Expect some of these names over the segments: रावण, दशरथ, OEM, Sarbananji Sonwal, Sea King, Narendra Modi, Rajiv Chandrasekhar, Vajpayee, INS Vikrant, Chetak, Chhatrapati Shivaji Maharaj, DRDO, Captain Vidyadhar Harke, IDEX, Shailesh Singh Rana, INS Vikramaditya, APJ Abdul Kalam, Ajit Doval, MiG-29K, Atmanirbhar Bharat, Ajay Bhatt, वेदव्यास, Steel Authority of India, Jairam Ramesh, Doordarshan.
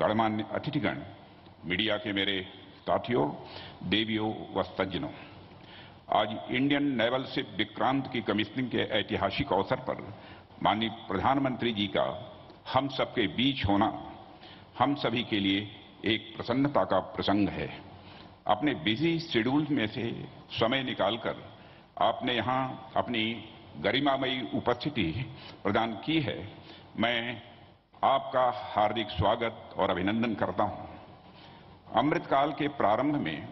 गणमान्य अतिथिगण, मीडिया के मेरे साथियों, देवियों व सज्जनों, आज इंडियन नेवल शिप विक्रांत की कमीशनिंग के ऐतिहासिक अवसर पर माननीय प्रधानमंत्री जी का हम सबके बीच होना हम सभी के लिए एक प्रसन्नता का प्रसंग है। अपने बिजी शेड्यूल में से समय निकालकर आपने यहाँ अपनी गरिमामयी उपस्थिति प्रदान की है। मैं आपका हार्दिक स्वागत और अभिनंदन करता हूँ। अमृतकाल के प्रारंभ में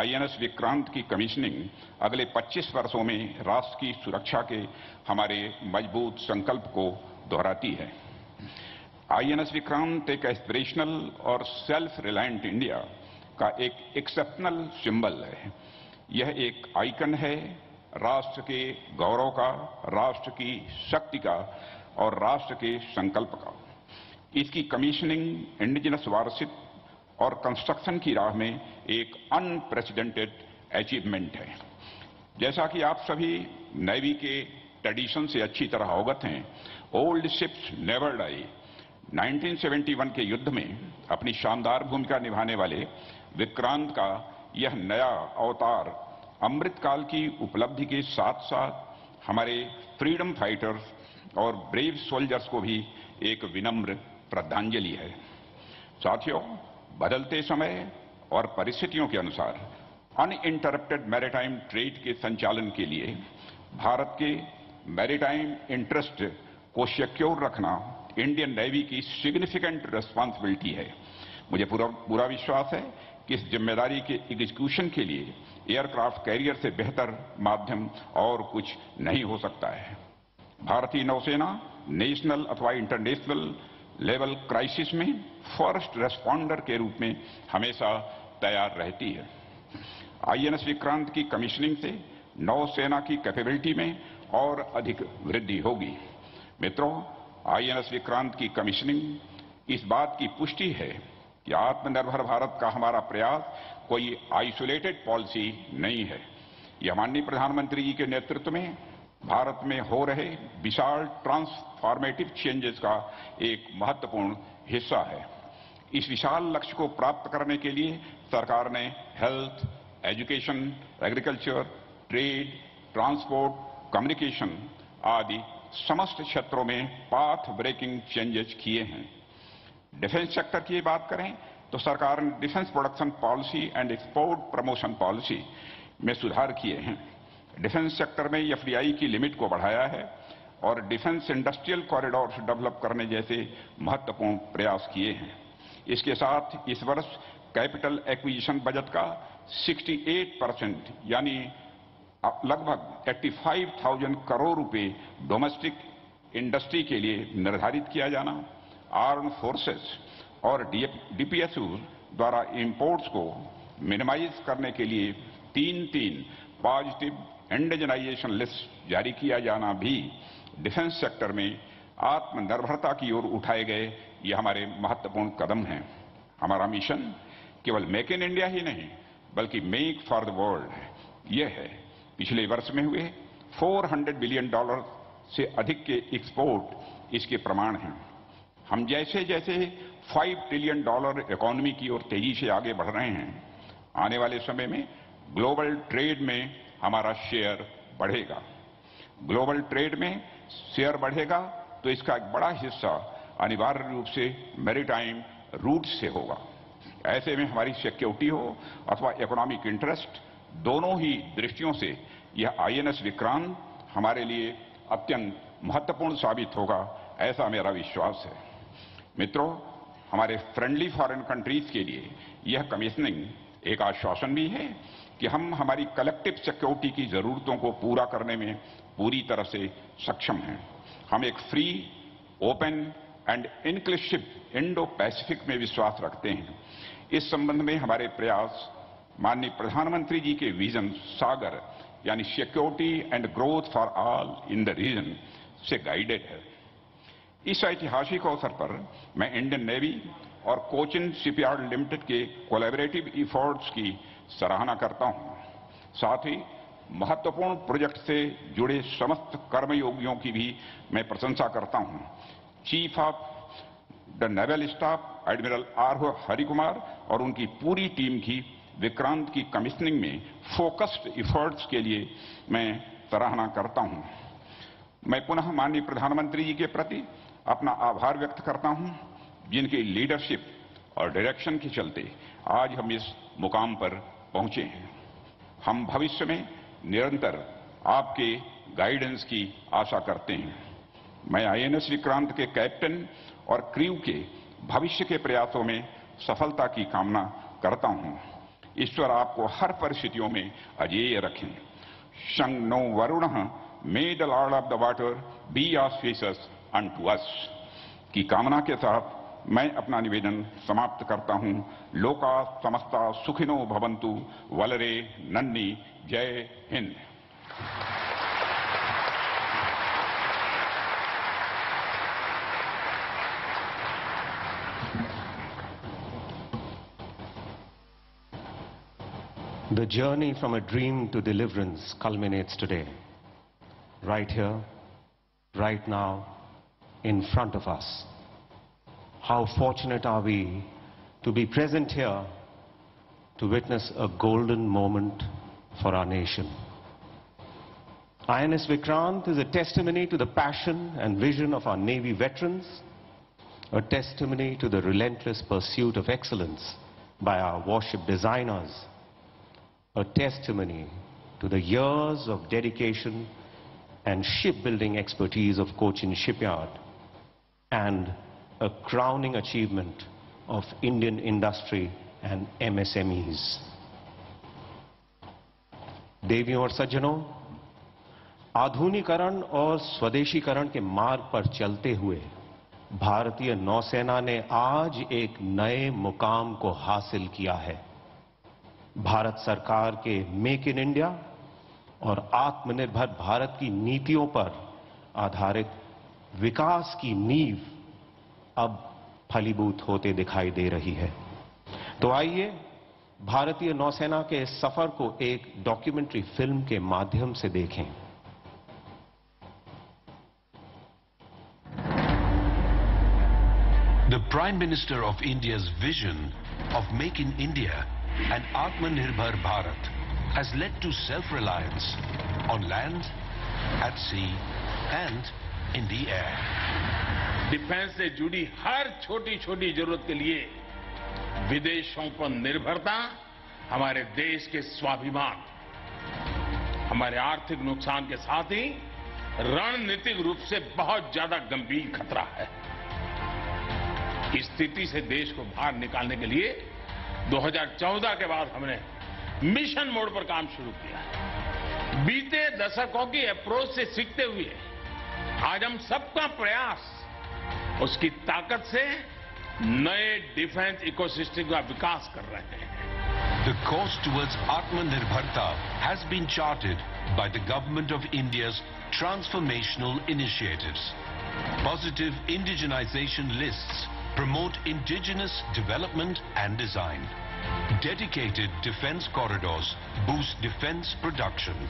आईएनएस विक्रांत की कमीशनिंग अगले 25 वर्षों में राष्ट्र की सुरक्षा के हमारे मजबूत संकल्प को दोहराती है। आईएनएस विक्रांत एक एस्पिरेशनल और सेल्फ रिलायंट इंडिया का एक एक्सेप्शनल सिंबल है। यह एक आइकन है राष्ट्र के गौरव का, राष्ट्र की शक्ति का और राष्ट्र के संकल्प का। इसकी कमीशनिंग इंडिजिनस वारशिप और कंस्ट्रक्शन की राह में एक अनप्रेसिडेंटेड अचीवमेंट है। जैसा कि आप सभी नेवी के ट्रेडिशन से अच्छी तरह अवगत हैं, ओल्ड शिप्स नेवर डाई 1971 के युद्ध में अपनी शानदार भूमिका निभाने वाले विक्रांत का यह नया अवतार अमृतकाल की उपलब्धि के साथ साथ हमारे फ्रीडम फाइटर्स और ब्रेव सोल्जर्स को भी एक विनम्र श्रद्धांजलि है। साथियों, बदलते समय और परिस्थितियों के अनुसार अनइंटरप्टेड मैरीटाइम ट्रेड के संचालन के लिए भारत के मैरीटाइम इंटरेस्ट को सिक्योर रखना इंडियन नेवी की सिग्निफिकेंट रिस्पांसिबिलिटी है। मुझे पूरा विश्वास है कि इस जिम्मेदारी के एग्जीक्यूशन के लिए एयरक्राफ्ट कैरियर से बेहतर माध्यम और कुछ नहीं हो सकता है। भारतीय नौसेना नेशनल अथवा इंटरनेशनल लेवल क्राइसिस में फर्स्ट रेस्पॉन्डर के रूप में हमेशा तैयार रहती है। आईएनएस विक्रांत की कमीशनिंग से नौसेना की कैपेबिलिटी में और अधिक वृद्धि होगी। मित्रों, आईएनएस विक्रांत की कमीशनिंग इस बात की पुष्टि है कि आत्मनिर्भर भारत का हमारा प्रयास कोई आइसोलेटेड पॉलिसी नहीं है। यह माननीय प्रधानमंत्री जी के नेतृत्व में भारत में हो रहे विशाल ट्रांसफॉर्मेटिव चेंजेस का एक महत्वपूर्ण हिस्सा है। इस विशाल लक्ष्य को प्राप्त करने के लिए सरकार ने health, education, agriculture, trade, transport, communication आदि समस्त क्षेत्रों में पाथ ब्रेकिंग चेंजेस किए हैं। डिफेंस सेक्टर की बात करें तो सरकार ने defence production policy and export promotion policy में सुधार किए हैं। डिफेंस सेक्टर में एफडीआई की लिमिट को बढ़ाया है और डिफेंस इंडस्ट्रियल कॉरिडोर्स डेवलप करने जैसे महत्वपूर्ण प्रयास किए हैं। इसके साथ इस वर्ष कैपिटल एक्विजिशन बजट का 68% यानी लगभग 85,000 करोड़ रुपए डोमेस्टिक इंडस्ट्री के लिए निर्धारित किया जाना, आर्म फोर्सेस और डीपीएसयू द्वारा इम्पोर्ट्स को मिनिमाइज करने के लिए 3-3 पॉजिटिव इंडिजनाइजेशन लिस्ट जारी किया जाना भी डिफेंस सेक्टर में आत्मनिर्भरता की ओर उठाए गए ये हमारे महत्वपूर्ण कदम हैं। हमारा मिशन केवल मेक इन इंडिया ही नहीं बल्कि मेक फॉर द वर्ल्ड है। यह है पिछले वर्ष में हुए $400 बिलियन से अधिक के एक्सपोर्ट इसके प्रमाण हैं। हम जैसे जैसे $5 ट्रिलियन इकोनॉमी की ओर तेजी से आगे बढ़ रहे हैं, आने वाले समय में ग्लोबल ट्रेड में हमारा शेयर बढ़ेगा। ग्लोबल ट्रेड में शेयर बढ़ेगा तो इसका एक बड़ा हिस्सा अनिवार्य रूप से मैरीटाइम रूट से होगा। ऐसे में हमारी सिक्योरिटी हो अथवा इकोनॉमिक इंटरेस्ट, दोनों ही दृष्टियों से यह आईएनएस विक्रांत हमारे लिए अत्यंत महत्वपूर्ण साबित होगा, ऐसा मेरा विश्वास है। मित्रों, हमारे फ्रेंडली फॉरेन कंट्रीज के लिए यह कमीशनिंग एक आश्वासन भी है कि हम हमारी कलेक्टिव सिक्योरिटी की जरूरतों को पूरा करने में पूरी तरह से सक्षम हैं। हम एक free, open and inclusive Indo Pacific में विश्वास रखते हैं। इस संबंध में हमारे प्रयास माननीय प्रधानमंत्री जी के विजन सागर यानी security and growth for all in the region से गाइडेड है। इस ऐतिहासिक अवसर पर मैं इंडियन नेवी और कोचिन शिपयार्ड लिमिटेड के कोलैबोरेटिव एफर्ट्स की सराहना करता हूं। साथ ही महत्वपूर्ण प्रोजेक्ट से जुड़े समस्त कर्मयोगियों की भी मैं प्रशंसा करता हूं। Chief of the naval staff admiral R Hari Kumar और उनकी पूरी टीम की विक्रांत की कमिश्निंग में फोकस्ड एफर्ट्स के लिए मैं सराहना करता हूं। मैं पुनः माननीय प्रधानमंत्री जी के प्रति अपना आभार व्यक्त करता हूं, जिनकी लीडरशिप और डायरेक्शन के चलते आज हम इस मुकाम पर पहुंचे हैं। हम भविष्य में निरंतर आपके गाइडेंस की आशा करते हैं। मैं आईएनएस विक्रांत के कैप्टन और क्रू के भविष्य के प्रयासों में सफलता की कामना करता हूं। ईश्वर आपको हर परिस्थितियों में अजेय रखें। शं नो वरुणः मे the lord of the water be auspicious unto us की कामना के साथ मैं अपना निवेदन समाप्त करता हूं। लोका समस्ता सुखिनो भवंतु वलरे नन्नी जय Hind. The journey from a dream to deliverance culminates today, right here, right now, in front of us. How fortunate are we to be present here to witness a golden moment for our nation. INS Vikrant is a testimony to the passion and vision of our Navy veterans, a testimony to the relentless pursuit of excellence by our warship designers, a testimony to the years of dedication and shipbuilding expertise of Cochin Shipyard, and a crowning achievement of Indian industry and MSMEs. देवियों और सज्जनों, आधुनिकीकरण और स्वदेशीकरण के मार्ग पर चलते हुए भारतीय नौसेना ने आज एक नए मुकाम को हासिल किया है। भारत सरकार के मेक इन इंडिया और आत्मनिर्भर भारत की नीतियों पर आधारित विकास की नींव अब फलीभूत होते दिखाई दे रही है। तो आइए भारतीय नौसेना के इस सफर को एक डॉक्यूमेंट्री फिल्म के माध्यम से देखें। The Prime Minister of India's vision of Make in India and Atmanirbhar Bharat has led to self-reliance on land, at sea and in the air. Defense से जुड़ी हर छोटी-छोटी जरूरत के लिए विदेशों पर निर्भरता हमारे देश के स्वाभिमान, हमारे आर्थिक नुकसान के साथ ही रणनीतिक रूप से बहुत ज्यादा गंभीर खतरा है। इस स्थिति से देश को बाहर निकालने के लिए 2014 के बाद हमने मिशन मोड पर काम शुरू किया है। बीते दशकों की अप्रोच से सीखते हुए आज हम सबका प्रयास उसकी ताकत से नए डिफेंस इकोसिस्टम का विकास कर रहे हैं। The course towards Atmanirbharta has been charted by the Government of India's transformational initiatives. Positive indigenization lists promote indigenous development and design. Dedicated defense corridors boost defense production.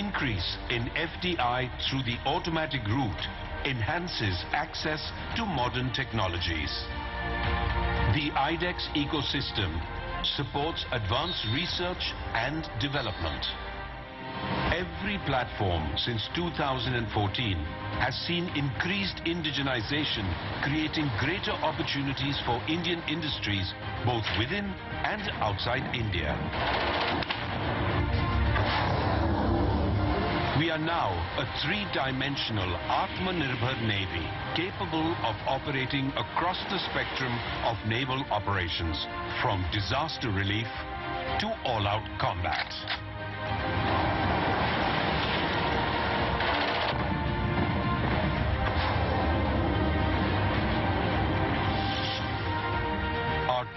Increase in FDI through the automatic route enhances access to modern technologies. The IDEX ecosystem supports advanced research and development. Every platform since 2014 has seen increased indigenization, creating greater opportunities for Indian industries both within and outside India. We are now a three-dimensional Atmanirbhar Navy, capable of operating across the spectrum of naval operations, from disaster relief to all-out combat.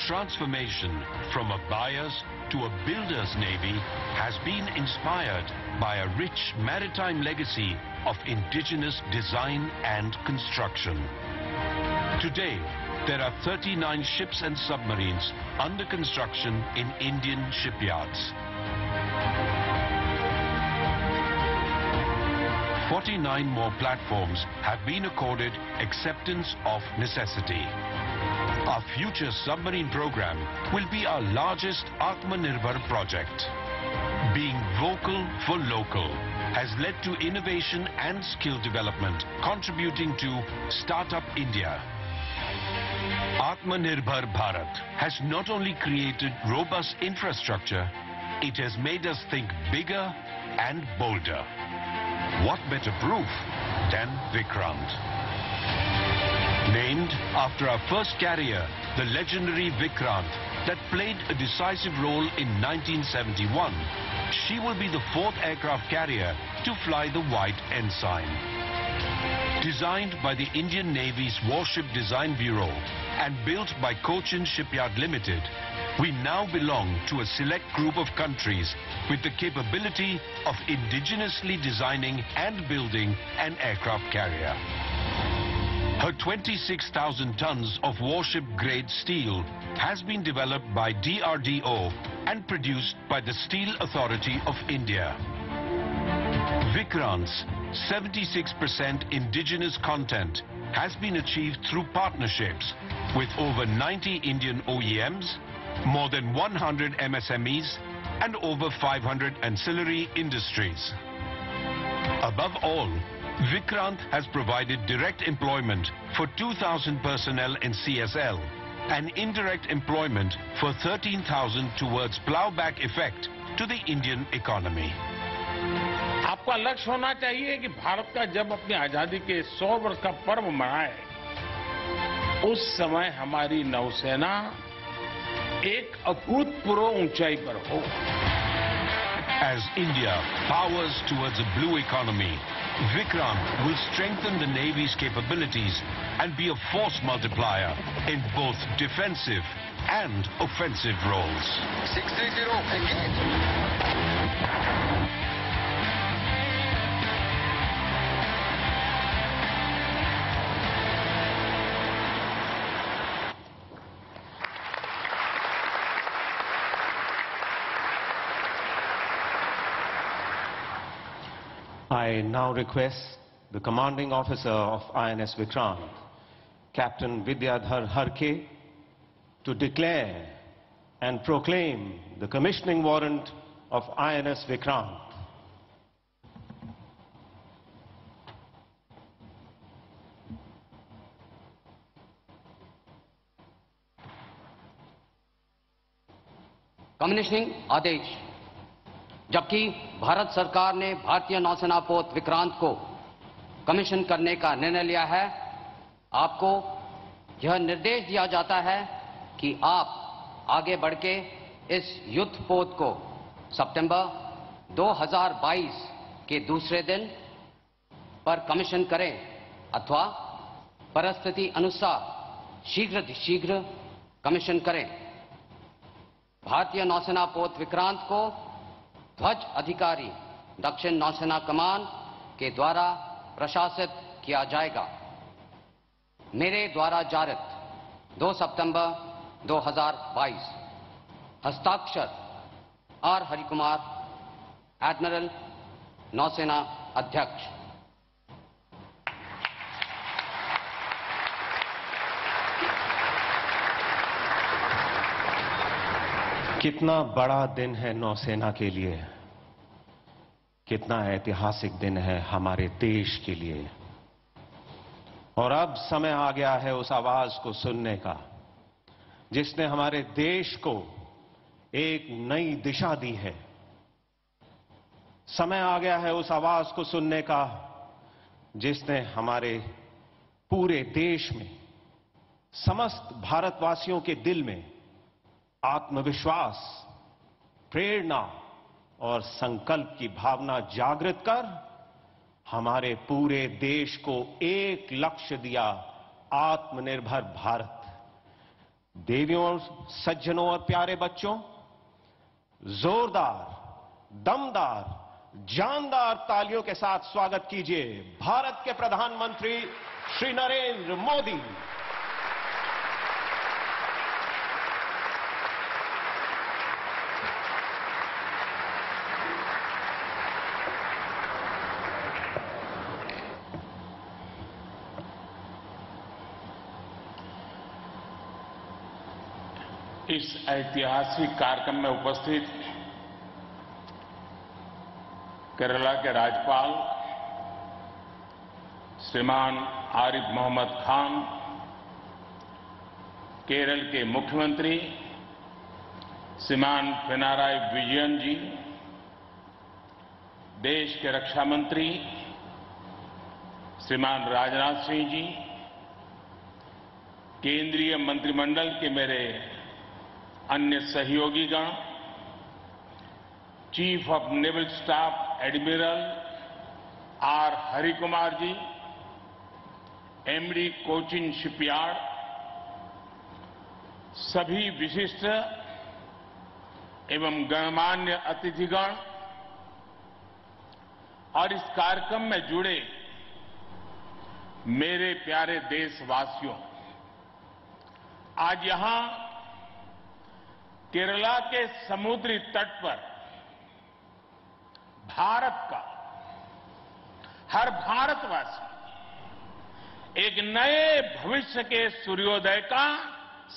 Transformation from a buyer's to a builder's navy has been inspired by a rich maritime legacy of indigenous design and construction. Today, there are 39 ships and submarines under construction in Indian shipyards. 49 more platforms have been accorded acceptance of necessity. Our future submarine program will be our largest Atmanirbhar project. Being vocal for local has led to innovation and skill development, contributing to Startup India. Atmanirbhar Bharat has not only created robust infrastructure, it has made us think bigger and bolder. What better proof than Vikrant? Named after our first carrier, the legendary Vikrant, that played a decisive role in 1971, she will be the fourth aircraft carrier to fly the white ensign. Designed by the Indian Navy's Warship Design Bureau and built by Cochin Shipyard Limited, we now belong to a select group of countries with the capability of indigenously designing and building an aircraft carrier. Her 26,000 tons of warship-grade steel has been developed by DRDO and produced by the Steel Authority of India. Vikrant's 76% indigenous content has been achieved through partnerships with over 90 Indian OEMs, more than 100 MSMEs, and over 500 ancillary industries. Above all, Vikrant has provided direct employment for 2,000 personnel in CSL and indirect employment for 13,000 towards ploughback effect to the Indian economy. आपका लक्ष्य होना चाहिए कि भारत का जब अपनी आजादी के 100 वर्ष का पर्व मनाए, उस समय हमारी नौसेना एक अभूतपूर्व ऊंचाई पर हो. As India powers towards a blue economy, Vikrant will strengthen the Navy's capabilities and be a force multiplier in both defensive and offensive roles. 630, engage. I now request the commanding officer of INS Vikrant, Captain Vidyadhar Harke, to declare and proclaim the commissioning warrant of INS Vikrant. Commissioning Adesh. जबकि भारत सरकार ने भारतीय नौसेना पोत विक्रांत को commission करने का निर्णय लिया है, आपको यह निर्देश दिया जाता है कि आप आगे बढ़के इस युद्ध पोत को सितंबर 2022 के दूसरे दिन पर कमीशन करें अथवा परिस्थिति अनुसार शीघ्र कमीशन करें. भारतीय नौसेना पोत विक्रांत को ध्वज अधिकारी दक्षिण नौसेना कमान के द्वारा प्रशासित किया जाएगा. मेरे द्वारा जारित 2 सितंबर 2022. हस्ताक्षर आर हरि कुमार, एडमिरल, नौसेना अध्यक्ष. कितना बड़ा दिन है नौसेना के लिए, कितना ऐतिहासिक दिन है हमारे देश के लिए. और अब समय आ गया है उस आवाज को सुनने का जिसने हमारे देश को एक नई दिशा दी है. समय आ गया है उस आवाज को सुनने का जिसने हमारे पूरे देश में, समस्त भारतवासियों के दिल में आत्मविश्वास, प्रेरणा और संकल्प की भावना जागृत कर हमारे पूरे देश को एक लक्ष्य दिया, आत्मनिर्भर भारत. देवियों और सज्जनों और प्यारे बच्चों, जोरदार, दमदार, जानदार तालियों के साथ स्वागत कीजिए भारत के प्रधानमंत्री श्री नरेंद्र मोदी. इस ऐतिहासिक कार्यक्रम में उपस्थित केरला के राज्यपाल श्रीमान आरिफ मोहम्मद खान, केरल के मुख्यमंत्री श्रीमान पिनाराई विजयन जी, देश के रक्षा मंत्री श्रीमान राजनाथ सिंह जी, केंद्रीय मंत्रिमंडल के मेरे अन्य सहयोगीगण, chief of naval staff admiral R Hari Kumar ji, MD Cochin shipyard, सभी विशिष्ट एवं गणमान्य अतिथिगण और इस कार्यक्रम में जुड़े मेरे प्यारे देशवासियों, आज यहां केरला के समुद्री तट पर भारत का हर भारतवासी एक नए भविष्य के सूर्योदय का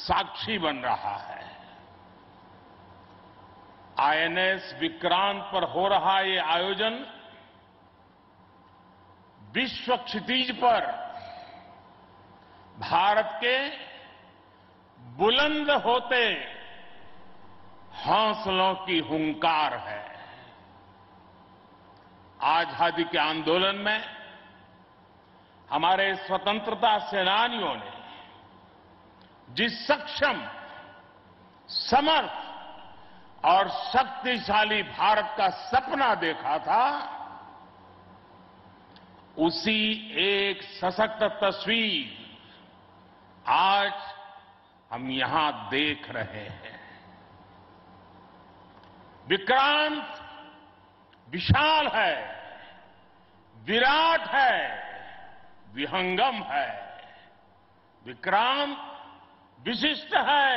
साक्षी बन रहा है। आईएनएस विक्रांत पर हो रहा ये आयोजन विश्व क्षितिज पर भारत के बुलंद होते हौसलों की हुंकार है। आजादी के आंदोलन में हमारे स्वतंत्रता सेनानियों ने जिस सक्षम, समर्थ और शक्तिशाली भारत का सपना देखा था, उसी एक सशक्त तस्वीर आज हम यहां देख रहे हैं। विक्रांत विशाल है, विराट है, विहंगम है। विक्रांत विशिष्ट है,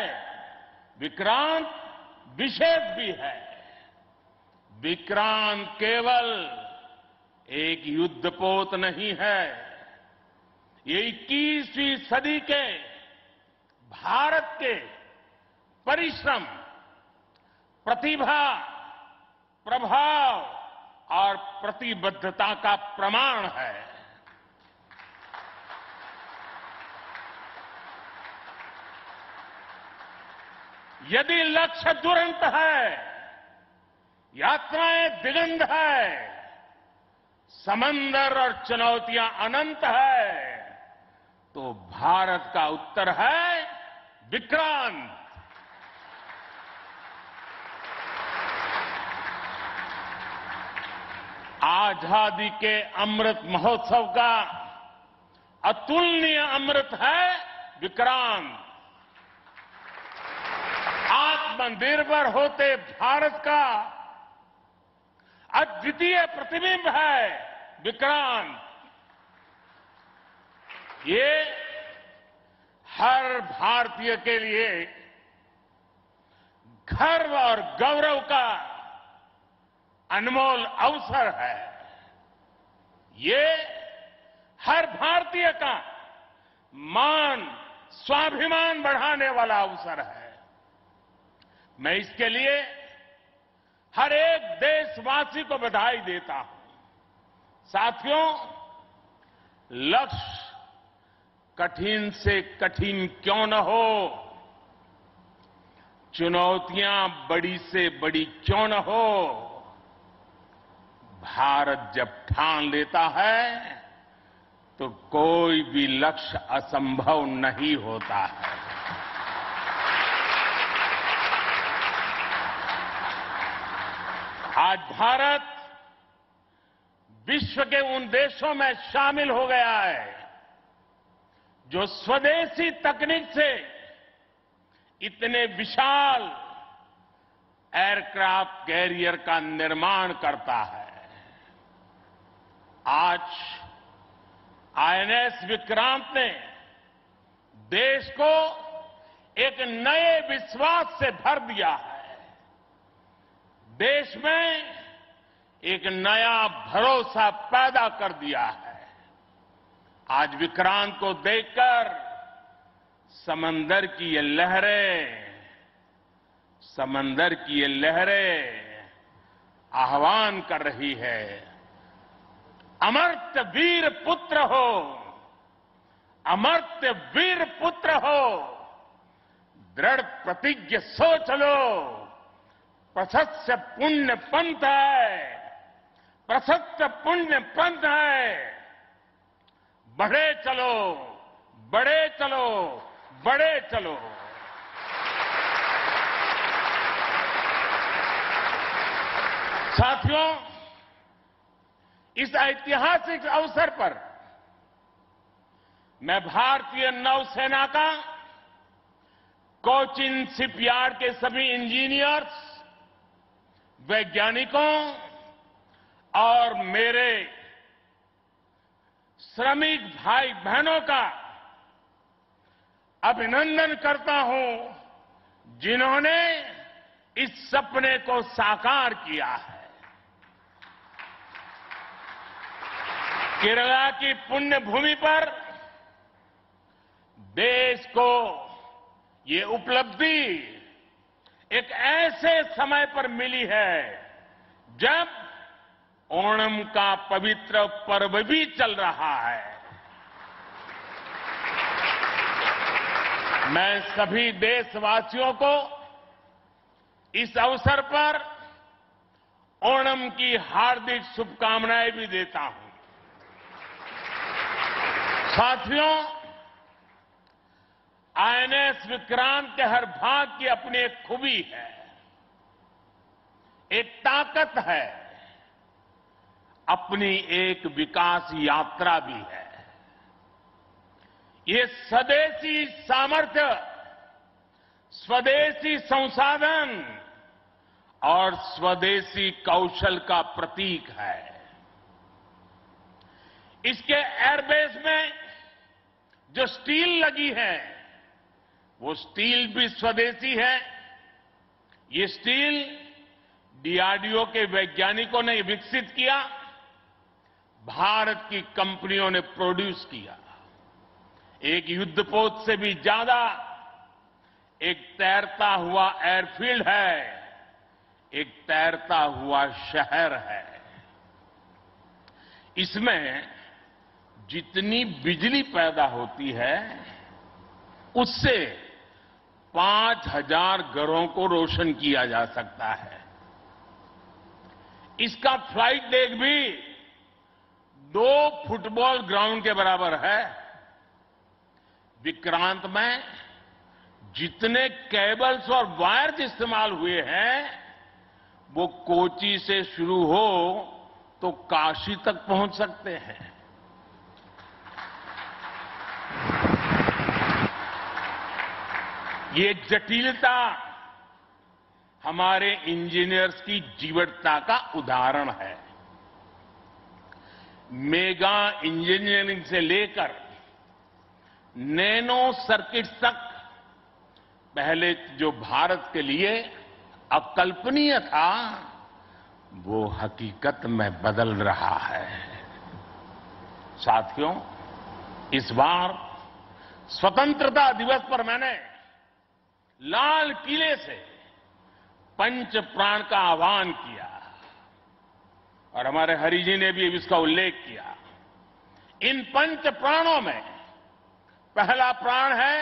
विक्रांत विशेष भी है। विक्रांत केवल एक युद्धपोत नहीं है, ये 21वीं सदी के भारत के परिश्रम, प्रतिभा, प्रभाव और प्रतिबद्धता का प्रमाण है। यदि लक्ष्य दुरंत है, यात्राएं दिगंत है, समंदर और चुनौतियां अनंत है, तो भारत का उत्तर है विक्रांत। आजादी के अमृत महोत्सव का अतुलनीय अमृत है विक्रांत। आत्मनिर्भर होते भारत का अद्वितीय प्रतिबिंब है विक्रांत। ये हर भारतीय के लिए गर्व और गौरव का अनमोल अवसर है। ये हर भारतीय का मान, स्वाभिमान बढ़ाने वाला अवसर है। मैं इसके लिए हर एक देशवासी को बधाई देता हूं। साथियों, लक्ष्य कठिन से कठिन क्यों न हो, चुनौतियां बड़ी से बड़ी क्यों न हो, भारत जब ठान लेता है तो कोई भी लक्ष्य असंभव नहीं होता है। आज भारत विश्व के उन देशों में शामिल हो गया है जो स्वदेशी तकनीक से इतने विशाल एयरक्राफ्ट कैरियर का निर्माण करता है। आज आईएनएस विक्रांत ने देश को एक नए विश्वास से भर दिया है। देश में एक नया भरोसा पैदा कर दिया है। आज विक्रांत को देखकर समंदर की ये लहरें समंदर की ये लहरें आह्वान कर रही है, अमर्त्य वीर पुत्र हो, अमर्त्य वीर पुत्र हो, दृढ़ प्रतिज्ञ सोच लो, प्रशस्त पुण्य पंथ है, प्रशस्त पुण्य पंथ है, बढ़े चलो, बढ़े चलो, बढ़े चलो। साथियों, इस ऐतिहासिक अवसर पर मैं भारतीय नौसेना का कोचीन शिपयार्ड के सभी इंजीनियर्स, वैज्ञानिकों और मेरे श्रमिक भाई बहनों का अभिनंदन करता हूं जिन्होंने इस सपने को साकार किया है। केरला की पुण्य भूमि पर देश को ये उपलब्धि एक ऐसे समय पर मिली है जब ओणम का पवित्र पर्व भी चल रहा है। मैं सभी देशवासियों को इस अवसर पर ओणम की हार्दिक शुभकामनाएं भी देता हूं। साथियों, आईएनएस विक्रांत के हर भाग की अपनी एक खूबी है, एक ताकत है, अपनी एक विकास यात्रा भी है। ये स्वदेशी सामर्थ्य, स्वदेशी संसाधन और स्वदेशी कौशल का प्रतीक है। इसके एयरबेस में जो स्टील लगी है वो स्टील भी स्वदेशी है। ये स्टील डीआरडीओ के वैज्ञानिकों ने विकसित किया, भारत की कंपनियों ने प्रोड्यूस किया। एक युद्धपोत से भी ज्यादा एक तैरता हुआ एयरफील्ड है, एक तैरता हुआ शहर है। इसमें जितनी बिजली पैदा होती है उससे 5,000 घरों को रोशन किया जा सकता है। इसका फ्लाइट डेक भी 2 फुटबॉल ग्राउंड के बराबर है। विक्रांत में जितने केबल्स और वायर्स इस्तेमाल हुए हैं वो कोची से शुरू हो तो काशी तक पहुंच सकते हैं। ये जटिलता हमारे इंजीनियर्स की जीवटता का उदाहरण है। मेगा इंजीनियरिंग से लेकर नैनो सर्किट तक पहले जो भारत के लिए अकल्पनीय था वो हकीकत में बदल रहा है। साथियों, इस बार स्वतंत्रता दिवस पर मैंने लाल किले से पंच प्राण का आह्वान किया और हमारे हरि जी ने भी इसका उल्लेख किया। इन पंच प्राणों में पहला प्राण है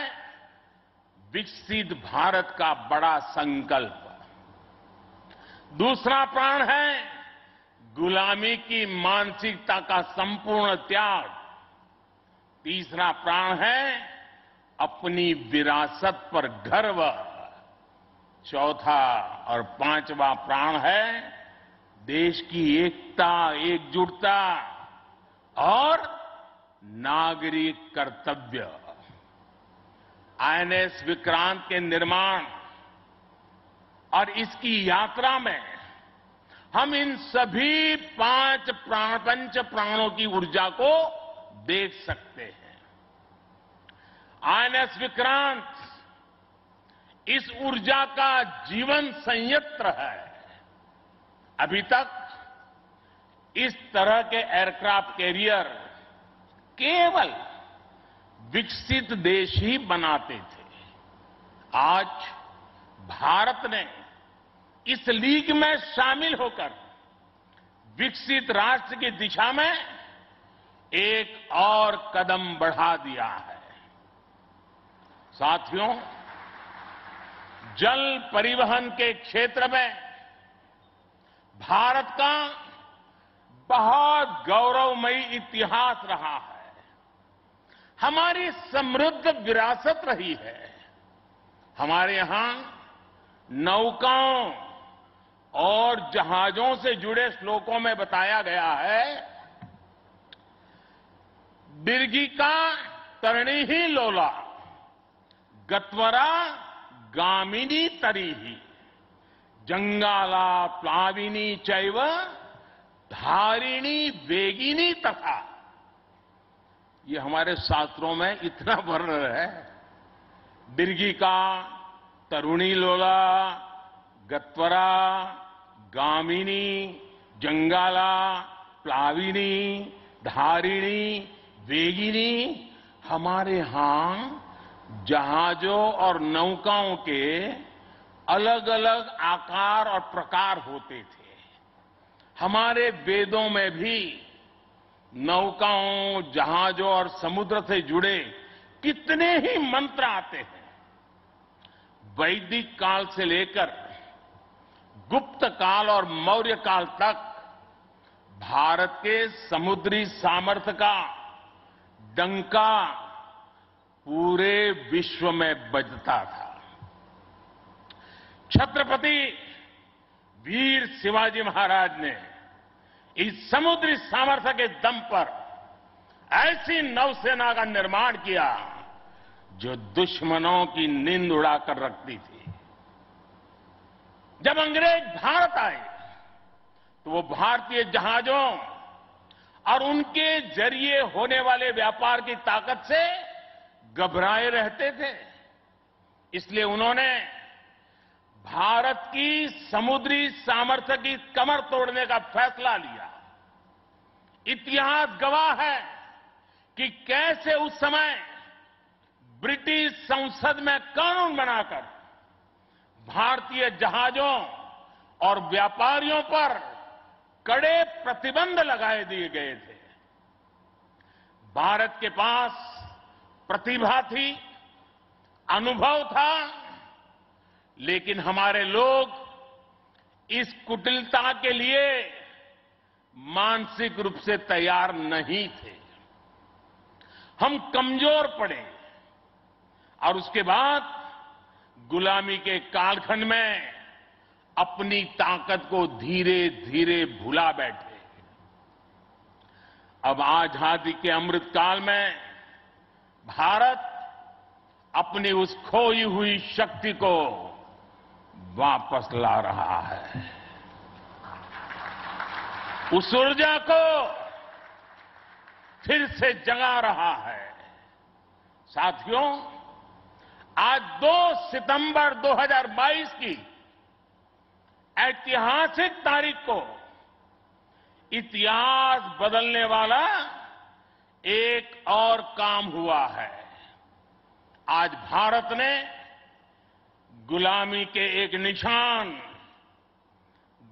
विकसित भारत का बड़ा संकल्प, दूसरा प्राण है गुलामी की मानसिकता का संपूर्ण त्याग, तीसरा प्राण है अपनी विरासत पर गर्व, चौथा और पांचवा प्राण है देश की एकता, एकजुटता और नागरिक कर्तव्य। आईएनएस विक्रांत के निर्माण और इसकी यात्रा में हम इन सभी पंच प्राणों की ऊर्जा को देख सकते हैं। आईएनएस विक्रांत इस ऊर्जा का जीवन संयंत्र है। अभी तक इस तरह के एयरक्राफ्ट कैरियर केवल विकसित देश ही बनाते थे। आज भारत ने इस लीग में शामिल होकर विकसित राष्ट्र की दिशा में एक और कदम बढ़ा दिया है। साथियों, जल परिवहन के क्षेत्र में भारत का बहुत गौरवमयी इतिहास रहा है, हमारी समृद्ध विरासत रही है। हमारे यहां नौकाओं और जहाजों से जुड़े श्लोकों में बताया गया है, बिरगी का तरणी ही लोला, गत्वरा गामिनी तरी ही, जंगाला प्लाविनी चैव धारिणी वेगिनी तथा। ये हमारे शास्त्रों में इतना वर्णन है, बिरगी का तरुणी लोला, गत्वरा गामिनी, जंगाला प्लाविनी, धारिणी वेगिनी। हमारे यहां जहाजों और नौकाओं के अलग अलग आकार और प्रकार होते थे। हमारे वेदों में भी नौकाओं, जहाजों और समुद्र से जुड़े कितने ही मंत्र आते हैं। वैदिक काल से लेकर गुप्त काल और मौर्य काल तक भारत के समुद्री सामर्थ्य का डंका पूरे विश्व में बजता था। छत्रपति वीर शिवाजी महाराज ने इस समुद्री सामर्थ्य के दम पर ऐसी नौसेना का निर्माण किया जो दुश्मनों की नींद उड़ाकर रखती थी। जब अंग्रेज भारत आए तो वो भारतीय जहाजों और उनके जरिए होने वाले व्यापार की ताकत से घबराए रहते थे। इसलिए उन्होंने भारत की समुद्री सामर्थ्य की कमर तोड़ने का फैसला लिया। इतिहास गवाह है कि कैसे उस समय ब्रिटिश संसद में कानून बनाकर भारतीय जहाजों और व्यापारियों पर कड़े प्रतिबंध लगाए दिए गए थे। भारत के पास प्रतिभा थी, अनुभव था, लेकिन हमारे लोग इस कुटिलता के लिए मानसिक रूप से तैयार नहीं थे। हम कमजोर पड़े और उसके बाद गुलामी के कालखंड में अपनी ताकत को धीरे धीरे भुला बैठे। अब आजादी के अमृत काल में भारत अपनी उस खोई हुई शक्ति को वापस ला रहा है। उस ऊर्जा को फिर से जगा रहा है। साथियों, आज 2 सितंबर 2022 की ऐतिहासिक तारीख को इतिहास बदलने वाला एक और काम हुआ है। आज भारत ने गुलामी के एक निशान,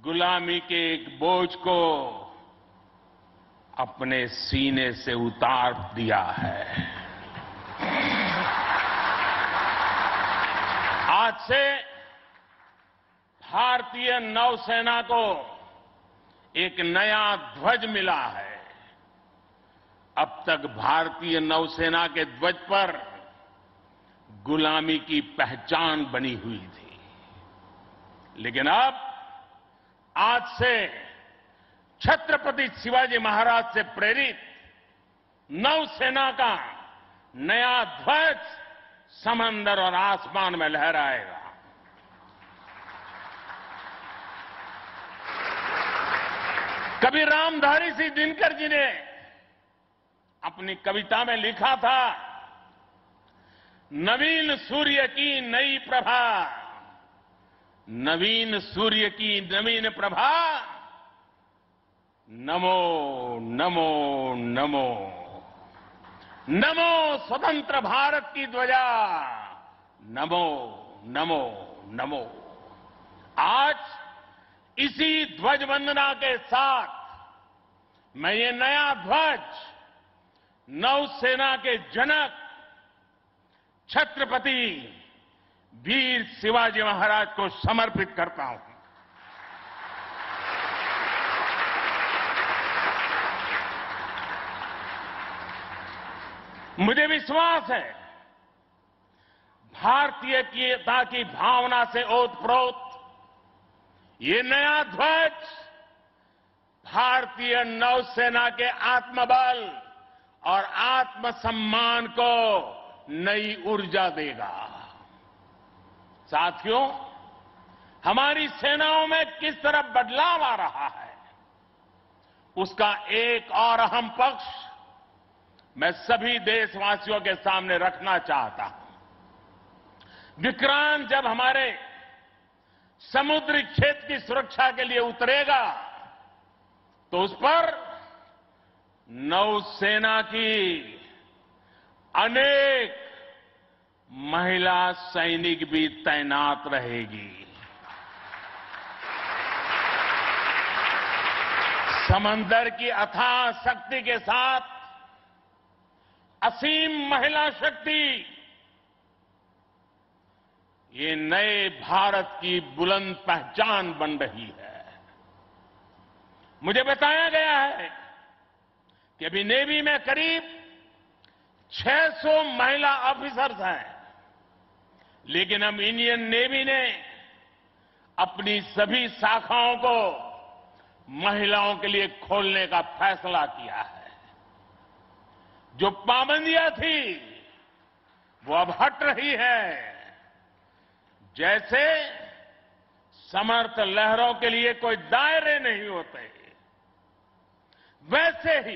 गुलामी के एक बोझ को अपने सीने से उतार दिया है। आज से भारतीय नौसेना को एक नया ध्वज मिला है। अब तक भारतीय नौसेना के ध्वज पर गुलामी की पहचान बनी हुई थी, लेकिन अब आज से छत्रपति शिवाजी महाराज से प्रेरित नौसेना का नया ध्वज समंदर और आसमान में लहराएगा। कभी रामधारी सिंह दिनकर जी ने अपनी कविता में लिखा था, नवीन सूर्य की नई प्रभा, नवीन सूर्य की नवीन प्रभा, नमो नमो नमो नमो स्वतंत्र भारत की ध्वजा, नमो नमो। नमो। आज इसी ध्वज वंदना के साथ मैं ये नया ध्वज नौसेना के जनक छत्रपति वीर शिवाजी महाराज को समर्पित करता हूं। मुझे विश्वास है भारतीयता की भावना से ओतप्रोत ये नया ध्वज भारतीय नौसेना के आत्मबल और आत्मसम्मान को नई ऊर्जा देगा। साथियों, हमारी सेनाओं में किस तरह बदलाव आ रहा है उसका एक और अहम पक्ष मैं सभी देशवासियों के सामने रखना चाहता हूं। विक्रांत जब हमारे समुद्री क्षेत्र की सुरक्षा के लिए उतरेगा तो उस पर नौसेना की अनेक महिला सैनिक भी तैनात रहेगी। समंदर की अथाह शक्ति के साथ असीम महिला शक्ति ये नए भारत की बुलंद पहचान बन रही है। मुझे बताया गया है कि अभी नेवी में करीब 600 महिला ऑफिसर्स हैं, लेकिन हम इंडियन नेवी ने अपनी सभी शाखाओं को महिलाओं के लिए खोलने का फैसला किया है। जो पाबंदियां थी वो अब हट रही है। जैसे समर्थ लहरों के लिए कोई दायरे नहीं होते, वैसे ही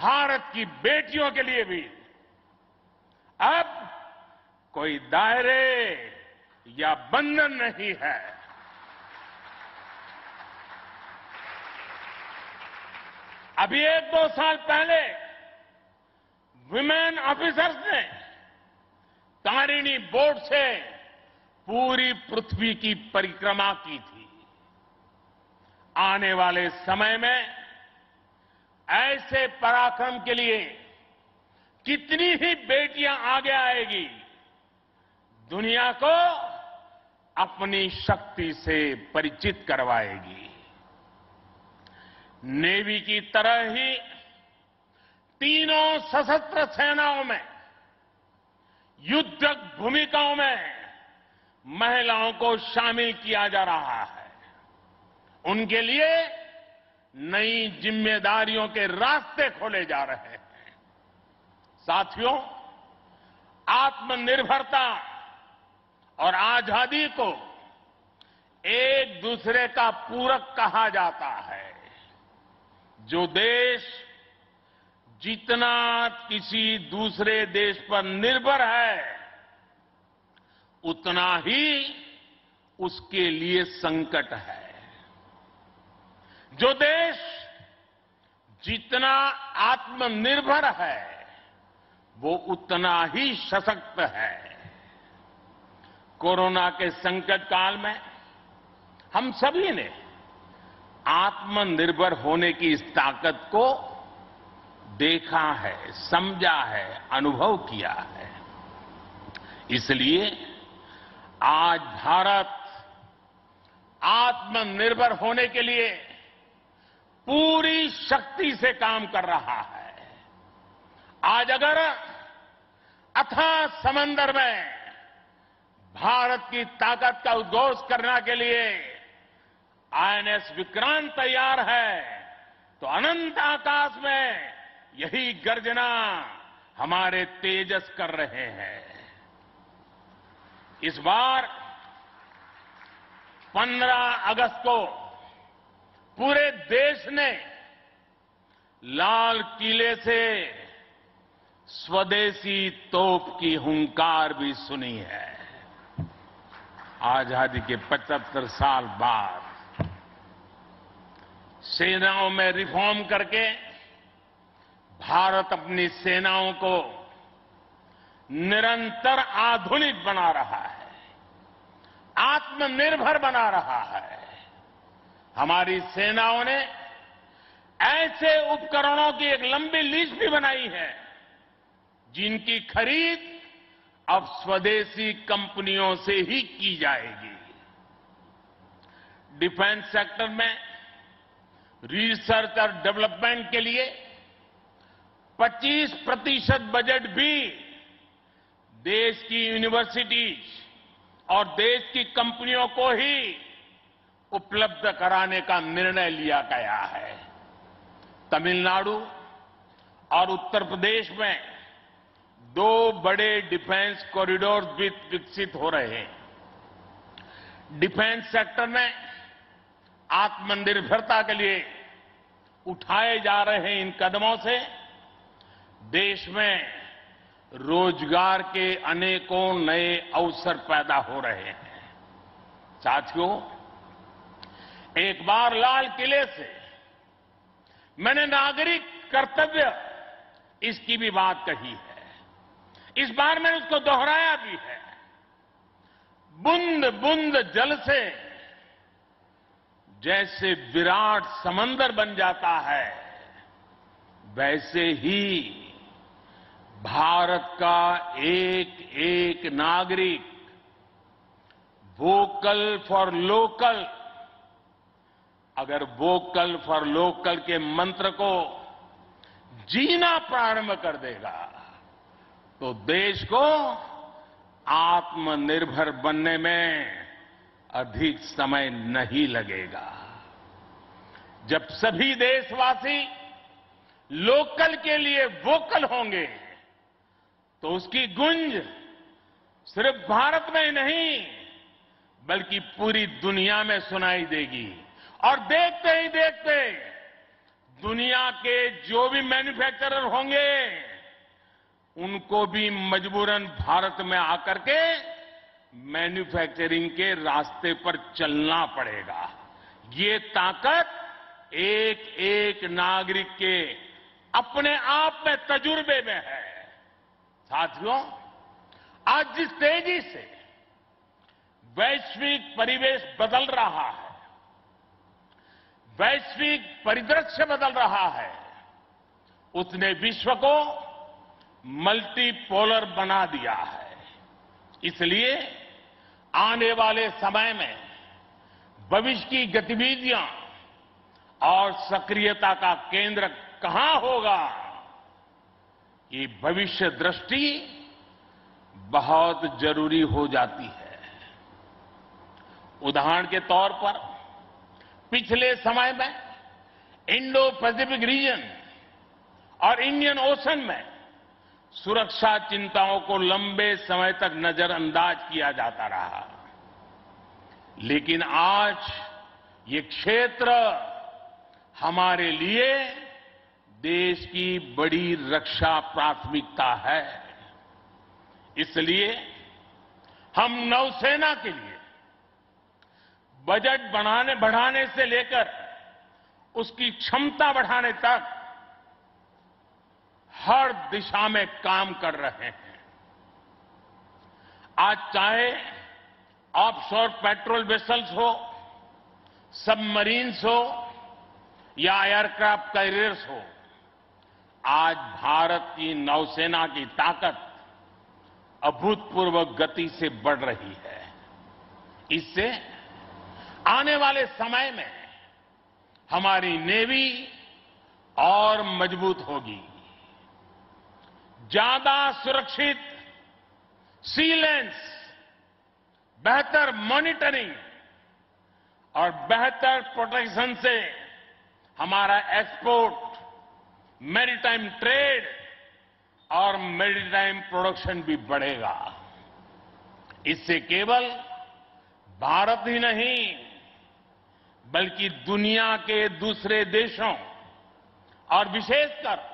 भारत की बेटियों के लिए भी अब कोई दायरे या बंधन नहीं है। अभी 1-2 साल पहले विमेन ऑफिसर्स ने तारिणी बोट से पूरी पृथ्वी की परिक्रमा की थी। आने वाले समय में ऐसे पराक्रम के लिए कितनी ही बेटियां आगे आएगी, दुनिया को अपनी शक्ति से परिचित करवाएगी। नेवी की तरह ही तीनों सशस्त्र सेनाओं में युद्धक भूमिकाओं में महिलाओं को शामिल किया जा रहा है। उनके लिए नई जिम्मेदारियों के रास्ते खोले जा रहे हैं। साथियों, आत्मनिर्भरता और आजादी को एक दूसरे का पूरक कहा जाता है। जो देश जितना किसी दूसरे देश पर निर्भर है उतना ही उसके लिए संकट है। जो देश जितना आत्मनिर्भर है वो उतना ही सशक्त है। कोरोना के संकट काल में हम सभी ने आत्मनिर्भर होने की इस ताकत को देखा है, समझा है, अनुभव किया है। इसलिए आज भारत आत्मनिर्भर होने के लिए पूरी शक्ति से काम कर रहा है। आज अगर अथाह समंदर में भारत की ताकत का उद्घोष करने के लिए आईएनएस विक्रांत तैयार है तो अनंत आकाश में यही गर्जना हमारे तेजस कर रहे हैं। इस बार 15 अगस्त को पूरे देश ने लाल किले से स्वदेशी तोप की हुंकार भी सुनी है। आजादी के 75 साल बाद सेनाओं में रिफॉर्म करके भारत अपनी सेनाओं को निरंतर आधुनिक बना रहा है। आत्मनिर्भर बना रहा है। हमारी सेनाओं ने ऐसे उपकरणों की एक लंबी लिस्ट भी बनाई है जिनकी खरीद अब स्वदेशी कंपनियों से ही की जाएगी। डिफेंस सेक्टर में रिसर्च और डेवलपमेंट के लिए 25% बजट भी देश की यूनिवर्सिटीज और देश की कंपनियों को ही उपलब्ध कराने का निर्णय लिया गया है। तमिलनाडु और उत्तर प्रदेश में 2 बड़े डिफेंस कॉरिडोर विकसित हो रहे हैं। डिफेंस सेक्टर में आत्मनिर्भरता के लिए उठाए जा रहे इन कदमों से देश में रोजगार के अनेकों नए अवसर पैदा हो रहे हैं। साथियों, एक बार लाल किले से मैंने नागरिक कर्तव्य इसकी भी बात कही है, इस बार मैंने उसको दोहराया भी है। बूंद बूंद जल से जैसे विराट समंदर बन जाता है, वैसे ही भारत का एक एक नागरिक वोकल फॉर लोकल, अगर वोकल फॉर लोकल के मंत्र को जीना प्रारंभ कर देगा तो देश को आत्मनिर्भर बनने में अधिक समय नहीं लगेगा। जब सभी देशवासी लोकल के लिए वोकल होंगे तो उसकी गूंज सिर्फ भारत में नहीं बल्कि पूरी दुनिया में सुनाई देगी। और देखते ही देखते दुनिया के जो भी मैन्युफैक्चरर होंगे उनको भी मजबूरन भारत में आकर के मैन्युफैक्चरिंग के रास्ते पर चलना पड़ेगा। ये ताकत एक एक नागरिक के अपने आप में तजुर्बे में है। साथियों, आज जिस तेजी से वैश्विक परिवेश बदल रहा है, वैश्विक परिदृश्य बदल रहा है, उसने विश्व को मल्टीपोलर बना दिया है। इसलिए आने वाले समय में भविष्य की गतिविधियां और सक्रियता का केंद्र कहां होगा, ये भविष्य दृष्टि बहुत जरूरी हो जाती है। उदाहरण के तौर पर पिछले समय में इंडो पैसिफिक रीजन और इंडियन ओशन में सुरक्षा चिंताओं को लंबे समय तक नजरअंदाज किया जाता रहा, लेकिन आज ये क्षेत्र हमारे लिए देश की बड़ी रक्षा प्राथमिकता है। इसलिए हम नौसेना के लिए बजट बढ़ाने से लेकर उसकी क्षमता बढ़ाने तक हर दिशा में काम कर रहे हैं। आज चाहे ऑफशोर पेट्रोल वेसल्स हो, सबमरीन्स हो या एयरक्राफ्ट कैरियर्स हो, आज भारत की नौसेना की ताकत अभूतपूर्व गति से बढ़ रही है। इससे आने वाले समय में हमारी नेवी और मजबूत होगी। ज्यादा सुरक्षित सीलेंस, बेहतर मॉनिटरिंग और बेहतर प्रोटेक्शन से हमारा एक्सपोर्ट, मैरीटाइम ट्रेड और मैरीटाइम प्रोडक्शन भी बढ़ेगा। इससे केवल भारत ही नहीं बल्कि दुनिया के दूसरे देशों और विशेषकर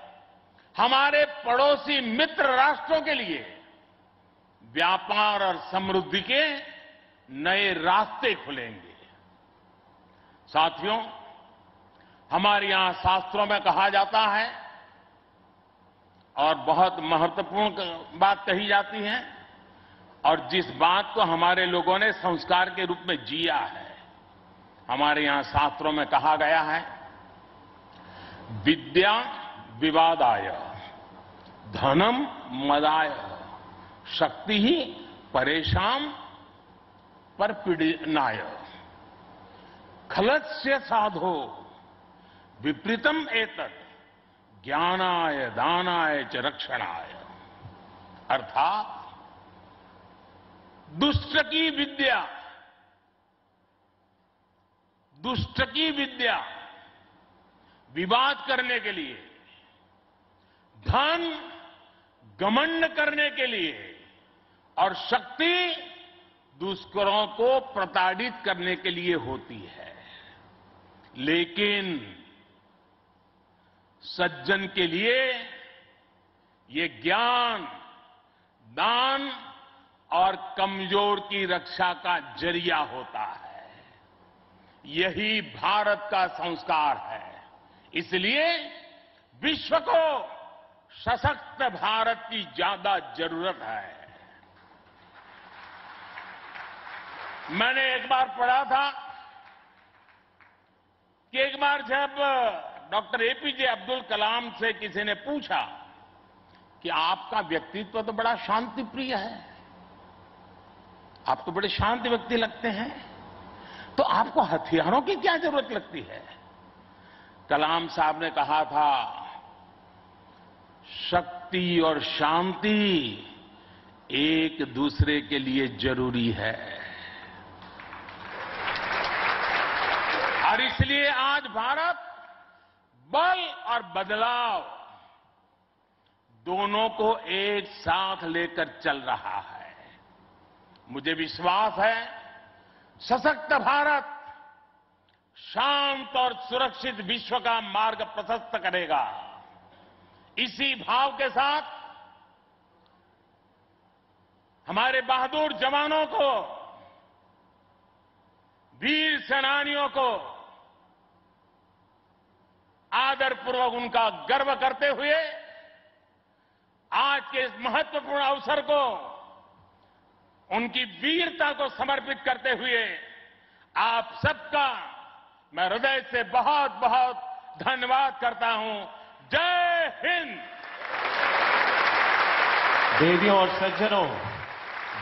हमारे पड़ोसी मित्र राष्ट्रों के लिए व्यापार और समृद्धि के नए रास्ते खुलेंगे। साथियों, हमारे यहां शास्त्रों में कहा जाता है और बहुत महत्वपूर्ण बात कही जाती है, और जिस बात को हमारे लोगों ने संस्कार के रूप में जिया है, हमारे यहां शास्त्रों में कहा गया है, विद्या विवादाय धनम मदाय, शक्ति ही परेशान पर पीड़नाय, खलस्य साधो विपरीतम एतत् ज्ञानाय दानाय च रक्षणाय। अर्थात दुष्ट की विद्या विवाद करने के लिए, धन घमंड करने के लिए और शक्ति दुष्करों को प्रताड़ित करने के लिए होती है। लेकिन सज्जन के लिए ये ज्ञान, दान और कमजोर की रक्षा का जरिया होता है। यही भारत का संस्कार है। इसलिए विश्व को सशक्त भारत की ज्यादा जरूरत है। मैंने एक बार पढ़ा था कि एक बार जब डॉक्टर एपीजे अब्दुल कलाम से किसी ने पूछा कि आपका व्यक्तित्व तो बड़ा शांतिप्रिय है, आप तो बड़े शांत व्यक्ति लगते हैं, तो आपको हथियारों की क्या जरूरत लगती है? कलाम साहब ने कहा था, शक्ति और शांति एक दूसरे के लिए जरूरी है। और इसलिए आज भारत बल और बदलाव दोनों को एक साथ लेकर चल रहा है। मुझे विश्वास है सशक्त भारत शांत और सुरक्षित विश्व का मार्ग प्रशस्त करेगा। इसी भाव के साथ हमारे बहादुर जवानों को, वीर सेनानियों को आदरपूर्वक उनका गर्व करते हुए आज के इस महत्वपूर्ण अवसर को, उनकी वीरता को समर्पित करते हुए आप सबका मैं हृदय से बहुत बहुत धन्यवाद करता हूं। जय हिंद। देवियों और सज्जनों,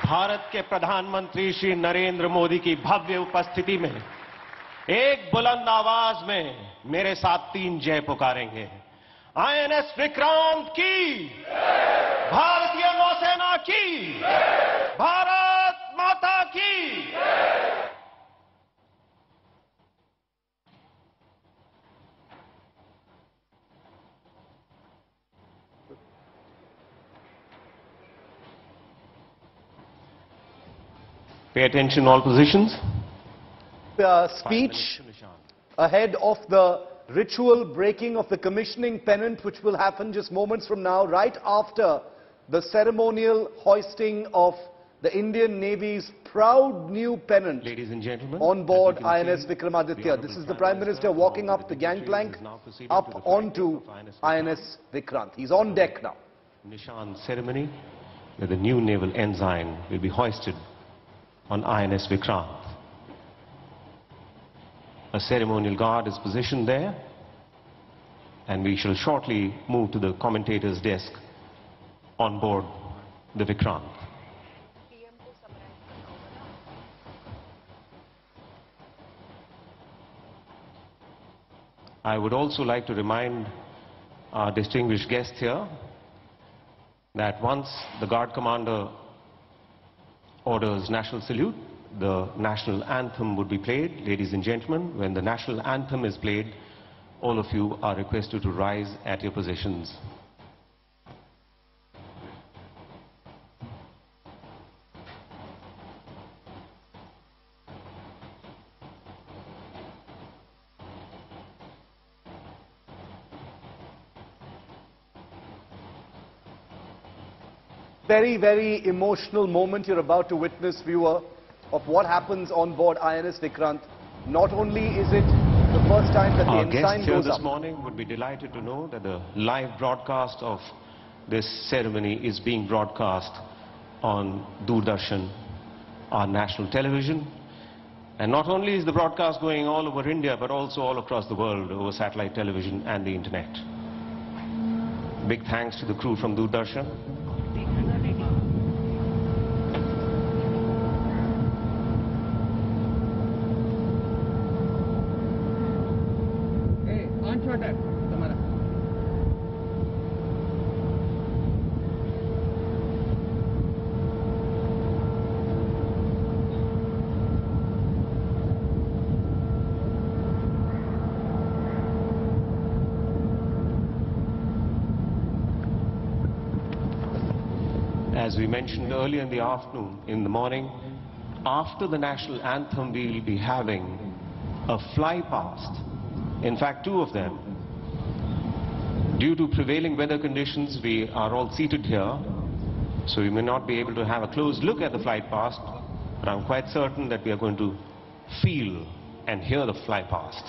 भारत के प्रधानमंत्री श्री नरेंद्र मोदी की भव्य उपस्थिति में एक बुलंद आवाज में मेरे साथ तीन जय पुकारेंगे। आईएनएस विक्रांत की, भारतीय नौसेना की, भारत माता की। Pay attention all positions. Speech ahead of the ritual breaking of the commissioning pennant, which will happen just moments from now, right after the ceremonial hoisting of the Indian Navy's proud new pennant. Ladies and gentlemen, on board INS Vikramaditya. This is the Prime Minister walking up the gangplank up onto INS Vikrant. He's on deck now. Nishan ceremony, where the new naval ensign will be hoisted on INS Vikrant. A ceremonial guard is positioned there, and we shall shortly move to the commentator's desk on board the Vikrant. I would also like to remind our distinguished guests here that once the guard commander orders national salute, the national anthem would be played. Ladies and gentlemen, when the national anthem is played, all of you are requested to rise at your positions. Very, very emotional moment you're about to witness, viewer, of what happens on board INS Vikrant. Not only is it the first time that the ensign goes up. This morning would be delighted to know that the live broadcast of this ceremony is being broadcast on Doordarshan, our national television. And not only is the broadcast going all over India, but also all across the world over satellite television and the internet. Big thanks to the crew from Doordarshan. As we mentioned earlier in the afternoon, in the morning, after the national anthem, we'll be having a fly past, in fact two of them. Due to prevailing weather conditions, we are all seated here, so we may not be able to have a close look at the fly past, but I'm quite certain that we are going to feel and hear the fly past.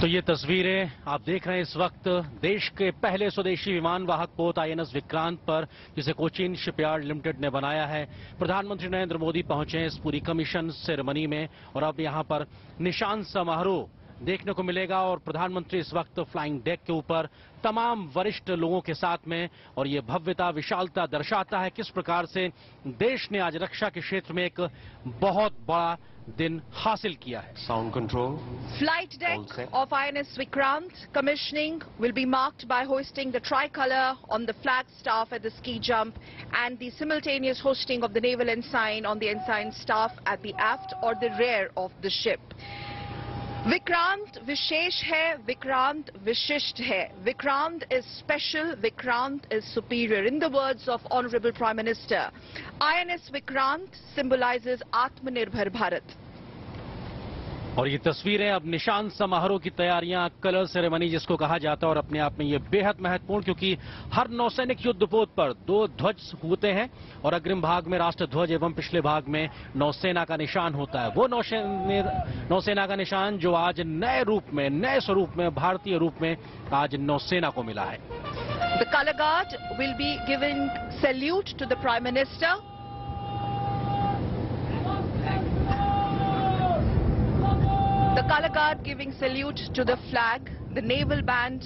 तो ये तस्वीरें आप देख रहे हैं इस वक्त देश के पहले स्वदेशी विमान वाहक पोत आईएनएस विक्रांत पर, जिसे कोचीन शिपयार्ड लिमिटेड ने बनाया है। प्रधानमंत्री नरेंद्र मोदी पहुंचे इस पूरी कमीशन सेरेमनी में और अब यहां पर निशान समारोह देखने को मिलेगा और प्रधानमंत्री इस वक्त फ्लाइंग डेक के ऊपर तमाम वरिष्ठ लोगों के साथ में, और ये भव्यता विशालता दर्शाता है किस प्रकार से देश ने आज रक्षा के क्षेत्र में एक बहुत बड़ा दिन हासिल किया है। Sound control. Flight deck of INS Vikrant commissioning will be marked by hoisting the tricolor on the flagstaff at the ski jump and the simultaneous hoisting of the naval ensign on the ensign staff at the aft or the rear of the ship. Vikrant vishesh hai, Vikrant vishisht hai. Vikrant is special, Vikrant is superior. In the words of Honorable Prime Minister, INS Vikrant symbolizes Atmanirbhar Bharat. और ये तस्वीरें अब निशान समारोह की तैयारियां, colour ceremony जिसको कहा जाता है, और अपने आप में ये बेहद महत्वपूर्ण क्योंकि हर नौसैनिक युद्धपोत पर दो ध्वज होते हैं और अग्रिम भाग में राष्ट्र ध्वज एवं पिछले भाग में नौसेना का निशान होता है। वो नौसेना का निशान जो आज नए रूप में, नए स्वरूप में, भारतीय रूप में आज नौसेना को मिला है। The color guard will be giving salute to the Prime Minister. The color guard giving salute to the flag, the naval band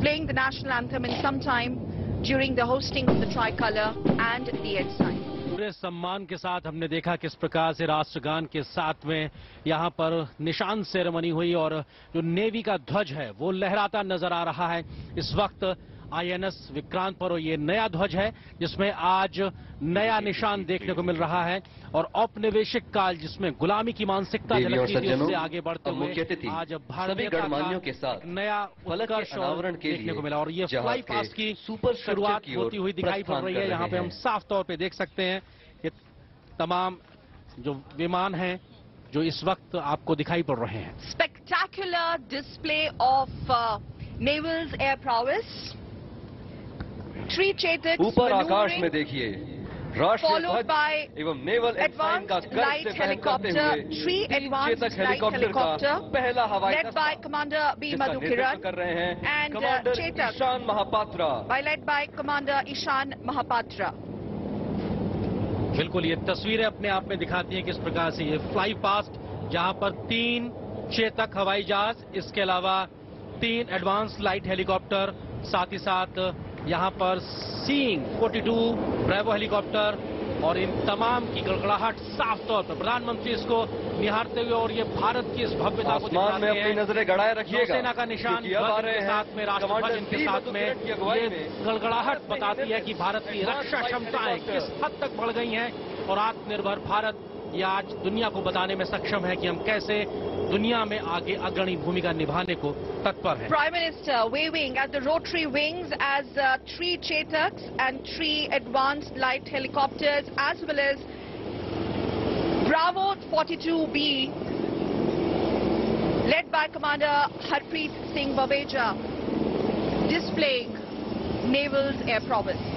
playing the national anthem in some time during the hosting of the tricolor and the ensign. पूरे सम्मान के साथ हमने देखा किस प्रकार से राष्ट्रगान के साथ में यहाँ पर निशान सेरेमनी हुई और जो नेवी का ध्वज है वो लहराता नजर आ रहा है इस वक्त आईएनएस विक्रांत पर, और ये नया ध्वज है जिसमें आज नया निशान देखने को मिल रहा है और औपनिवेशिक काल जिसमें गुलामी की मानसिकता झलकती थी, उससे आगे बढ़ते हुए आज भारतीय गणमान्यों के साथ नया उत्कर्ष देखने को मिला। और ये फ्लाई पास्ट की शुरुआत होती हुई दिखाई पड़ रही है। यहाँ पे हम साफ तौर पर देख सकते हैं ये तमाम जो विमान हैं जो इस वक्त आपको दिखाई पड़ रहे हैं। Spectacular display of नेवल्स air prowess. ऊपर आकाश में देखिए राष्ट्रीय ध्वज एवं naval advance light helicopter, three advance helicopter पहला हवाई led by commander B Madhukiran कर रहे हैं and Chetak Ishan Mahapatra by led by commander Ishan Mahapatra. बिल्कुल ये तस्वीरें अपने आप में दिखाती हैं किस प्रकार से ये फ्लाई पास्ट जहां पर तीन चेतक हवाई जहाज, इसके अलावा तीन एडवांस लाइट हेलीकॉप्टर, साथ ही साथ यहाँ पर सीइंग 42 ब्रावो हेलीकॉप्टर और इन तमाम की गड़गड़ाहट साफ तौर पर प्रधानमंत्री इसको निहारते हुए और ये भारत की इस भव्यता को आसमान में अपनी नजरें गड़ाए रखिएगा। सेना का निशान के साथ में, राष्ट्र ध्वज के साथ में ये गड़गड़ाहट बताती है कि भारत की रक्षा क्षमताएं किस हद तक बढ़ गई हैं और आत्मनिर्भर भारत ये आज दुनिया को बताने में सक्षम है कि हम कैसे दुनिया में आगे अग्रणी भूमिका निभाने को तत्पर है। Prime Minister waving at the rotary wings as three Chetaks and three advanced light helicopters as well as Bravo 42B led by Commander Harpreet Singh Baweja displaying Naval's air prowess.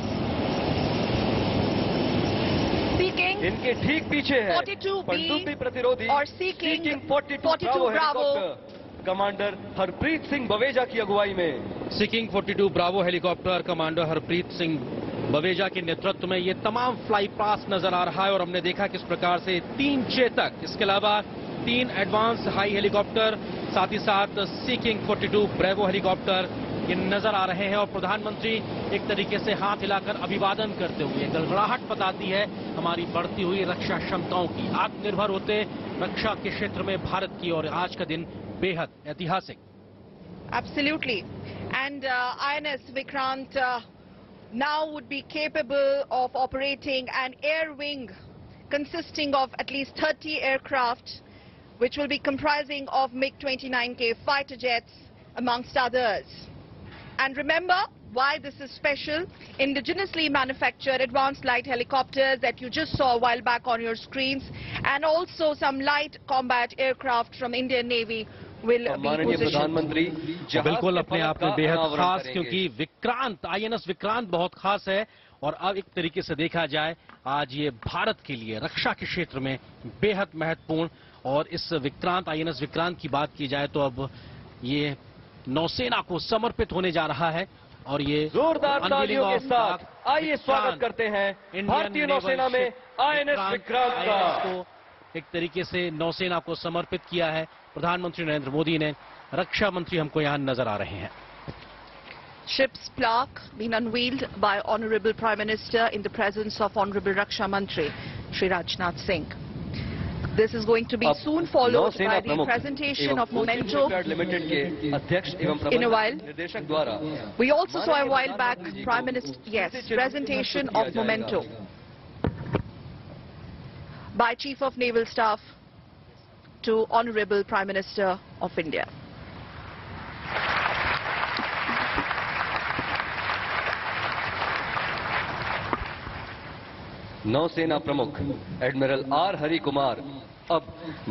इनके ठीक पीछे है 42B और Sea King 42 bravo commander Harpreet Singh Baweja की अगुवाई में सी king 42 bravo helicopter commander Harpreet Singh Baweja के नेतृत्व में ये तमाम फ्लाई पास नजर आ रहा है और हमने देखा किस प्रकार से 3 चेतक, इसके अलावा 3 एडवांस हाई हेलीकॉप्टर, साथ ही साथ सी किंग 42 ब्रावो हेलीकॉप्टर ये नजर आ रहे हैं और प्रधानमंत्री एक तरीके से हाथ हिलाकर अभिवादन करते हुए गड़गड़ाहट बताती है हमारी बढ़ती हुई रक्षा क्षमताओं की। आत्मनिर्भर होते रक्षा के क्षेत्र में भारत की, और आज का दिन बेहद ऐतिहासिक। Absolutely, and INS Vikrant now would be capable of operating an air wing consisting of at least 30 aircraft, which will be comprising of MiG-29K fighter jets, amongst others. And remember why this is special. Indigenously manufactured advanced light helicopters that you just saw a while back on your screens, and also some light combat aircraft from Indian Navy will be positioned. बिल्कुल अपने आप में बेहद खास, क्योंकि Vikrant, INS Vikrant बहुत खास है और अब एक तरीके से देखा जाए आज ये भारत के लिए रक्षा के क्षेत्र में बेहद महत्वपूर्ण। और इस विक्रांत, आईएनएस विक्रांत की बात की जाए तो अब ये नौसेना को समर्पित होने जा रहा है और ये जोरदार तालियों के साथ आइए स्वागत करते हैं भारतीय नौसेना में आईएनएस विक्रांत का। एक तरीके से नौसेना को समर्पित किया है प्रधानमंत्री नरेंद्र मोदी ने। रक्षा मंत्री हमको यहाँ नजर आ रहे हैं। Ship's plaque being unveiled by Honorable Prime Minister in the presence of Honorable Raksha Mantri Shri Rajnath Singh. This is going to be soon followed by the presentation of memento in a while. We also saw a while back Prime Minister, yes, presentation of memento by Chief of Naval Staff to Honorable Prime Minister of India. नौसेना प्रमुख admiral R Hari Kumar अब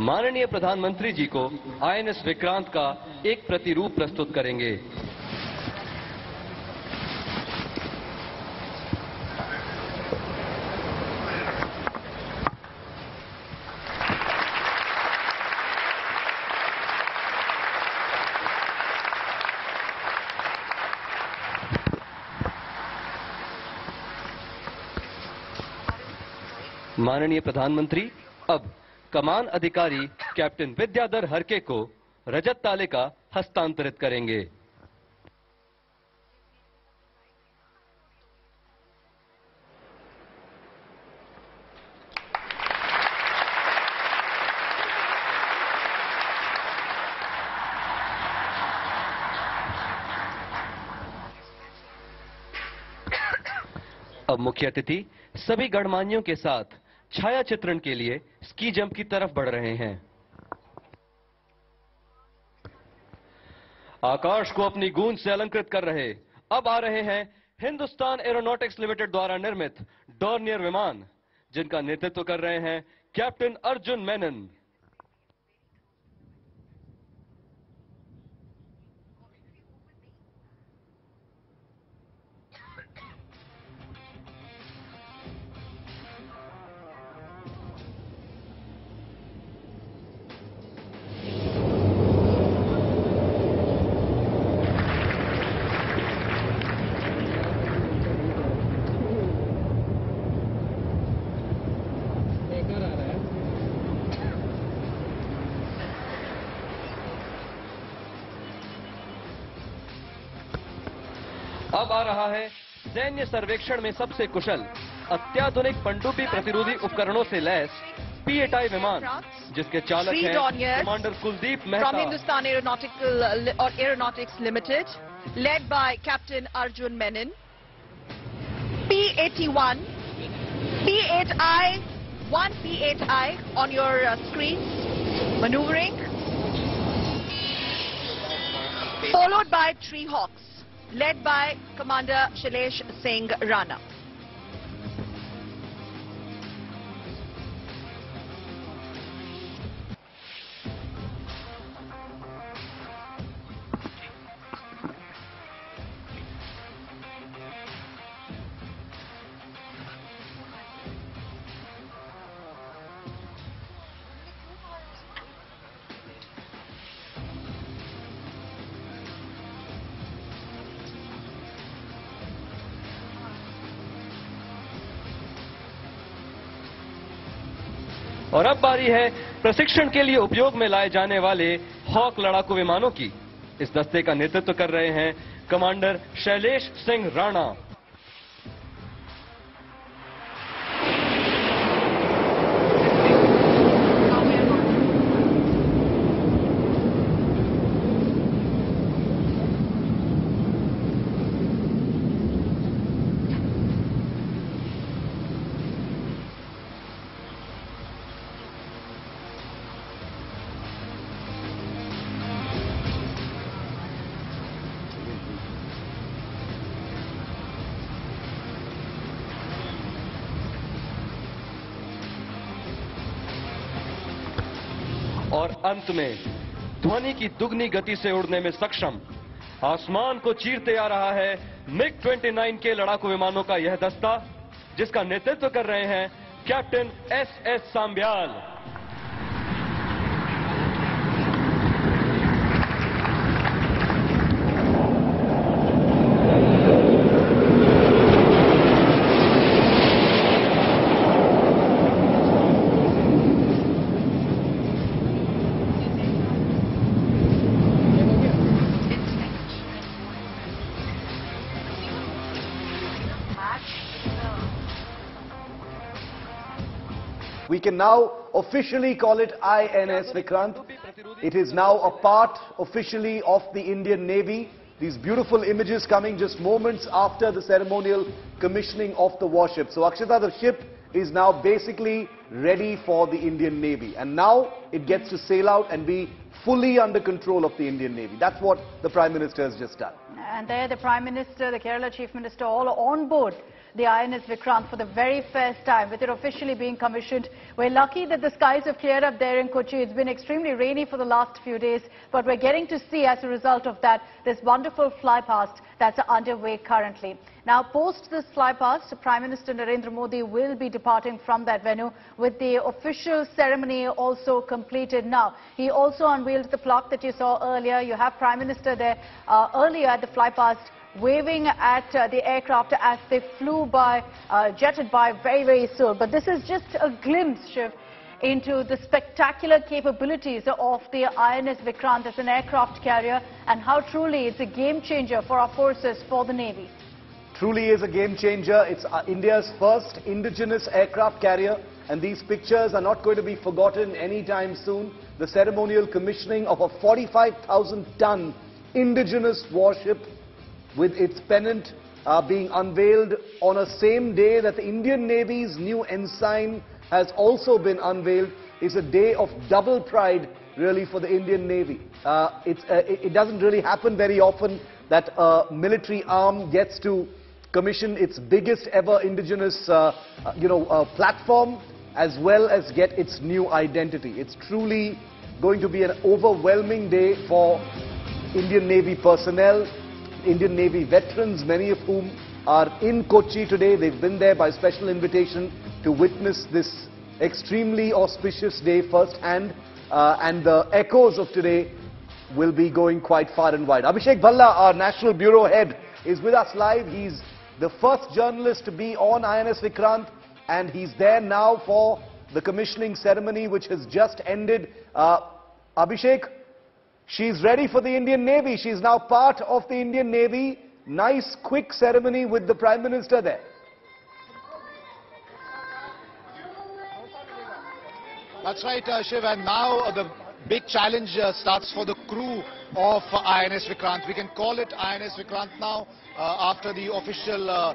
माननीय प्रधानमंत्री जी को INS Vikrant का एक प्रतिरूप प्रस्तुत करेंगे। माननीय प्रधानमंत्री अब कमान अधिकारी कैप्टन विद्याधर हरके को रजत तालिका हस्तांतरित करेंगे। अब मुख्य अतिथि सभी गणमान्यों के साथ छाया चित्रण के लिए स्की जंप की तरफ बढ़ रहे हैं। आकाश को अपनी गूंज से अलंकृत कर रहे अब आ रहे हैं हिंदुस्तान एरोनॉटिक्स लिमिटेड द्वारा निर्मित डॉर्नियर विमान, जिनका नेतृत्व कर रहे हैं कैप्टन अर्जुन मेनन। अब आ रहा है सैन्य सर्वेक्षण में सबसे कुशल, अत्याधुनिक पनडुब्बी प्रतिरोधी उपकरणों से लैस P8I विमान, जिसके चालक हैं commander Kuldeep Mehta. From Hindustan Aeronautics Limited, led by Captain Arjun Menon, P81, P8I, one P8I on your screens, maneuvering, followed by 3 Hawks, led by Commander Shailesh Singh Rana. और अब बारी है प्रशिक्षण के लिए उपयोग में लाए जाने वाले हॉक लड़ाकू विमानों की। इस दस्ते का नेतृत्व कर रहे हैं कमांडर शैलेश सिंह राणा। और अंत में ध्वनि की दुगनी गति से उड़ने में सक्षम, आसमान को चीरते आ रहा है MiG-29K लड़ाकू विमानों का यह दस्ता, जिसका नेतृत्व कर रहे हैं captain SS Sambyal. We can now officially call it INS Vikrant. It is now a part officially of the Indian Navy. These beautiful images coming just moments after the ceremonial commissioning of the warship. So Akshita, the ship is now basically ready for the Indian Navy. And now it gets to sail out and be fully under control of the Indian Navy. That's what the Prime Minister has just done. And there the Prime Minister, the Kerala Chief Minister, all are on board the INS Vikrant for the very first time, with it officially being commissioned. We're lucky that the skies have cleared up there in Kochi. It's been extremely rainy for the last few days, but we're getting to see, as a result of that, this wonderful flypast that's underway currently. Now, post this flypast, Prime Minister Narendra Modi will be departing from that venue, with the official ceremony also completed now. He also unveiled the plaque that you saw earlier. You have Prime Minister there earlier at the flypast, waving at the aircraft as they flew by, jetted by very, very soon. But this is just a glimpse, Shiv, into the spectacular capabilities of the INS Vikrant as an aircraft carrier, and how truly it's a game changer for our forces, for the Navy. Truly is a game changer. It's India's first indigenous aircraft carrier, and these pictures are not going to be forgotten anytime soon. The ceremonial commissioning of a 45,000-ton indigenous warship, with its pennant being unveiled on a same day that the Indian Navy's new ensign has also been unveiled, is a day of double pride, really, for the Indian Navy. It doesn't really happen very often that a military arm gets to commission its biggest ever indigenous platform, as well as get its new identity. It's truly going to be an overwhelming day for Indian Navy personnel, Indian Navy veterans, many of whom are in Kochi today. They've been there by special invitation to witness this extremely auspicious day firsthand, and the echoes of today will be going quite far and wide. Abhishek Bhalla, our National Bureau head, is with us live. He's the first journalist to be on INS Vikrant, and he's there now for the commissioning ceremony, which has just ended. Abhishek, she's ready for the Indian Navy. She's now part of the Indian Navy. Nice, quick ceremony with the Prime Minister there. That's right, Shiv. And now the big challenge starts for the crew of INS Vikrant. We can call it INS Vikrant now, after the official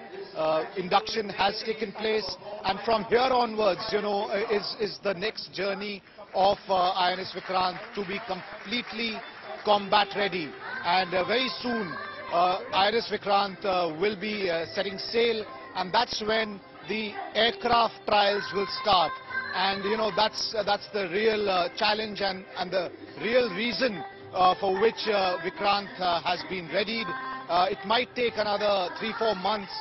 induction has taken place. And from here onwards, you know, is the next journey of INS Vikrant to be completely combat ready. And very soon INS Vikrant will be setting sail, and that's when the aircraft trials will start. And you know, that's the real challenge and the real reason for which Vikrant has been readied. It might take another 3-4 months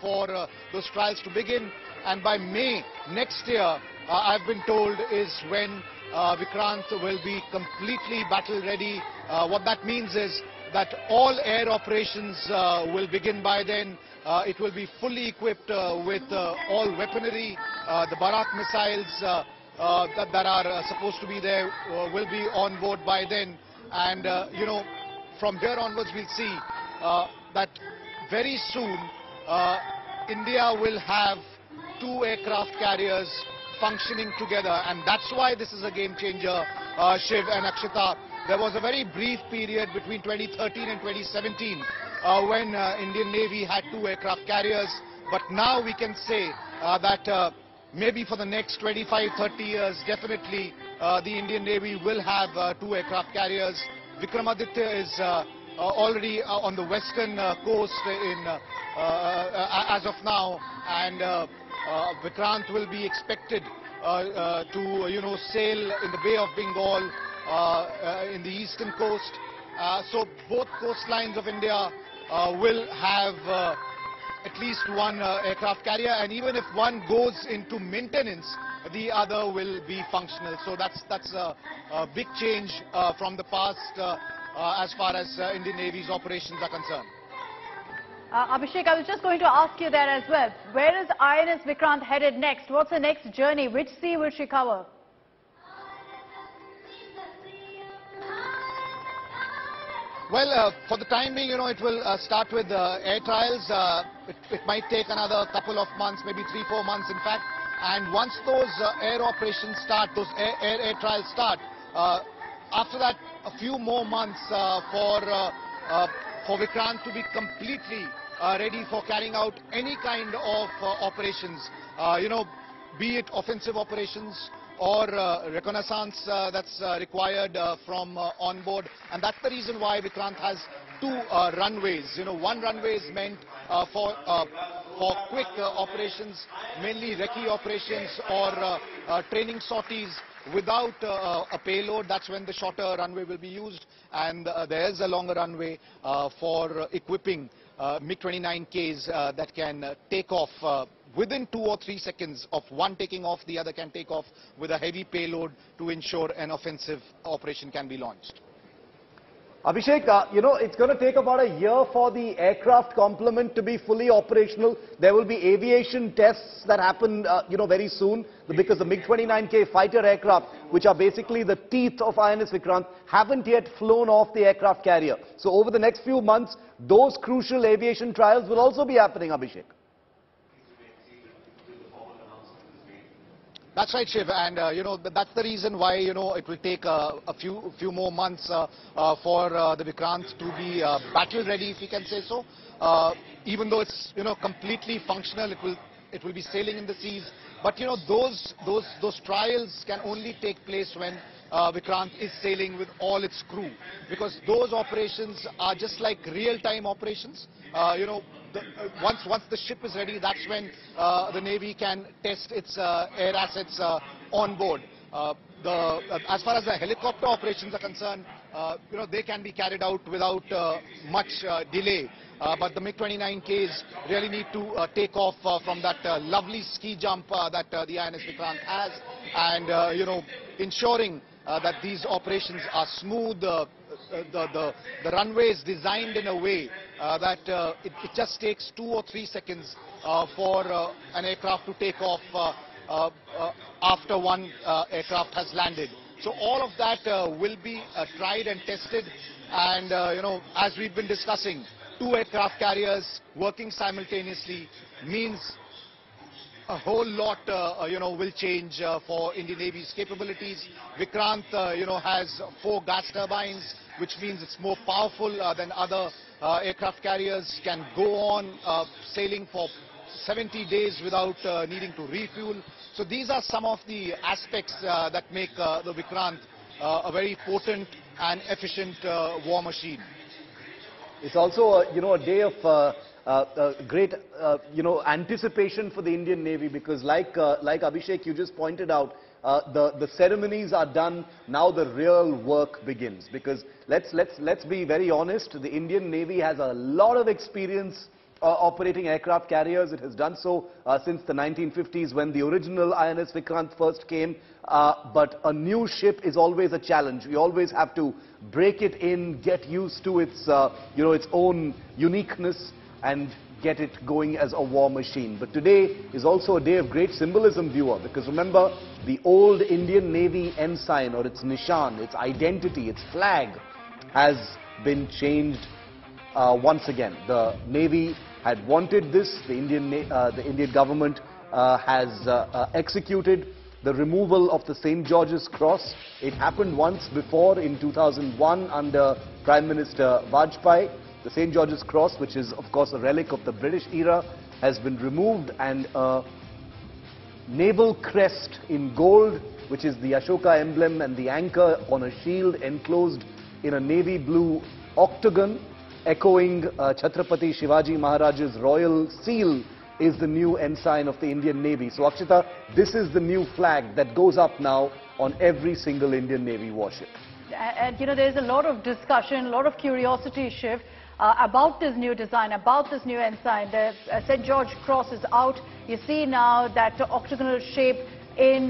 for those trials to begin, and by May next year, I've been told, is when Vikrant will be completely battle ready. What that means is that all air operations will begin by then. It will be fully equipped with all weaponry, the Barak missiles, that are supposed to be there will be on board by then. And, from here onwards, we'll see that very soon India will have two aircraft carriers functioning together. And that's why this is a game changer, Shiv and Akshita. There was a very brief period between 2013 and 2017 when Indian Navy had two aircraft carriers. But now we can say that maybe for the next 25, 30 years, definitely the Indian Navy will have two aircraft carriers. Vikramaditya is already on the western coast in, as of now, and Vikrant will be expected to, sail in the Bay of Bengal, in the eastern coast. So both coastlines of India will have at least one aircraft carrier, and even if one goes into maintenance, the other will be functional. So that's a big change from the past as far as Indian Navy's operations are concerned. Abhishek, I was just going to ask you that as well. Where is INS Vikrant headed next? What's the next journey? Which sea will she cover? Well, for the time being, it will start with air trials. It might take another couple of months, maybe 3-4 months, in fact. And once those air operations start, those air trials start, after that, a few more months for Vikrant to be completely ready for carrying out any kind of operations, be it offensive operations or reconnaissance that's required from on board. And that's the reason why Vikrant has two runways. One runway is meant for quick operations, mainly recce operations or training sorties without a payload. That's when the shorter runway will be used, and there's a longer runway for equipping MiG-29Ks that can take off within 2 or 3 seconds of one taking off. The other can take off with a heavy payload to ensure an offensive operation can be launched. Abhishek, it's going to take about a year for the aircraft complement to be fully operational. There will be aviation tests that happen, very soon, because the MiG-29K fighter aircraft, which are basically the teeth of INS Vikrant, haven't yet flown off the aircraft carrier. So over the next few months, those crucial aviation trials will also be happening, Abhishek. That's right, Shiv, and that's the reason why it will take a few more months for the Vikrant to be battle ready, if we can say so. Even though it's completely functional, it will be sailing in the seas. But those trials can only take place when Vikrant is sailing with all its crew, because those operations are just like real-time operations. Once the ship is ready, that's when the Navy can test its air assets on board. As far as the helicopter operations are concerned, they can be carried out without much delay. But the MiG-29Ks really need to take off from that lovely ski jump that the INS Vikrant has, and ensuring that these operations are smooth. The runway is designed in a way that it just takes 2 or 3 seconds for an aircraft to take off after one aircraft has landed. So all of that will be tried and tested, and as we've been discussing, two aircraft carriers working simultaneously means a whole lot, will change for Indian Navy's capabilities. Vikrant, has 4 gas turbines, which means it's more powerful than other aircraft carriers, can go on sailing for 70 days without needing to refuel. So these are some of the aspects that make the Vikrant a very potent and efficient war machine. It's also, a day of great, anticipation for the Indian Navy, because like Abhishek, you just pointed out, the ceremonies are done. Now the real work begins, because let's be very honest, the Indian Navy has a lot of experience operating aircraft carriers. It has done so since the 1950s, when the original INS Vikrant first came. But a new ship is always a challenge. We always have to break it in, get used to its its own uniqueness. and get it going as a war machine. But today is also a day of great symbolism, viewer, because remember, the old Indian Navy ensign, or its nishan, its identity, its flag, has been changed once again. The Navy had wanted this, the Indian government has executed the removal of the St. George's Cross. It happened once before in 2001 under Prime Minister Vajpayee. The St. George's Cross, which is of course a relic of the British era, has been removed, and a naval crest in gold, which is the Ashoka emblem and the anchor on a shield enclosed in a navy blue octagon, echoing Chhatrapati Shivaji Maharaj's royal seal, is the new ensign of the Indian Navy. So Akshita, this is the new flag that goes up now on every single Indian Navy warship. And you know, there's a lot of discussion, a lot of curiosity shift about this new design, about this new ensign. The St. George Cross is out. You see now that octagonal shape in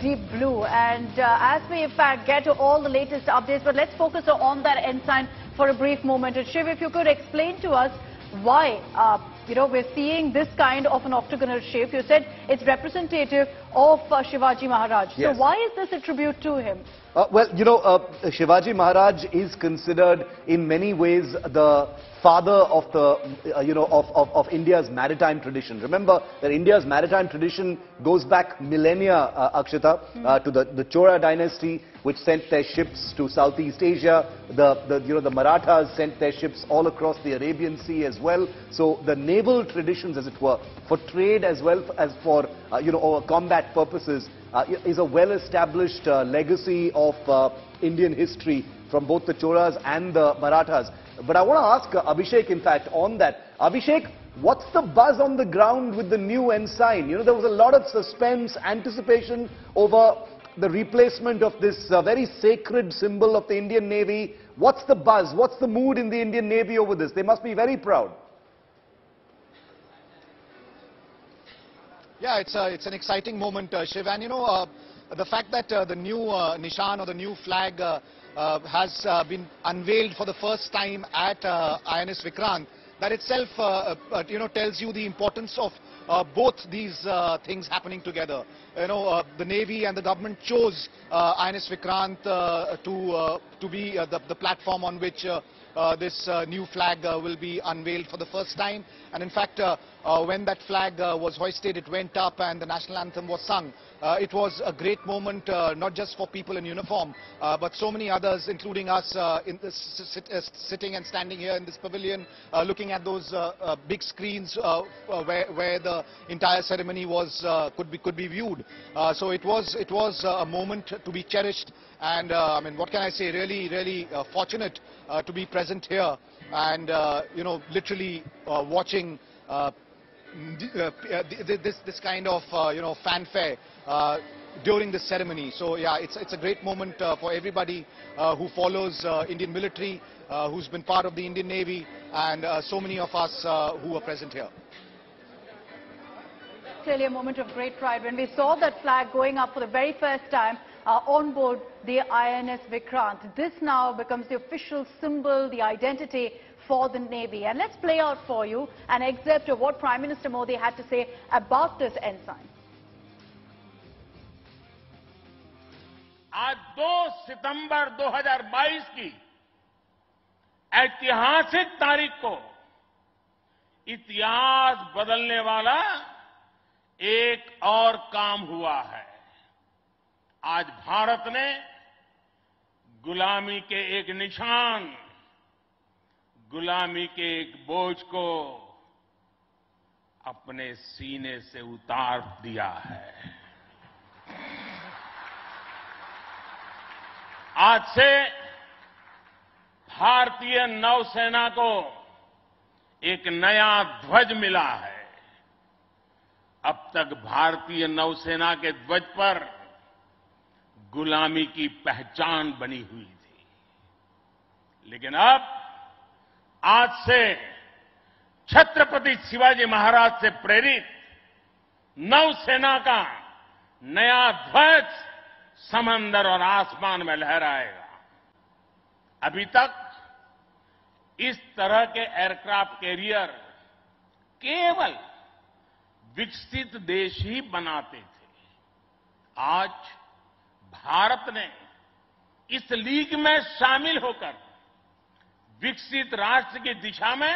deep blue. And as we in fact get to all the latest updates, but let's focus on that ensign for a brief moment. And Shiv, if you could explain to us why you know, we're seeing this kind of an octagonal shape. You said it's representative of Shivaji Maharaj. Yes. So why is this a tribute to him? Well, you know, Shivaji Maharaj is considered in many ways the father of the, of India's maritime tradition. Remember that India's maritime tradition goes back millennia, Akshita, to the Chola dynasty, which sent their ships to Southeast Asia. The Marathas sent their ships all across the Arabian Sea as well. So the naval traditions, as it were, for trade as well as for, combat purposes, is a well-established legacy of Indian history from both the Cholas and the Marathas. But I want to ask Abhishek, in fact, on that. Abhishek, what's the buzz on the ground with the new ensign? You know, there was a lot of suspense, anticipation over the replacement of this very sacred symbol of the Indian Navy. What's the buzz? What's the mood in the Indian Navy over this? They must be very proud. Yeah, it's an exciting moment, Shiv, and you know, the fact that the new nishan, or the new flag, has been unveiled for the first time at INS Vikrant, that itself, tells you the importance of both these things happening together. You know, the Navy and the government chose INS Vikrant to be the platform on which this new flag will be unveiled for the first time. And in fact, when that flag was hoisted, it went up and the national anthem was sung. It was a great moment, not just for people in uniform, but so many others, including us sitting and standing here in this pavilion, looking at those big screens where the entire ceremony was could be viewed. So it was a moment to be cherished. And I mean, what can I say? Really, really fortunate to be present here, and literally watching this kind of fanfare during this ceremony. So yeah, it's a great moment for everybody who follows Indian military, who's been part of the Indian Navy, and so many of us who are present here. Clearly a moment of great pride when we saw that flag going up for the very first time on board the INS Vikrant. This now becomes the official symbol, the identity for the Navy. And let's play out for you an excerpt of what Prime Minister Modi had to say about this ensign. आज 2 सितंबर 2022 की ऐतिहासिक तारीख को इतिहास बदलने वाला एक और काम हुआ है। आज भारत ने गुलामी के एक निशान, गुलामी के एक बोझ को अपने सीने से उतार दिया है। आज से भारतीय नौसेना को एक नया ध्वज मिला है। अब तक भारतीय नौसेना के ध्वज पर गुलामी की पहचान बनी हुई थी, लेकिन अब आज से छत्रपति शिवाजी महाराज से प्रेरित नौसेना का नया ध्वज समंदर और आसमान में लहराएगा। अभी तक इस तरह के एयरक्राफ्ट कैरियर केवल विकसित देश ही बनाते थे। आज भारत ने इस लीग में शामिल होकर विकसित राष्ट्र की दिशा में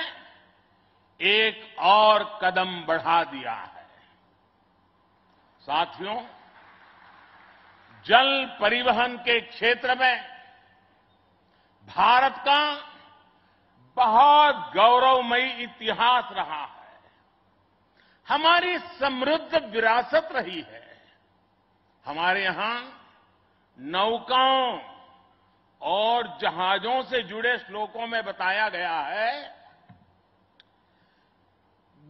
एक और कदम बढ़ा दिया है। साथियों, जल परिवहन के क्षेत्र में भारत का बहुत गौरवमयी इतिहास रहा है, हमारी समृद्ध विरासत रही है। हमारे यहां नौकाओं और जहाजों से जुड़े श्लोकों में बताया गया है,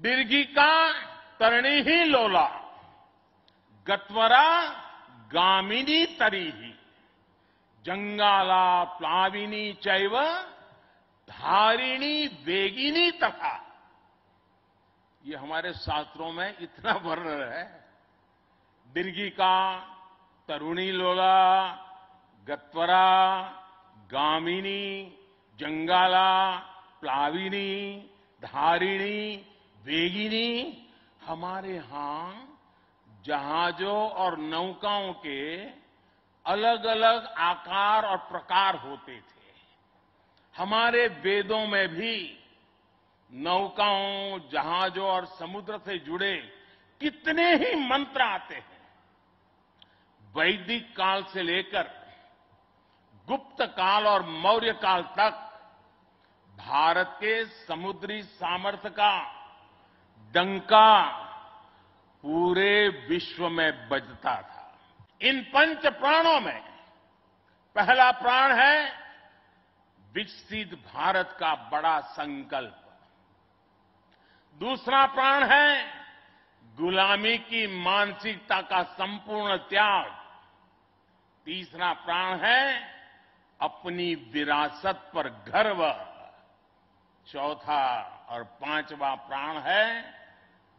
बिरगी का तरणी ही लोला, गत्वरा गामिनी तरीही, जंगाला प्लाविनी चैव धारिणी वेगिनी तथा। ये हमारे शास्त्रों में इतना वर्णन है, बिरगी का तरुणी लोला, गत्वरा गामिनी, जंगाला प्लाविनी, धारिणी वेगिनी। हमारे यहां जहाजों और नौकाओं के अलग अलग आकार और प्रकार होते थे। हमारे वेदों में भी नौकाओं, जहाजों और समुद्र से जुड़े कितने ही मंत्र आते हैं। वैदिक काल से लेकर गुप्त काल और मौर्य काल तक भारत के समुद्री सामर्थ्य का डंका पूरे विश्व में बजता था। इन पंच प्राणों में पहला प्राण है विकसित भारत का बड़ा संकल्प, दूसरा प्राण है गुलामी की मानसिकता का संपूर्ण त्याग, तीसरा प्राण है अपनी विरासत पर गर्व, चौथा और पांचवा प्राण है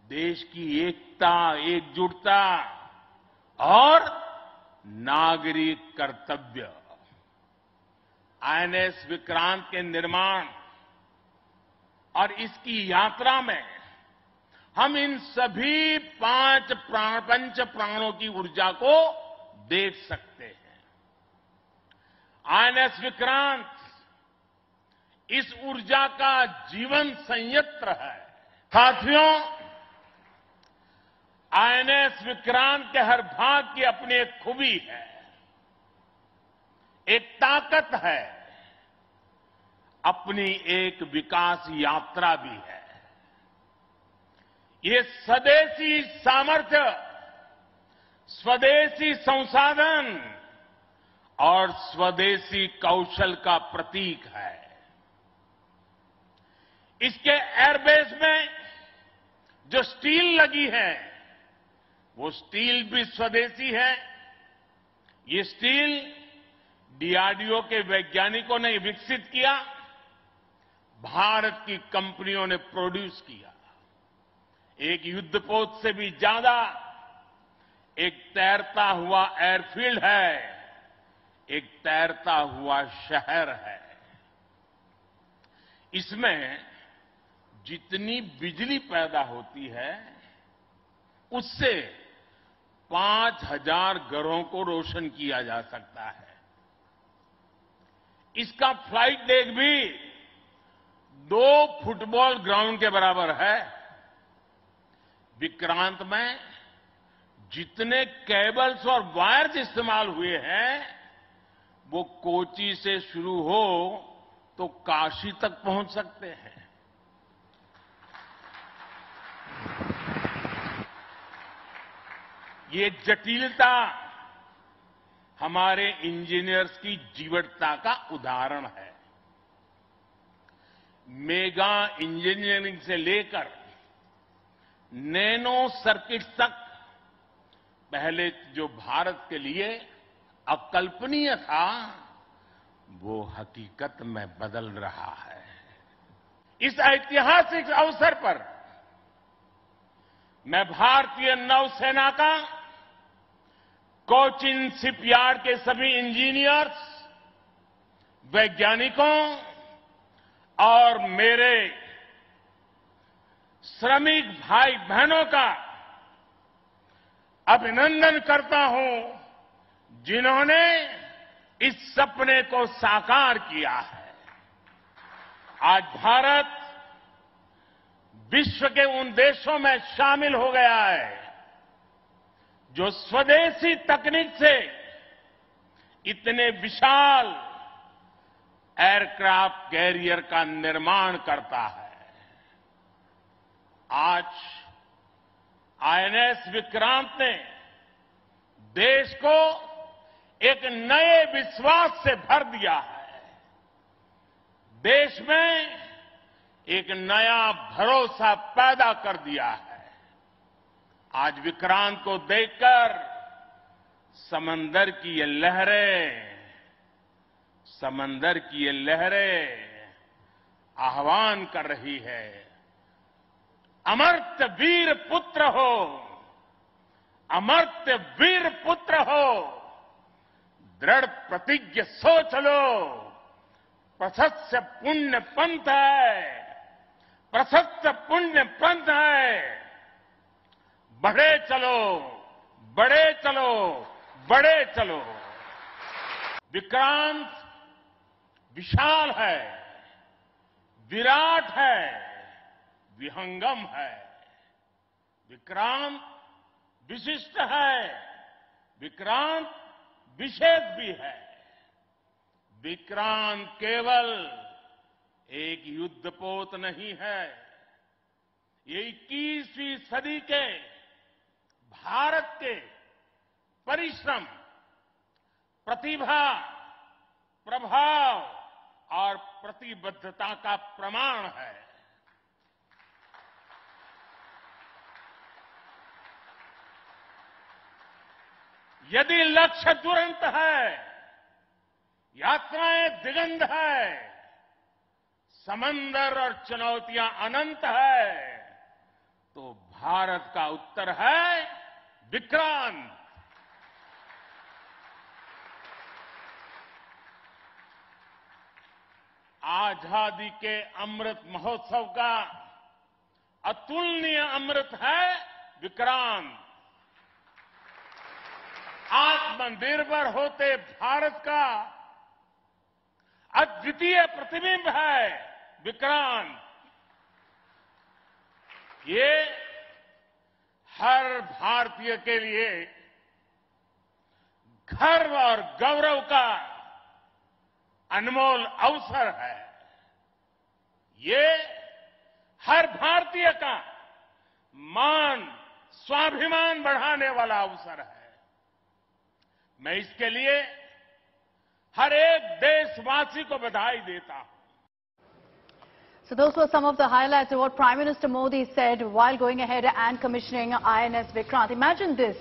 देश की एकता, एकजुटता और नागरिक कर्तव्य। आईएनएस विक्रांत के निर्माण और इसकी यात्रा में हम इन सभी पंच प्राणों की ऊर्जा को देख सकते हैं। आईएनएस विक्रांत इस ऊर्जा का जीवन संयंत्र है। साथियों, आईएनएस विक्रांत के हर भाग की अपनी एक खूबी है, एक ताकत है, अपनी एक विकास यात्रा भी है। ये स्वदेशी सामर्थ्य, स्वदेशी संसाधन और स्वदेशी कौशल का प्रतीक है। इसके एयरबेस में जो स्टील लगी है, वो स्टील भी स्वदेशी है। ये स्टील डीआरडीओ के वैज्ञानिकों ने विकसित किया, भारत की कंपनियों ने प्रोड्यूस किया। एक युद्धपोत से भी ज्यादा एक तैरता हुआ एयरफील्ड है, एक तैरता हुआ शहर है। इसमें जितनी बिजली पैदा होती है, उससे 5000 घरों को रोशन किया जा सकता है। इसका फ्लाइट डेक भी 2 फुटबॉल ग्राउंड के बराबर है। विक्रांत में जितने केबल्स और वायर्स इस्तेमाल हुए हैं, वो कोची से शुरू हो तो काशी तक पहुंच सकते हैं। ये जटिलता हमारे इंजीनियर्स की जीवटता का उदाहरण है। मेगा इंजीनियरिंग से लेकर नैनो सर्किट तक पहले जो भारत के लिए अकल्पनीय था, वो हकीकत में बदल रहा है। इस ऐतिहासिक अवसर पर मैं भारतीय नौसेना का, कोचिन शिपयार्ड के सभी इंजीनियर्स, वैज्ञानिकों और मेरे श्रमिक भाई बहनों का अभिनंदन करता हूं जिन्होंने इस सपने को साकार किया है। आज भारत विश्व के उन देशों में शामिल हो गया है जो स्वदेशी तकनीक से इतने विशाल एयरक्राफ्ट कैरियर का निर्माण करता है। आज आईएनएस विक्रांत ने देश को एक नए विश्वास से भर दिया है। देश में एक नया भरोसा पैदा कर दिया है। आज विक्रांत को देखकर समंदर की ये लहरें आह्वान कर रही है, अमर्त्य वीर पुत्र हो, दृढ़ प्रतिज्ञ सोच लो, प्रशस्त पुण्य पंथ है, बढ़े चलो। विक्रांत विशाल है, विराट है, विहंगम है। विक्रांत विशिष्ट है, विक्रांत विशेष भी है। विक्रांत केवल एक युद्धपोत नहीं है, ये 21वीं सदी के भारत के परिश्रम, प्रतिभा, प्रभाव और प्रतिबद्धता का प्रमाण है। यदि लक्ष्य दुरंत है, यात्राएं दिगंत है, समंदर और चुनौतियां अनंत है, तो भारत का उत्तर है विक्रांत। आजादी के अमृत महोत्सव का अतुलनीय अमृत है विक्रांत। आत्मनिर्भर होते भारत का अद्वितीय प्रतिबिंब है विक्रांत। ये हर भारतीय के लिए गर्व और गौरव का अनमोल अवसर है। ये हर भारतीय का मान, स्वाभिमान बढ़ाने वाला अवसर है। मैं इसके लिए हर एक देशवासी को बधाई देता हूं। So those were some of the highlights of what Prime Minister Modi said while going ahead and commissioning INS Vikrant. Imagine this.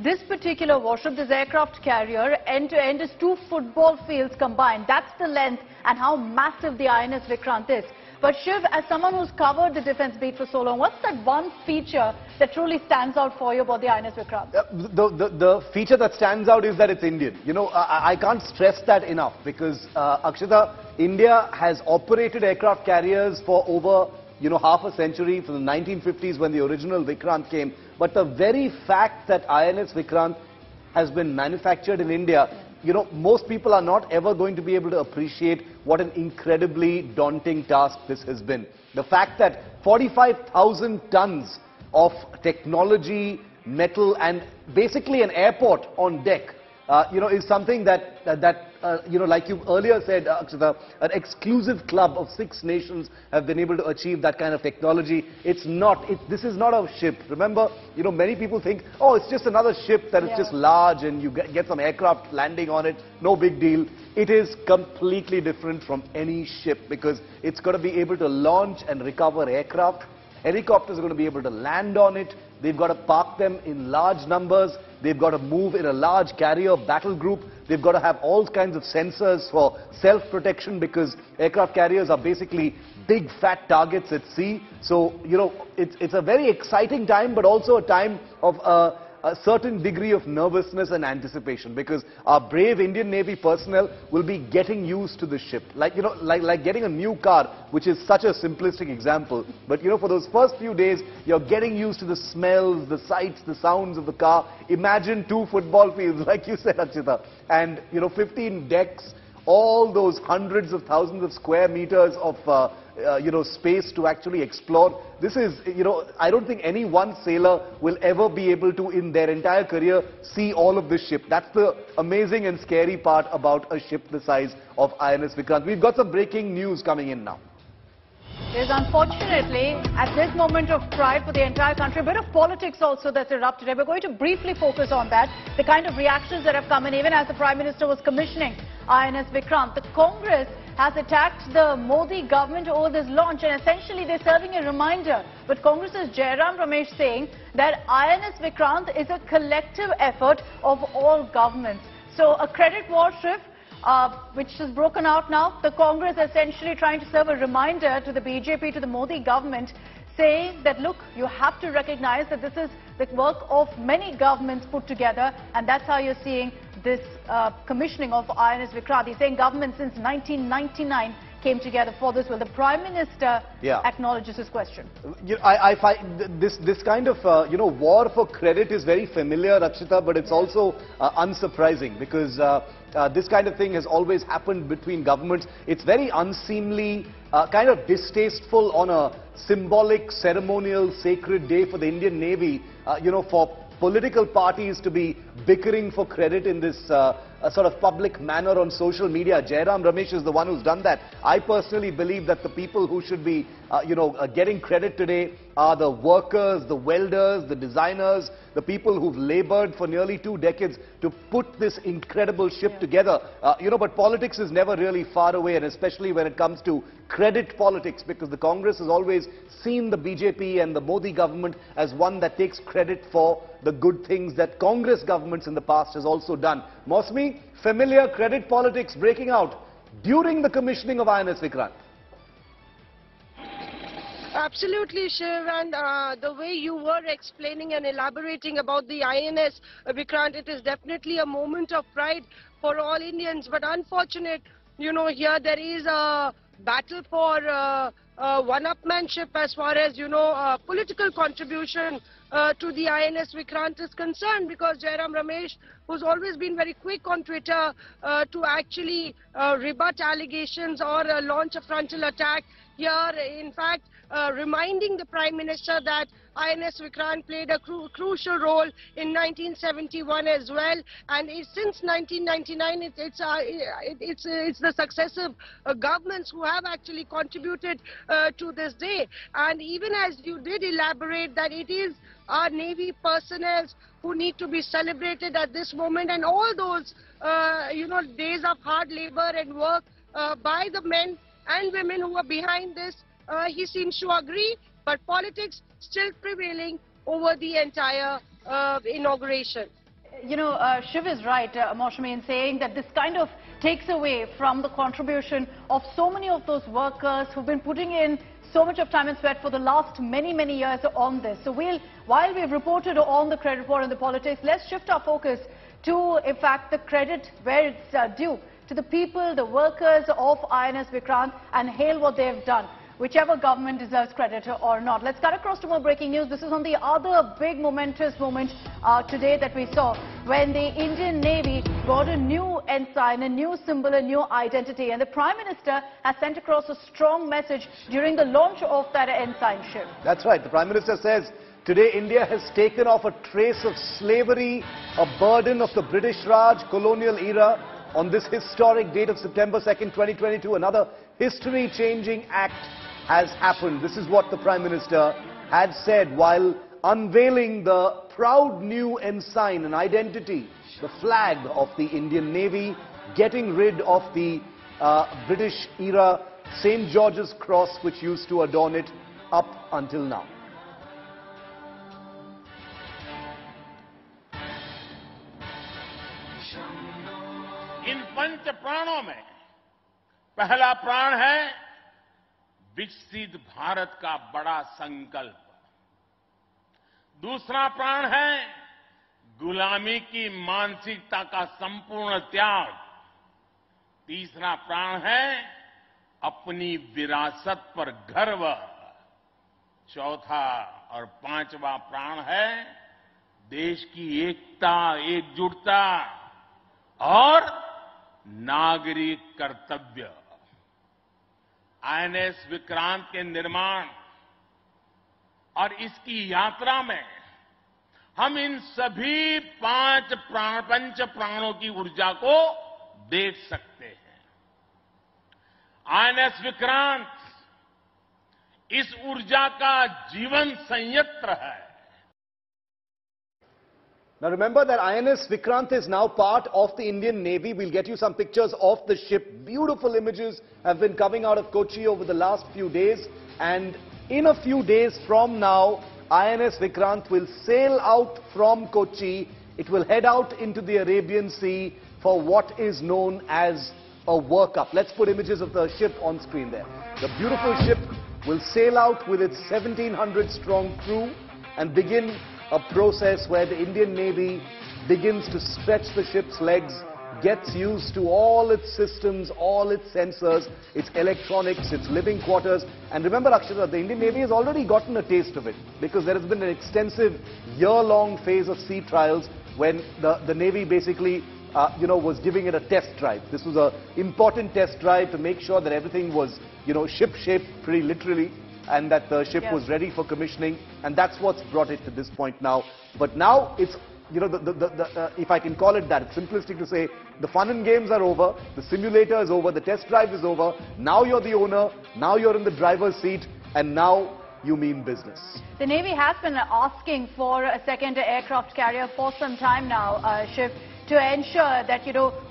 This particular warship, this aircraft carrier, end-to-end is 2 football fields combined. That's the length and how massive the INS Vikrant is. But Shiv, as someone who's covered the defence beat for so long, what's that one feature that truly stands out for you about the INS Vikrant? The feature that stands out is that it's Indian. You know, I can't stress that enough because, Akshita, India has operated aircraft carriers for over, half a century, from the 1950s when the original Vikrant came. But the very fact that INS Vikrant has been manufactured in India, most people are not ever going to be able to appreciate what an incredibly daunting task this has been. The fact that 45,000 tons of technology, metal and basically an airport on deck, is something that like you earlier said, Akshita, an exclusive club of 6 nations have been able to achieve that kind of technology. This is not a ship. Remember, many people think, oh, it's just another ship that is just large and you get some aircraft landing on it, no big deal. It is completely different from any ship because it's going to be able to launch and recover aircraft. Helicopters are going to be able to land on it. They've got to park them in large numbers. They've got to move in a large carrier battle group. They've got to have all kinds of sensors for self-protection because aircraft carriers are basically big fat targets at sea. So, it's a very exciting time, but also a time of a certain degree of nervousness and anticipation, because our brave Indian Navy personnel will be getting used to the ship. Like, you know, like getting a new car, which is such a simplistic example. But, you know, for those first few days, you're getting used to the smells, the sights, the sounds of the car. Imagine 2 football fields, like you said, Archita, and, you know, 15 decks, all those hundreds of thousands of square meters of you know, space to actually explore. This is, you know, I don't think any one sailor will ever be able to, in their entire career, see all of this ship. That's the amazing and scary part about a ship the size of INS Vikrant. We've got some breaking news coming in now. There's unfortunately, at this moment of pride for the entire country, a bit of politics also that's erupted. And we're going to briefly focus on that, the kind of reactions that have come in, even as the Prime Minister was commissioning INS Vikrant. The Congress has attacked the Modi government over this launch, and essentially they're serving a reminder. But Congress's Jairam Ramesh saying that INS Vikrant is a collective effort of all governments. So a credit war shift, which has broken out now. The Congress essentially trying to serve a reminder to the BJP, to the Modi government, saying that, look, you have to recognize that this is the work of many governments put together, and that's how you're seeing this commissioning of INS Vikrant. He's saying government since 1999 came together for this. Well, the Prime Minister acknowledges his question. You know, I find this kind of you know, war for credit is very familiar, Rakshita, but it's also unsurprising, because this kind of thing has always happened between governments. It's very unseemly, kind of distasteful on a symbolic, ceremonial, sacred day for the Indian Navy, you know, for political parties to be bickering for credit in this sort of public manner on social media. Jairam Ramesh is the one who's done that. I personally believe that the people who should be, you know, getting credit today are the workers, the welders, the designers, the people who've labored for nearly 2 decades to put this incredible ship together. You know, but politics is never really far away, and especially when it comes to credit politics, because the Congress has always seen the BJP and the Modi government as one that takes credit for the good things that Congress governments in the past has also done. Mosmi, familiar credit politics breaking out during the commissioning of INS Vikrant. Absolutely, Shiv, and the way you were explaining and elaborating about the INS Vikrant, it is definitely a moment of pride for all Indians. But unfortunate, you know, here there is a battle for one-upmanship as far as, you know, political contribution to the INS Vikrant is concerned, because Jairam Ramesh, who's always been very quick on Twitter to actually rebut allegations or launch a frontal attack, here, in fact, reminding the Prime Minister that INS Vikrant played a crucial role in 1971 as well, and since 1999, it's the successive governments who have actually contributed to this day. And even as you did elaborate, that it is our Navy personnel who need to be celebrated at this moment, and all those you know, days of hard labor and work by the men and women who are behind this. He seems to agree, but politics still prevailing over the entire inauguration. You know, Shiv is right, Mosmi, in saying that this kind of takes away from the contribution of so many of those workers who've been putting in so much of time and sweat for the last many years on this. So while we've reported on the credit war and the politics, let's shift our focus to, in fact, the credit where it's due, to the people, the workers of INS Vikrant, and hail what they've done. Whichever government deserves credit or not. Let's cut across to more breaking news. This is on the other big momentous moment today that we saw, when the Indian Navy got a new ensign, a new symbol, a new identity. And the Prime Minister has sent across a strong message during the launch of that ensign ship. That's right. The Prime Minister says, today India has taken off a trace of slavery, a burden of the British Raj colonial era. On this historic date of September 2nd, 2022, another history-changing act has happened. This is what the Prime Minister had said while unveiling the proud new ensign and identity, the flag of the Indian Navy, getting rid of the British-era St. George's Cross, which used to adorn it up until now. इन पंच प्राणों में पहला प्राण है विकसित भारत का बड़ा संकल्प, दूसरा प्राण है गुलामी की मानसिकता का संपूर्ण त्याग। तीसरा प्राण है अपनी विरासत पर गर्व। चौथा और पांचवा प्राण है देश की एकता, एकजुटता और नागरिक कर्तव्य। आईएनएस विक्रांत के निर्माण और इसकी यात्रा में हम इन सभी पंच प्राणों की ऊर्जा को देख सकते हैं। आईएनएस विक्रांत इस ऊर्जा का जीवन संयंत्र है। Now remember that INS Vikrant is now part of the Indian Navy. We'll get you some pictures of the ship. Beautiful images have been coming out of Kochi over the last few days. And in a few days from now, INS Vikrant will sail out from Kochi. It will head out into the Arabian Sea for what is known as a workup. Let's put images of the ship on screen there. The beautiful ship will sail out with its 1,700 strong crew and begin a process where the Indian Navy begins to stretch the ship's legs, gets used to all its systems, all its sensors, its electronics, its living quarters. And remember, Akshita, the Indian Navy has already gotten a taste of it because there has been an extensive year-long phase of sea trials when the Navy basically was giving it a test drive. This was an important test drive to make sure that everything was, ship-shaped pretty literally, and that the ship was ready for commissioning, and that's what's brought it to this point now. But now it's, if I can call it that, it's simplistic to say the fun and games are over, the simulator is over, the test drive is over, now you're the owner, now you're in the driver's seat, and now you mean business. The Navy has been asking for a second aircraft carrier for some time now, Shiv, to ensure that,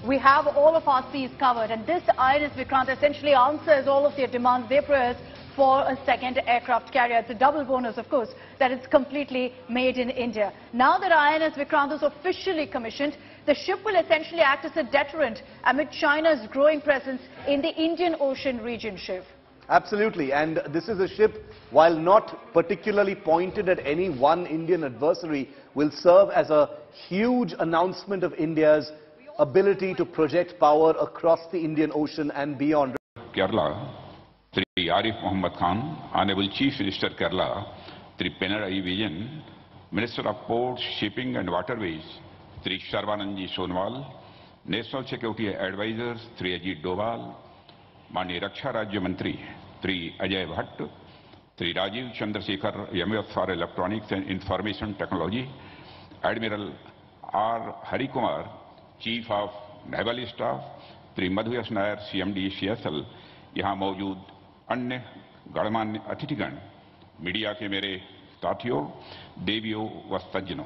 we have all of our seas covered, and this INS Vikrant essentially answers all of their demands, their prayers, for a second aircraft carrier. It's a double bonus, of course, that it's completely made in India. Now that INS Vikrant is officially commissioned, the ship will essentially act as a deterrent amid China's growing presence in the Indian Ocean region, Shiv. Absolutely, and this is a ship, while not particularly pointed at any one Indian adversary, will serve as a huge announcement of India's ability to project power across the Indian Ocean and beyond. Kerala. Shri Arif Mohammad Khan, Honorable Chief Minister Kerala, Shri Pinarayi Vijayan, Minister of Ports, Shipping and Waterways, Shri Sarbananji Sonwal, National Security Advisors, Shri Ajit Doval, Mani Raksha Rajya Mantri, Shri Ajay Bhatt, Shri Rajiv Chandrasekhar, MF for Electronics and Information Technology, Admiral R Hari Kumar, Chief of Naval Staff, Shri Madhu S. Nair, CMD CSL, यहाँ मौजूद अन्य गणमान्य अतिथिगण, media के मेरे साथियों, देवियों व सज्जनों,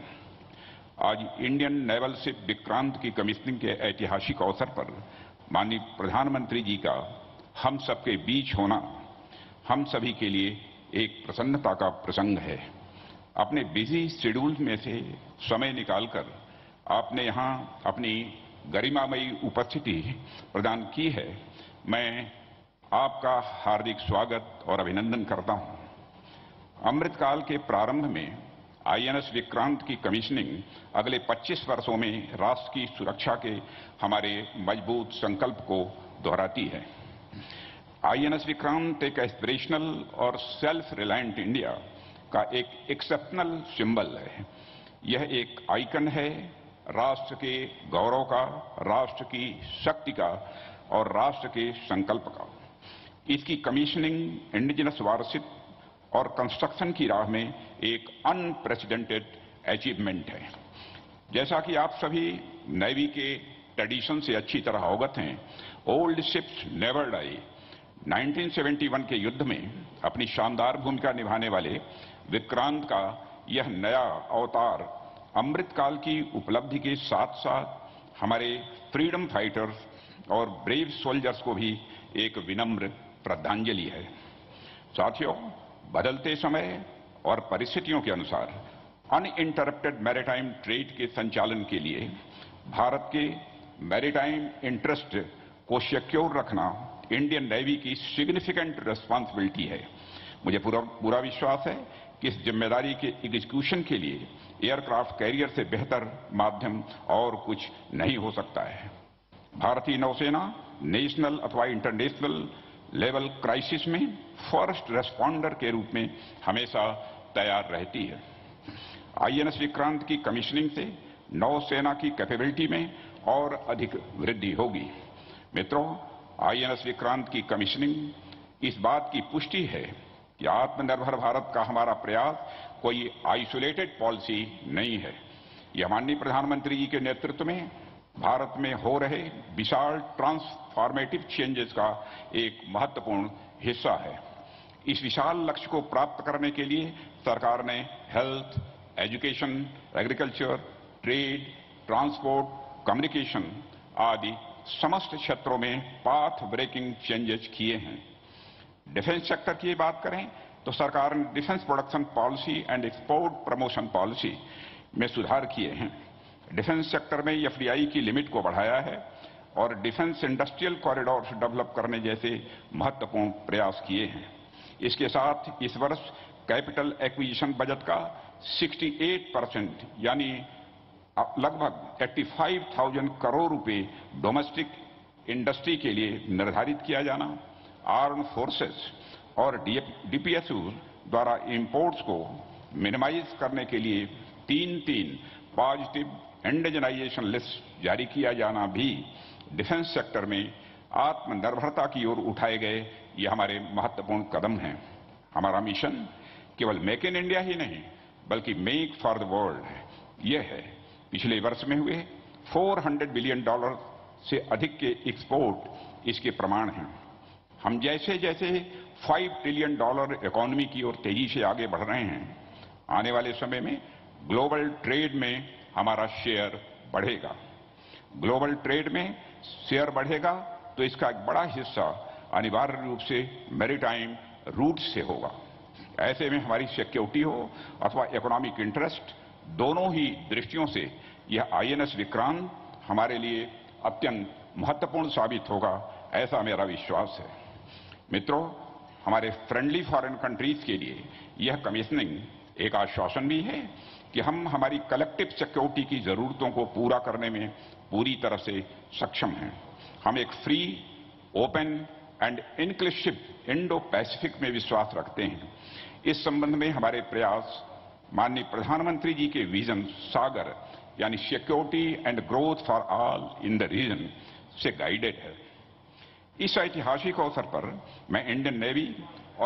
आज इंडियन नेवल शिप विक्रांत की कमीशनिंग के ऐतिहासिक अवसर पर माननीय प्रधानमंत्री जी का हम सबके बीच होना हम सभी के लिए एक प्रसन्नता का प्रसंग है। अपने बिजी शेड्यूल में से समय निकालकर आपने यहाँ अपनी गरिमामयी उपस्थिति प्रदान की है। मैं आपका हार्दिक स्वागत और अभिनंदन करता हूं। अमृतकाल के प्रारंभ में आईएनएस विक्रांत की कमीशनिंग अगले 25 वर्षों में राष्ट्र की सुरक्षा के हमारे मजबूत संकल्प को दोहराती है। आईएनएस विक्रांत एक एस्पिरेशनल और सेल्फ रिलायंट इंडिया का एक एक्सेप्शनल सिंबल है। यह एक आइकन है राष्ट्र के गौरव का, राष्ट्र की शक्ति का और राष्ट्र के संकल्प का। इसकी कमीशनिंग इंडिजिनस वारसित और कंस्ट्रक्शन की राह में एक अनप्रेसिडेंटेड अचीवमेंट है। जैसा कि आप सभी नेवी के ट्रेडिशन से अच्छी तरह अवगत हैं, ओल्ड शिप्स नेवर डाई। 1971 के युद्ध में अपनी शानदार भूमिका निभाने वाले विक्रांत का यह नया अवतार अमृतकाल की उपलब्धि के साथ साथ हमारे फ्रीडम फाइटर्स और ब्रेव सोल्जर्स को भी एक विनम्र श्रद्धांजलि है। साथियों, बदलते समय और परिस्थितियों के अनुसार अनइंटरप्टेड मैरिटाइम ट्रेड के संचालन के लिए भारत के मैरिटाइम इंटरेस्ट को सिक्योर रखना इंडियन नेवी की सिग्निफिकेंट रिस्पांसिबिलिटी है। मुझे पूरा विश्वास है कि इस जिम्मेदारी के एग्जीक्यूशन के लिए एयरक्राफ्ट कैरियर से बेहतर माध्यम और कुछ नहीं हो सकता है। भारतीय नौसेना नेशनल अथवा इंटरनेशनल लेवल क्राइसिस में फर्स्ट रेस्पॉन्डर के रूप में हमेशा तैयार रहती है। आईएनएस विक्रांत की कमीशनिंग से नौसेना की कैपेबिलिटी में और अधिक वृद्धि होगी। मित्रों, आईएनएस विक्रांत की कमीशनिंग इस बात की पुष्टि है कि आत्मनिर्भर भारत का हमारा प्रयास कोई आइसोलेटेड पॉलिसी नहीं है। यह माननीय प्रधानमंत्री जी के नेतृत्व में भारत में हो रहे विशाल ट्रांसफॉर्मेटिव चेंजेस का एक महत्वपूर्ण हिस्सा है। इस विशाल लक्ष्य को प्राप्त करने के लिए सरकार ने health, education, agriculture, trade, transport, communication आदि समस्त क्षेत्रों में पाथ ब्रेकिंग चेंजेस किए हैं। डिफेंस सेक्टर की बात करें तो सरकार ने defence production policy and export promotion policy में सुधार किए हैं। डिफेंस सेक्टर में एफडीआई की लिमिट को बढ़ाया है और डिफेंस इंडस्ट्रियल कॉरिडोर डेवलप करने जैसे महत्वपूर्ण प्रयास किए हैं। इसके साथ इस वर्ष कैपिटल एक्विजिशन बजट का 68% यानी लगभग 85,000 करोड़ रुपए डोमेस्टिक इंडस्ट्री के लिए निर्धारित किया जाना, आर्म फोर्सेस और डीपीएसयू द्वारा इंपोर्ट्स को मिनिमाइज करने के लिए 3-3 पॉजिटिव इंडिजनाइजेशन लिस्ट जारी किया जाना भी डिफेंस सेक्टर में आत्मनिर्भरता की ओर उठाए गए ये हमारे महत्वपूर्ण कदम हैं। हमारा मिशन केवल मेक इन इंडिया ही नहीं बल्कि मेक फॉर द वर्ल्ड है। यह है पिछले वर्ष में हुए $400 बिलियन से अधिक के एक्सपोर्ट इसके प्रमाण हैं। हम जैसे जैसे $5 ट्रिलियन इकोनॉमी की ओर तेजी से आगे बढ़ रहे हैं, आने वाले समय में ग्लोबल ट्रेड में हमारा शेयर बढ़ेगा। ग्लोबल ट्रेड में शेयर बढ़ेगा तो इसका एक बड़ा हिस्सा अनिवार्य रूप से मैरीटाइम रूट से होगा। ऐसे में हमारी सिक्योरिटी हो अथवा इकोनॉमिक इंटरेस्ट, दोनों ही दृष्टियों से यह आईएनएस विक्रांत हमारे लिए अत्यंत महत्वपूर्ण साबित होगा, ऐसा मेरा विश्वास है। मित्रों, हमारे फ्रेंडली फॉरेन कंट्रीज के लिए यह कमीशनिंग एक आश्वासन भी है कि हम हमारी कलेक्टिव सिक्योरिटी की जरूरतों को पूरा करने में पूरी तरह से सक्षम हैं। हम एक free, open and inclusive Indo Pacific में विश्वास रखते हैं। इस संबंध में हमारे प्रयास माननीय प्रधानमंत्री जी के विजन सागर यानी security and growth for all in the region से गाइडेड है। इस ऐतिहासिक अवसर पर मैं इंडियन नेवी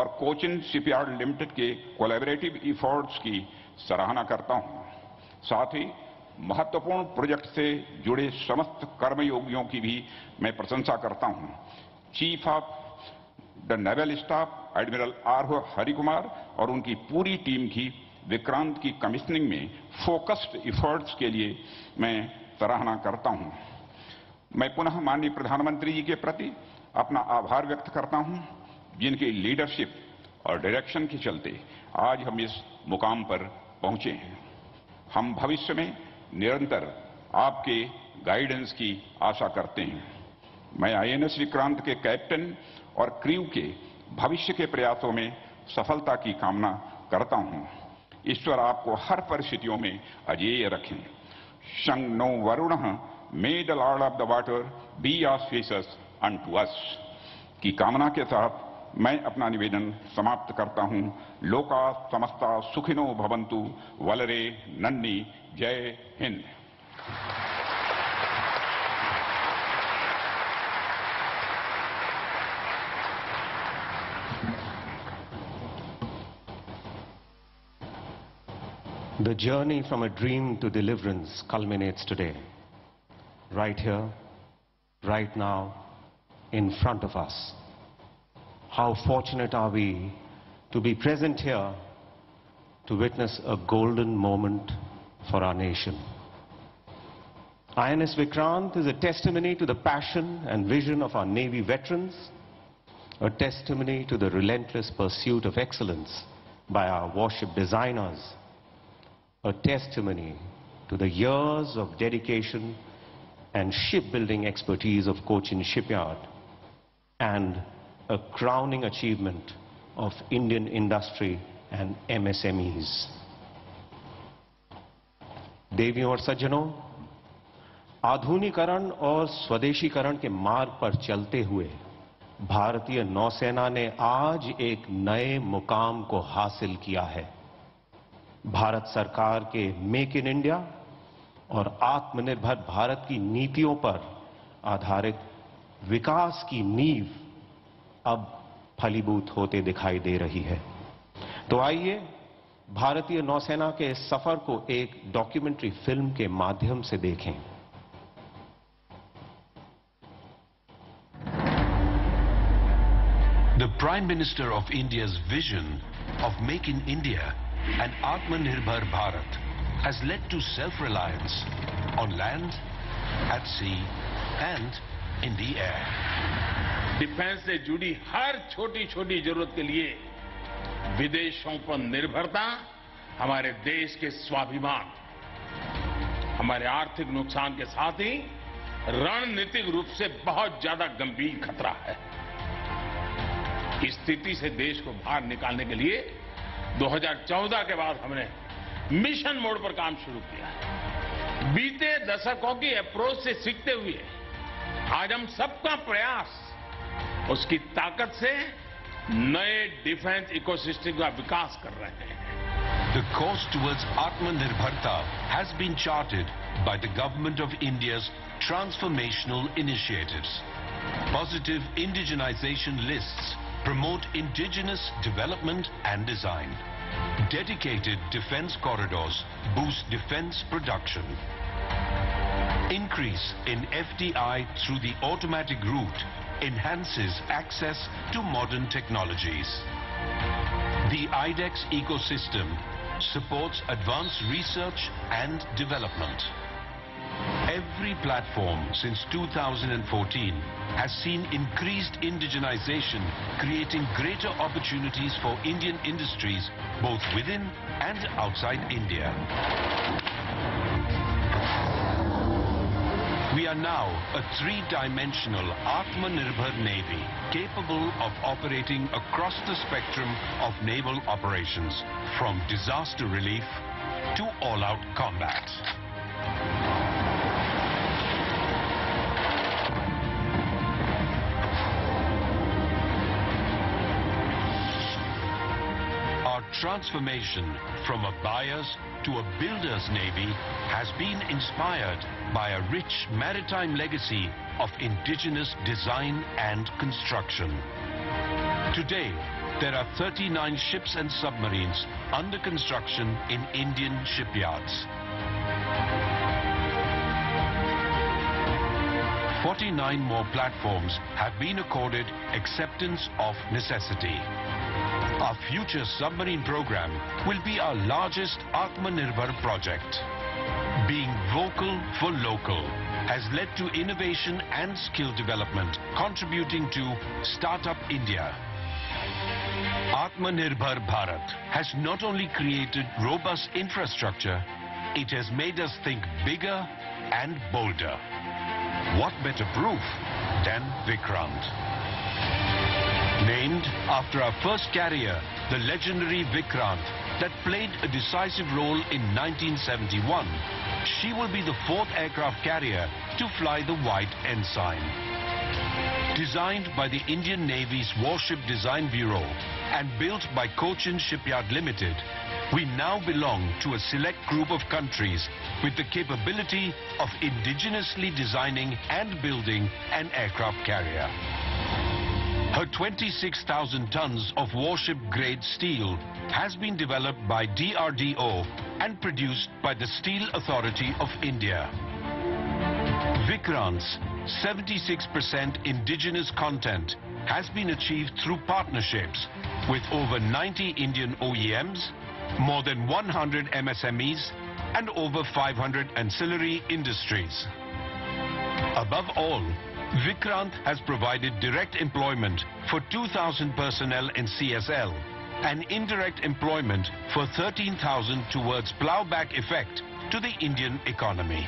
और कोचिन शिपयार्ड लिमिटेड के कोलैबोरेटिव एफर्ट्स की सराहना करता हूं। साथ ही महत्वपूर्ण प्रोजेक्ट से जुड़े समस्त कर्मयोगियों की भी मैं प्रशंसा करता हूं। Chief of the naval staff admiral R Hari Kumar और उनकी पूरी टीम की विक्रांत की कमीशनिंग में फोकस्ड एफर्ट्स के लिए मैं सराहना करता हूं। मैं पुनः माननीय प्रधानमंत्री जी के प्रति अपना आभार व्यक्त करता हूं, जिनकी लीडरशिप और डायरेक्शन के चलते आज हम इस मुकाम पर पहुंचे हैं। हम भविष्य में निरंतर आपके गाइडेंस की आशा करते हैं। मैं आईएनएस विक्रांत के कैप्टन और क्रू के भविष्य के प्रयासों में सफलता की कामना करता हूं। ईश्वर आपको हर परिस्थितियों में अजेय रखें। शं नो वरुणः मे the lord of the water be our spaces unto us की कामना के साथ मैं अपना निवेदन समाप्त करता हूं। लोका समस्ता सुखिनो भवंतु वलरे नन्नी। जय Hind. The journey from a dream to deliverance culminates today, right here, right now, in front of us. How fortunate are we to be present here to witness a golden moment for our nation. INS Vikrant is a testimony to the passion and vision of our Navy veterans, a testimony to the relentless pursuit of excellence by our warship designers, a testimony to the years of dedication and shipbuilding expertise of Cochin Shipyard, and a crowning achievement of Indian industry and MSMEs. देवियों और सज्जनों, आधुनिकीकरण और स्वदेशीकरण के मार्ग पर चलते हुए भारतीय नौसेना ने आज एक नए मुकाम को हासिल किया है। भारत सरकार के मेक इन इंडिया और आत्मनिर्भर भारत की नीतियों पर आधारित विकास की नींव अब फलीभूत होते दिखाई दे रही है। तो आइए भारतीय नौसेना के इस सफर को एक डॉक्यूमेंट्री फिल्म के माध्यम से देखें। The Prime Minister of India's vision of Make in India and Atmanirbhar Bharat has led to self-reliance on land, at sea and in the air. Defense से जुड़ी हर छोटी-छोटी जरूरत के लिए विदेशों पर निर्भरता हमारे देश के स्वाभिमान, हमारे आर्थिक नुकसान के साथ ही रणनीतिक रूप से बहुत ज्यादा गंभीर खतरा है। इस स्थिति से देश को बाहर निकालने के लिए 2014 के बाद हमने मिशन मोड पर काम शुरू किया है। बीते दशकों की अप्रोच से सीखते हुए आज हम सबका प्रयास उसकी ताकत से नए डिफेंस इकोसिस्टम का विकास कर रहे हैं। The course towards Atmanirbharta has been charted by the Government of India's transformational initiatives. Positive indigenization lists promote indigenous development and design. Dedicated defense corridors boost defense production. Increase in FDI through the automatic route enhances access to modern technologies. The IDEX ecosystem supports advanced research and development. Every platform since 2014 has seen increased indigenization, creating greater opportunities for Indian industries both within and outside India. We are now a three-dimensional Atmanirbhar Navy, capable of operating across the spectrum of naval operations, from disaster relief to all-out combat. Transformation from a buyer's to a builder's navy has been inspired by a rich maritime legacy of indigenous design and construction. Today, there are 39 ships and submarines under construction in Indian shipyards. 49 more platforms have been accorded acceptance of necessity. Our future submarine program will be our largest Atmanirbhar project. Being vocal for local has led to innovation and skill development, contributing to Startup India. Atmanirbhar Bharat has not only created robust infrastructure, it has made us think bigger and bolder. What better proof than Vikrant? Named after our first carrier, the legendary Vikrant, that played a decisive role in 1971, she will be the fourth aircraft carrier to fly the white ensign. Designed by the Indian Navy's Warship Design Bureau and built by Cochin Shipyard Limited, we now belong to a select group of countries with the capability of indigenously designing and building an aircraft carrier. Her 26,000 tons of warship-grade steel has been developed by DRDO and produced by the Steel Authority of India. Vikrant's 76% indigenous content has been achieved through partnerships with over 90 Indian OEMs, more than 100 MSMEs, and over 500 ancillary industries. Above all, Vikrant has provided direct employment for 2,000 personnel in CSL and indirect employment for 13,000 towards plowback effect to the Indian economy.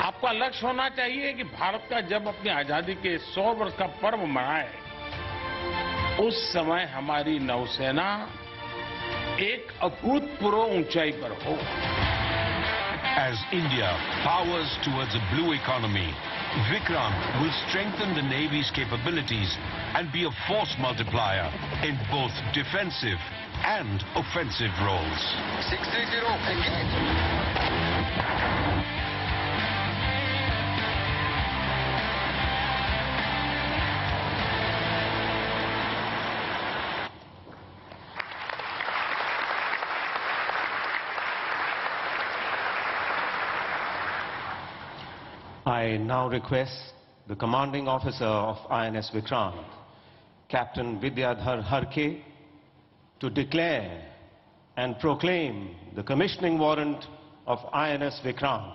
आपका लक्ष्य होना चाहिए कि भारत का जब अपनी आजादी के 100 वर्ष का पर्व मनाए, उस समय हमारी नौसेना एक अभूतपूर्व ऊंचाई पर हो. As India powers towards a blue economy, Vikrant will strengthen the Navy's capabilities and be a force multiplier in both defensive and offensive roles. 630 engage. I now request the commanding officer of INS Vikrant, Captain Vidyadhar Harke, to declare and proclaim the commissioning warrant of INS Vikrant.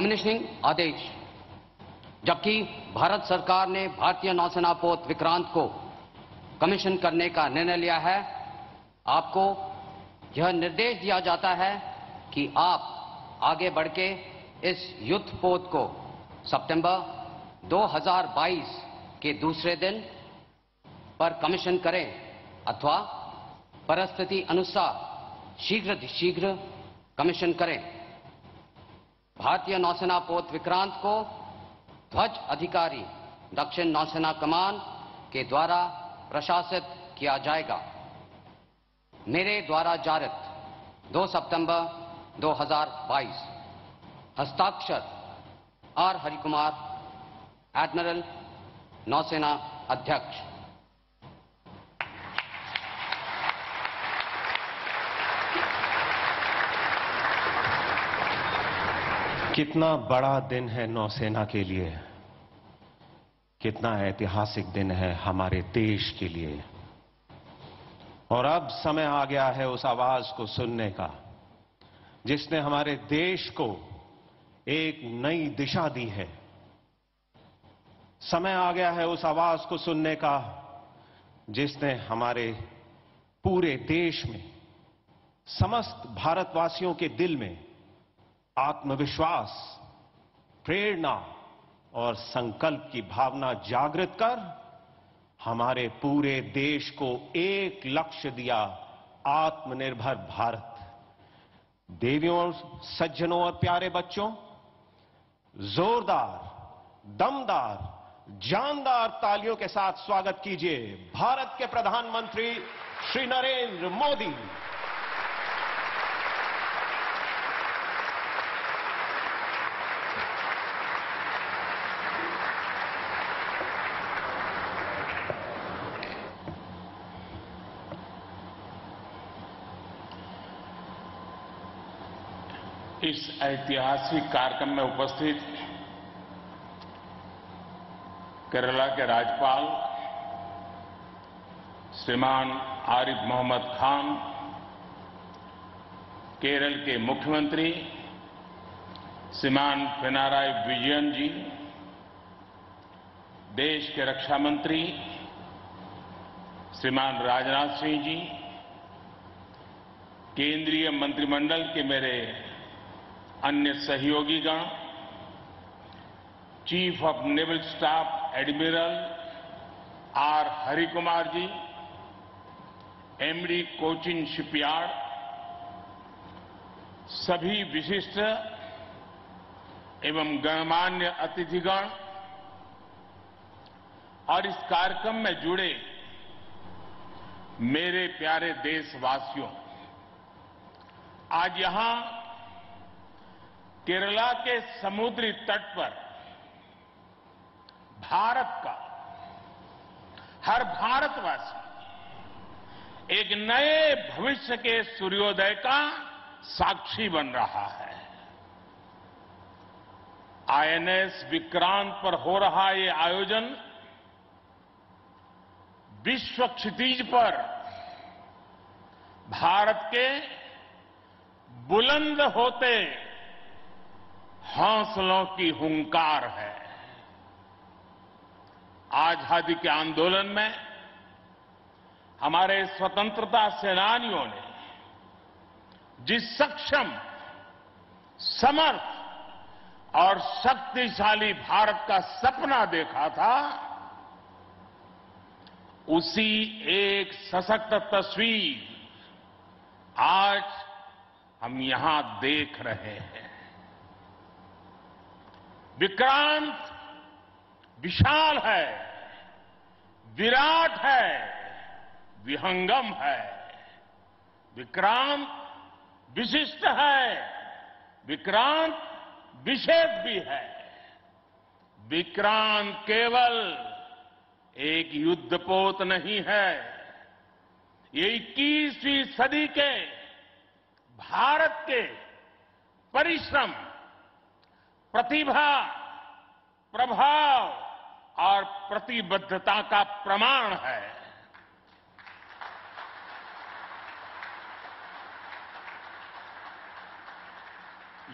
Commissioning Adesh. जबकि भारत सरकार ने भारतीय नौसेना पोत विक्रांत को commission करने का निर्णय लिया है, आपको यह निर्देश दिया जाता है कि आप आगे बढ़के इस युद्ध पोत को सितंबर 2022 के दूसरे दिन पर कमीशन करें अथवा परिस्थिति अनुसार शीघ्र कमीशन करें. भारतीय नौसेना पोत विक्रांत को ध्वज अधिकारी दक्षिण नौसेना कमान के द्वारा प्रशासित किया जाएगा. मेरे द्वारा जारी 2 सितंबर 2022. हस्ताक्षर आर हरि कुमार, एडमिरल, नौसेना अध्यक्ष. कितना बड़ा दिन है नौसेना के लिए, कितना ऐतिहासिक दिन है हमारे देश के लिए. और अब समय आ गया है उस आवाज को सुनने का जिसने हमारे देश को एक नई दिशा दी है. समय आ गया है उस आवाज को सुनने का जिसने हमारे पूरे देश में, समस्त भारतवासियों के दिल में आत्मविश्वास, प्रेरणा और संकल्प की भावना जागृत कर हमारे पूरे देश को एक लक्ष्य दिया, आत्मनिर्भर भारत. देवियों, सज्जनों और प्यारे बच्चों, जोरदार, दमदार, जानदार तालियों के साथ स्वागत कीजिए भारत के प्रधानमंत्री श्री नरेंद्र मोदी. इस ऐतिहासिक कार्यक्रम में उपस्थित केरला के राज्यपाल श्रीमान आरिफ मोहम्मद खान, केरल के मुख्यमंत्री श्रीमान पिनाराई विजयन जी, देश के रक्षा मंत्री श्रीमान राजनाथ सिंह जी, केंद्रीय मंत्रिमंडल के मेरे अन्य सहयोगीगण, chief of naval staff admiral R Hari Kumar ji, MD Cochin shipyard, सभी विशिष्ट एवं गणमान्य अतिथिगण और इस कार्यक्रम में जुड़े मेरे प्यारे देशवासियों, आज यहां केरला के समुद्री तट पर भारत का हर भारतवासी एक नए भविष्य के सूर्योदय का साक्षी बन रहा है. आईएनएस विक्रांत पर हो रहा ये आयोजन विश्व क्षितिज पर भारत के बुलंद होते हौसलों की हुंकार है. आजादी के आंदोलन में हमारे स्वतंत्रता सेनानियों ने जिस सक्षम समर्थ और शक्तिशाली भारत का सपना देखा था, उसी एक सशक्त तस्वीर आज हम यहां देख रहे हैं। विक्रांत विशाल है, विराट है, विहंगम है। विक्रांत विशिष्ट है, विक्रांत विशेष भी है। विक्रांत केवल एक युद्धपोत नहीं है, ये 21वीं सदी के भारत के परिश्रम, प्रतिभा, प्रभाव और प्रतिबद्धता का प्रमाण है।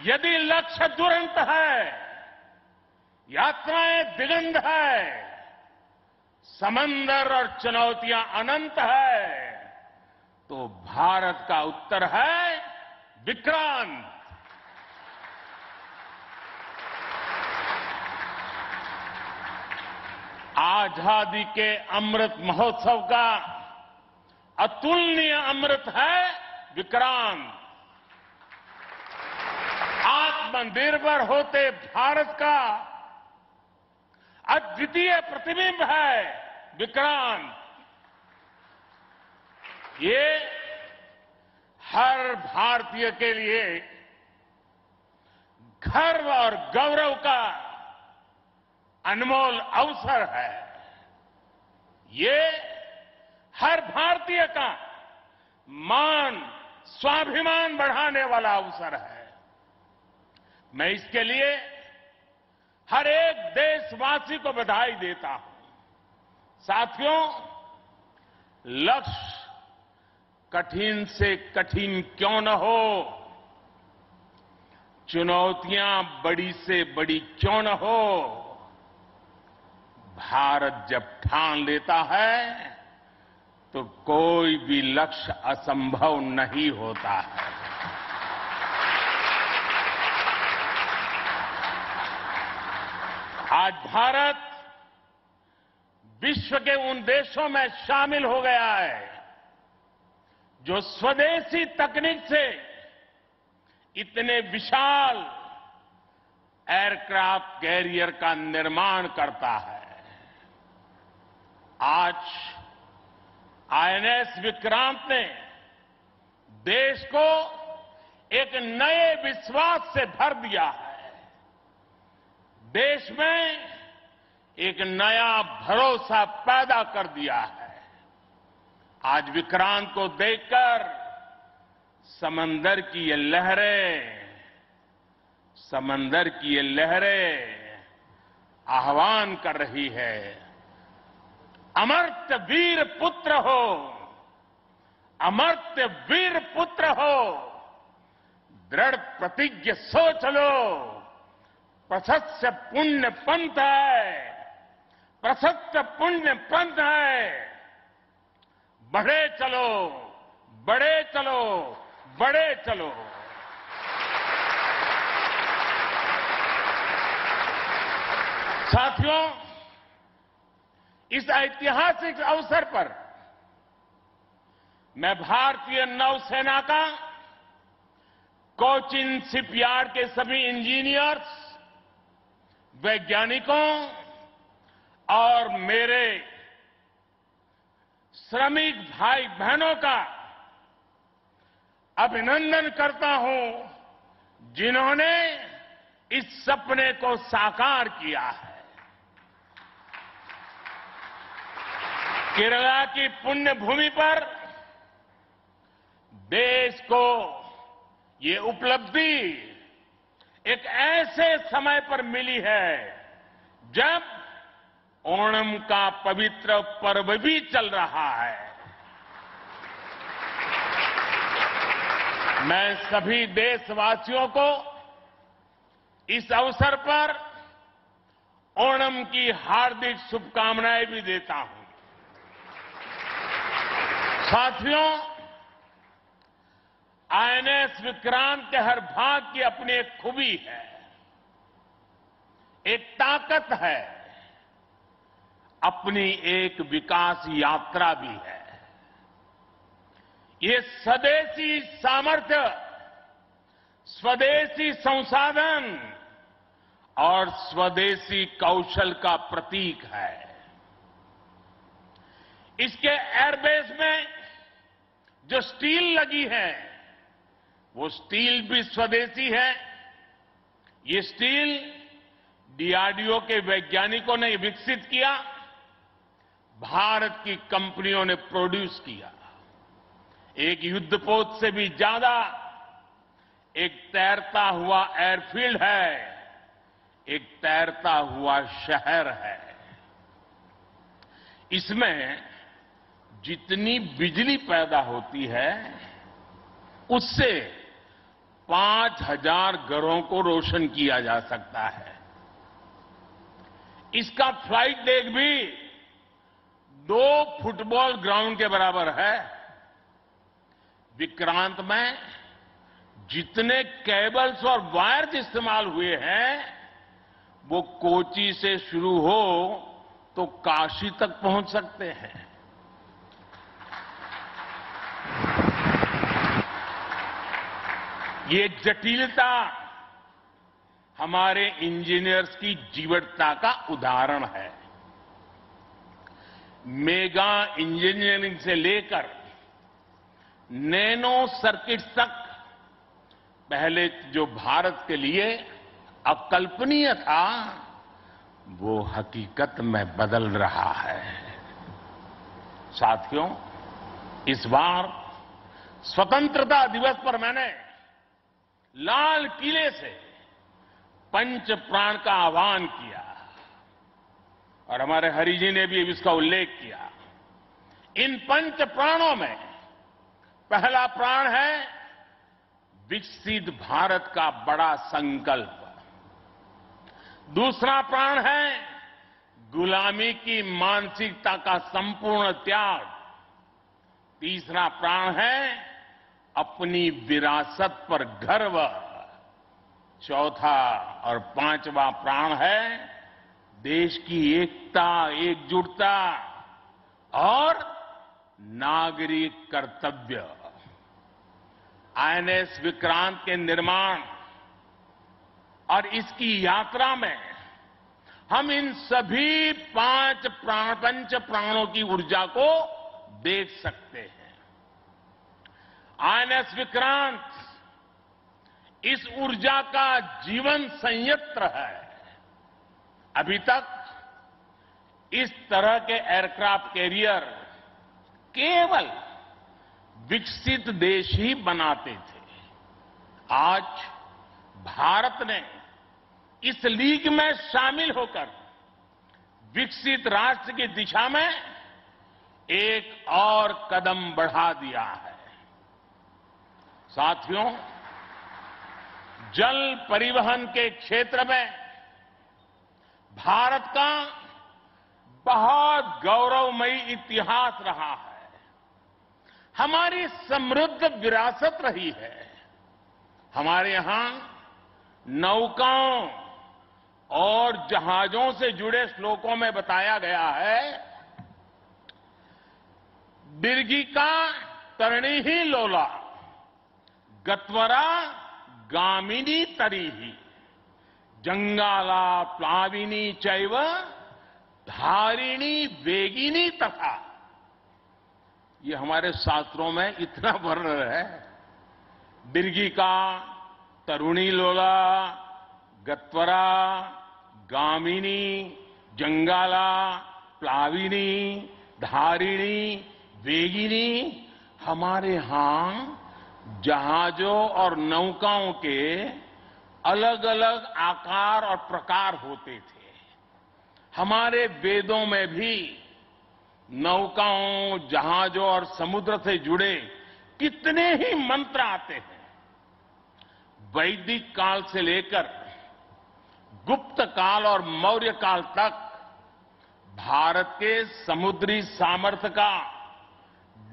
यदि लक्ष्य दुरंत है, यात्राएं दिगंत है, समंदर और चुनौतियां अनंत है, तो भारत का उत्तर है विक्रांत। आजादी के अमृत महोत्सव का अतुलनीय अमृत है विक्रांत। आत्मनिर्भर होते भारत का अद्वितीय प्रतिबिंब है विक्रांत। ये हर भारतीय के लिए गर्व और गौरव का अनमोल अवसर है। ये हर भारतीय का मान, स्वाभिमान बढ़ाने वाला अवसर है। मैं इसके लिए हर एक देशवासी को बधाई देता हूं। साथियों, लक्ष्य कठिन से कठिन क्यों न हो, चुनौतियां बड़ी से बड़ी क्यों न हो, भारत जब ठान लेता है तो कोई भी लक्ष्य असंभव नहीं होता है। आज भारत विश्व के उन देशों में शामिल हो गया है जो स्वदेशी तकनीक से इतने विशाल एयरक्राफ्ट कैरियर का निर्माण करता है। आज आईएनएस विक्रांत ने देश को एक नए विश्वास से भर दिया है। देश में एक नया भरोसा पैदा कर दिया है। आज विक्रांत को देखकर समंदर की ये लहरें आह्वान कर रही है, अमर्त्य वीर पुत्र हो, दृढ़ प्रतिज्ञ सोच लो। प्रशस्त पुण्य पंथ है, बढ़े चलो। साथियों, इस ऐतिहासिक अवसर पर मैं भारतीय नौसेना का कोचीन शिपयार्ड के सभी इंजीनियर्स, वैज्ञानिकों और मेरे श्रमिक भाई बहनों का अभिनंदन करता हूं जिन्होंने इस सपने को साकार किया है। केरला की पुण्य भूमि पर देश को ये उपलब्धि एक ऐसे समय पर मिली है जब ओणम का पवित्र पर्व भी चल रहा है। मैं सभी देशवासियों को इस अवसर पर ओणम की हार्दिक शुभकामनाएं भी देता हूं। साथियों, आईएनएस विक्रांत के हर भाग की अपनी एक खूबी है, एक ताकत है, अपनी एक विकास यात्रा भी है। ये स्वदेशी सामर्थ्य, स्वदेशी संसाधन और स्वदेशी कौशल का प्रतीक है। इसके एयरबेस में जो स्टील लगी है वो स्टील भी स्वदेशी है। ये स्टील डीआरडीओ के वैज्ञानिकों ने विकसित किया, भारत की कंपनियों ने प्रोड्यूस किया। एक युद्धपोत से भी ज्यादा एक तैरता हुआ एयरफील्ड है, एक तैरता हुआ शहर है। इसमें जितनी बिजली पैदा होती है उससे 5000 घरों को रोशन किया जा सकता है। इसका फ्लाइट डेक भी 2 फुटबॉल ग्राउंड के बराबर है। विक्रांत में जितने केबल्स और वायर्स इस्तेमाल हुए हैं वो कोची से शुरू हो तो काशी तक पहुंच सकते हैं। ये जटिलता हमारे इंजीनियर्स की जीवटता का उदाहरण है। मेगा इंजीनियरिंग से लेकर नैनो सर्किट तक पहले जो भारत के लिए अकल्पनीय था वो हकीकत में बदल रहा है। साथियों, इस बार स्वतंत्रता दिवस पर मैंने लाल किले से पंच प्राण का आह्वान किया और हमारे हरि जी ने भी इसका उल्लेख किया। इन पंच प्राणों में पहला प्राण है विकसित भारत का बड़ा संकल्प। दूसरा प्राण है गुलामी की मानसिकता का संपूर्ण त्याग। तीसरा प्राण है अपनी विरासत पर गर्व। चौथा और पांचवा प्राण है देश की एकता, एकजुटता और नागरिक कर्तव्य। आईएनएस विक्रांत के निर्माण और इसकी यात्रा में हम इन सभी पंच प्राणों की ऊर्जा को देख सकते हैं। आईएनएस विक्रांत इस ऊर्जा का जीवन संयंत्र है। अभी तक इस तरह के एयरक्राफ्ट कैरियर केवल विकसित देश ही बनाते थे। आज भारत ने इस लीग में शामिल होकर विकसित राष्ट्र की दिशा में एक और कदम बढ़ा दिया है। साथियों, जल परिवहन के क्षेत्र में भारत का बहुत गौरवमयी इतिहास रहा है। हमारी समृद्ध विरासत रही है। हमारे यहां नौकाओं और जहाजों से जुड़े श्लोकों में बताया गया है, बिरगी का तरणी ही लोला, गत्वरा गामिनी तरी ही, जंगाला प्लाविनी चैव धारिणी वेगिनी तथा। ये हमारे शास्त्रों में इतना वर्णन है। बिरगी का तरुणी लोला, गत्वरा गामिनी, जंगाला प्लाविनी, धारिणी वेगिनी। हमारे यहां जहाजों और नौकाओं के अलग अलग आकार और प्रकार होते थे। हमारे वेदों में भी नौकाओं, जहाजों और समुद्र से जुड़े कितने ही मंत्र आते हैं। वैदिक काल से लेकर गुप्त काल और मौर्य काल तक भारत के समुद्री सामर्थ्य का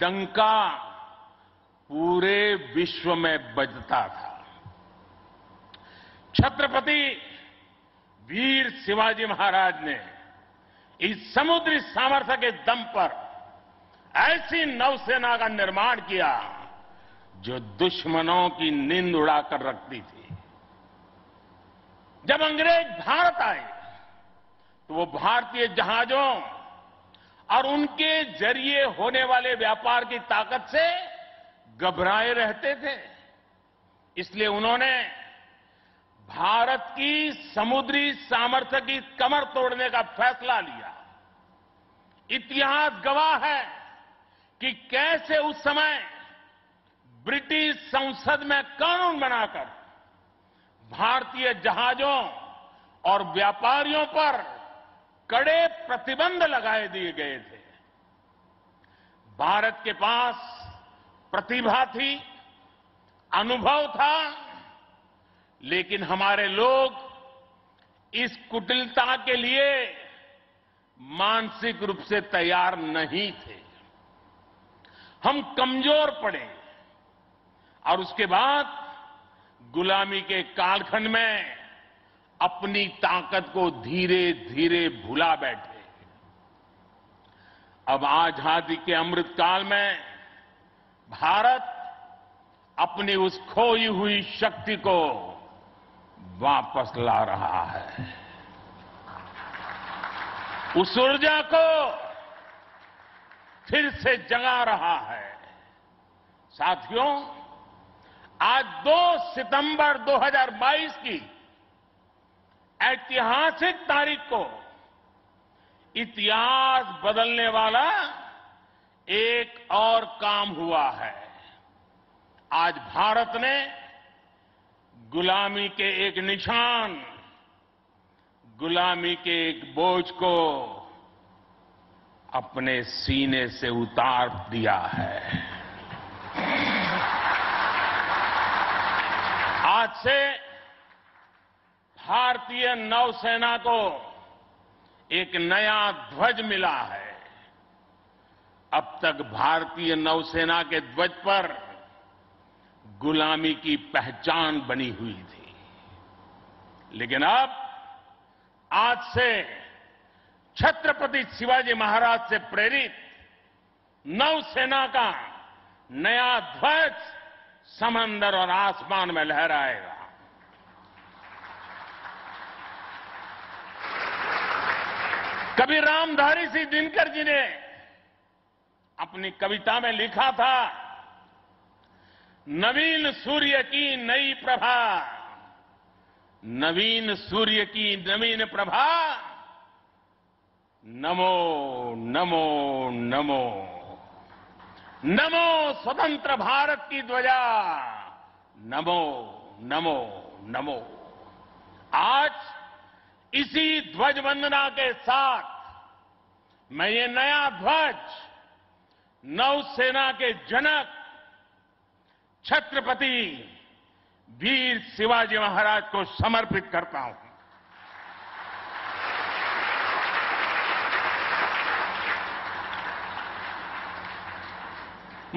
डंका पूरे विश्व में बजता था। छत्रपति वीर शिवाजी महाराज ने इस समुद्री सामर्थ्य के दम पर ऐसी नौसेना का निर्माण किया जो दुश्मनों की नींद उड़ाकर रखती थी। जब अंग्रेज भारत आए तो वो भारतीय जहाजों और उनके जरिए होने वाले व्यापार की ताकत से घबराए रहते थे। इसलिए उन्होंने भारत की समुद्री सामर्थ्य की कमर तोड़ने का फैसला लिया। इतिहास गवाह है कि कैसे उस समय ब्रिटिश संसद में कानून बनाकर भारतीय जहाजों और व्यापारियों पर कड़े प्रतिबंध लगाए दिए गए थे। भारत के पास प्रतिभा थी, अनुभव था, लेकिन हमारे लोग इस कुटिलता के लिए मानसिक रूप से तैयार नहीं थे। हम कमजोर पड़े और उसके बाद गुलामी के कालखंड में अपनी ताकत को धीरे धीरे भुला बैठे। अब आजादी के अमृत काल में भारत अपनी उस खोई हुई शक्ति को वापस ला रहा है। उस ऊर्जा को फिर से जगा रहा है। साथियों, आज 2 सितंबर 2022 की ऐतिहासिक तारीख को इतिहास बदलने वाला एक और काम हुआ है। आज भारत ने गुलामी के एक निशान, गुलामी के एक बोझ को अपने सीने से उतार दिया है। आज से भारतीय नौसेना को एक नया ध्वज मिला है। अब तक भारतीय नौसेना के ध्वज पर गुलामी की पहचान बनी हुई थी, लेकिन अब आज से छत्रपति शिवाजी महाराज से प्रेरित नौसेना का नया ध्वज समंदर और आसमान में लहराएगा। कभी रामधारी सिंह दिनकर जी ने अपनी कविता में लिखा था, नवीन सूर्य की नई प्रभा, नवीन सूर्य की नवीन प्रभा, नमो नमो नमो नमो स्वतंत्र भारत की ध्वजा, नमो नमो नमो। आज इसी ध्वज वंदना के साथ मैं ये नया ध्वज नौसेना के जनक छत्रपति वीर शिवाजी महाराज को समर्पित करता हूं।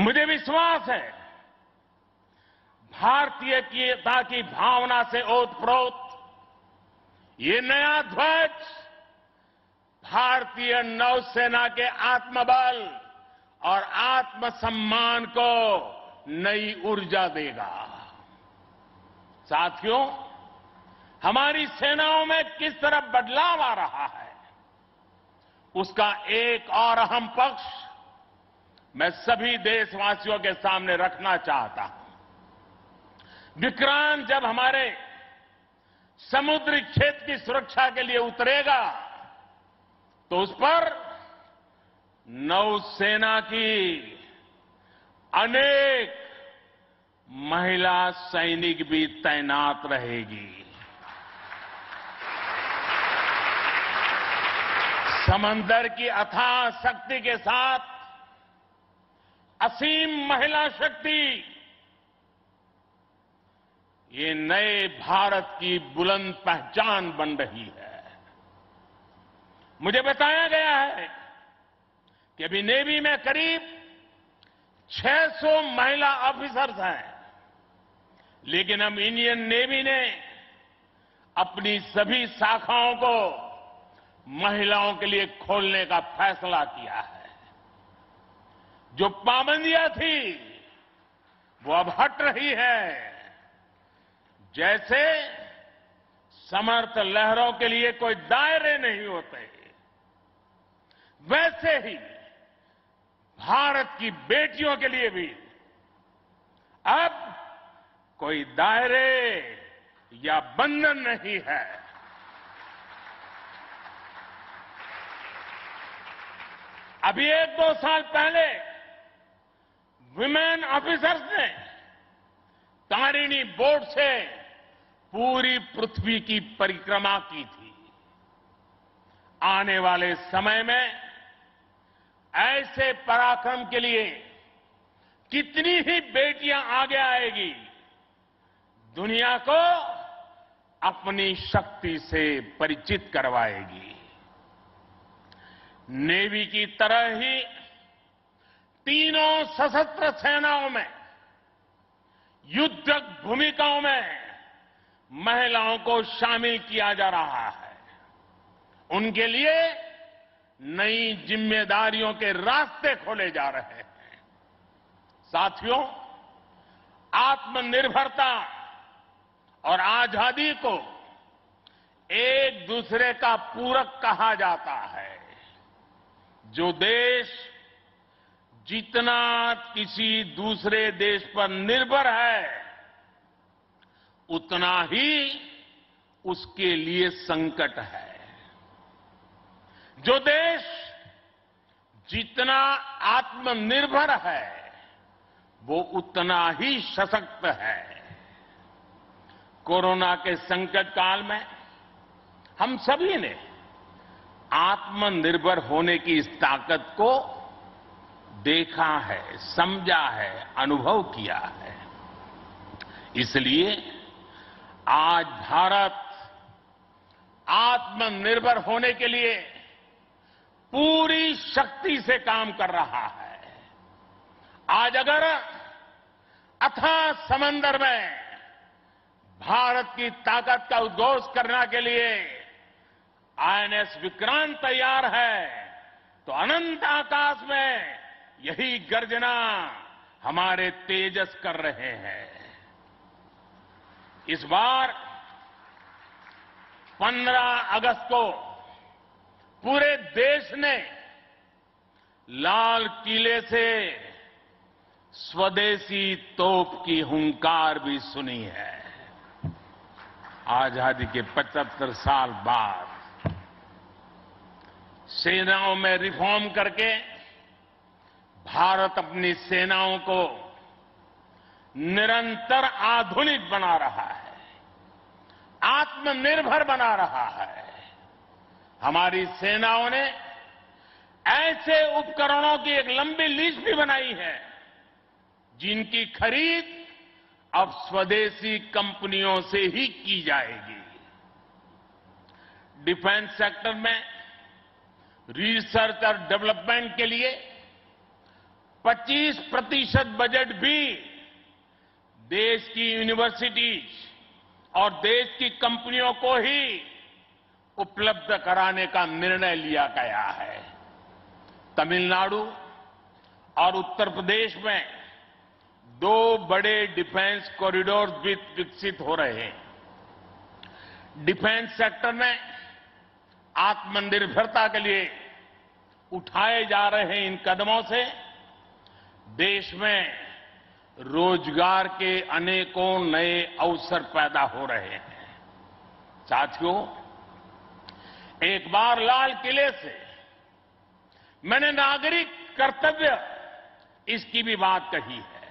मुझे विश्वास है भारतीयता की भावना से ओतप्रोत ये नया ध्वज भारतीय नौसेना के आत्मबल और आत्मसम्मान को नई ऊर्जा देगा। साथियों, हमारी सेनाओं में किस तरह बदलाव आ रहा है, उसका एक और अहम पक्ष मैं सभी देशवासियों के सामने रखना चाहता हूं। विक्रांत जब हमारे समुद्री क्षेत्र की सुरक्षा के लिए उतरेगा तो उस पर नौसेना की अनेक महिला सैनिक भी तैनात रहेगी। समंदर की अथाह शक्ति के साथ असीम महिला शक्ति ये नए भारत की बुलंद पहचान बन रही है। मुझे बताया गया है कि अभी नेवी में करीब 600 महिला ऑफिसर्स हैं, लेकिन हम इंडियन नेवी ने अपनी सभी शाखाओं को महिलाओं के लिए खोलने का फैसला किया है। जो पाबंदियां थी वो अब हट रही है। जैसे समर्थ लहरों के लिए कोई दायरे नहीं होते, वैसे ही भारत की बेटियों के लिए भी अब कोई दायरे या बंधन नहीं है। अभी एक दो साल पहले विमेन ऑफिसर्स ने तारिणी बोर्ड से पूरी पृथ्वी की परिक्रमा की थी। आने वाले समय में ऐसे पराक्रम के लिए कितनी ही बेटियां आगे आएगी, दुनिया को अपनी शक्ति से परिचित करवाएगी। नेवी की तरह ही तीनों सशस्त्र सेनाओं में युद्धक भूमिकाओं में महिलाओं को शामिल किया जा रहा है। उनके लिए नई जिम्मेदारियों के रास्ते खोले जा रहे हैं। साथियों, आत्मनिर्भरता और आजादी को एक दूसरे का पूरक कहा जाता है। जो देश जितना किसी दूसरे देश पर निर्भर है, उतना ही उसके लिए संकट है। जो देश जितना आत्मनिर्भर है, वो उतना ही सशक्त है। कोरोना के संकट काल में हम सभी ने आत्मनिर्भर होने की इस ताकत को देखा है, समझा है, अनुभव किया है। इसलिए आज भारत आत्मनिर्भर होने के लिए पूरी शक्ति से काम कर रहा है। आज अगर अथाह समंदर में भारत की ताकत का उद्घोष करने के लिए आईएनएस विक्रांत तैयार है, तो अनंत आकाश में यही गर्जना हमारे तेजस कर रहे हैं। इस बार 15 अगस्त को पूरे देश ने लाल किले से स्वदेशी तोप की हुंकार भी सुनी है। आजादी के 75 साल बाद सेनाओं में रिफॉर्म करके भारत अपनी सेनाओं को निरंतर आधुनिक बना रहा है, आत्मनिर्भर बना रहा है। हमारी सेनाओं ने ऐसे उपकरणों की एक लंबी लिस्ट भी बनाई है, जिनकी खरीद अब स्वदेशी कंपनियों से ही की जाएगी। डिफेंस सेक्टर में रिसर्च और डेवलपमेंट के लिए 25% बजट भी देश की यूनिवर्सिटीज और देश की कंपनियों को ही उपलब्ध कराने का निर्णय लिया गया है। तमिलनाडु और उत्तर प्रदेश में 2 बड़े डिफेंस कॉरिडोर विकसित हो रहे हैं। डिफेंस सेक्टर में आत्मनिर्भरता के लिए उठाए जा रहे इन कदमों से देश में रोजगार के अनेकों नए अवसर पैदा हो रहे हैं। साथियों, एक बार लाल किले से मैंने नागरिक कर्तव्य इसकी भी बात कही है,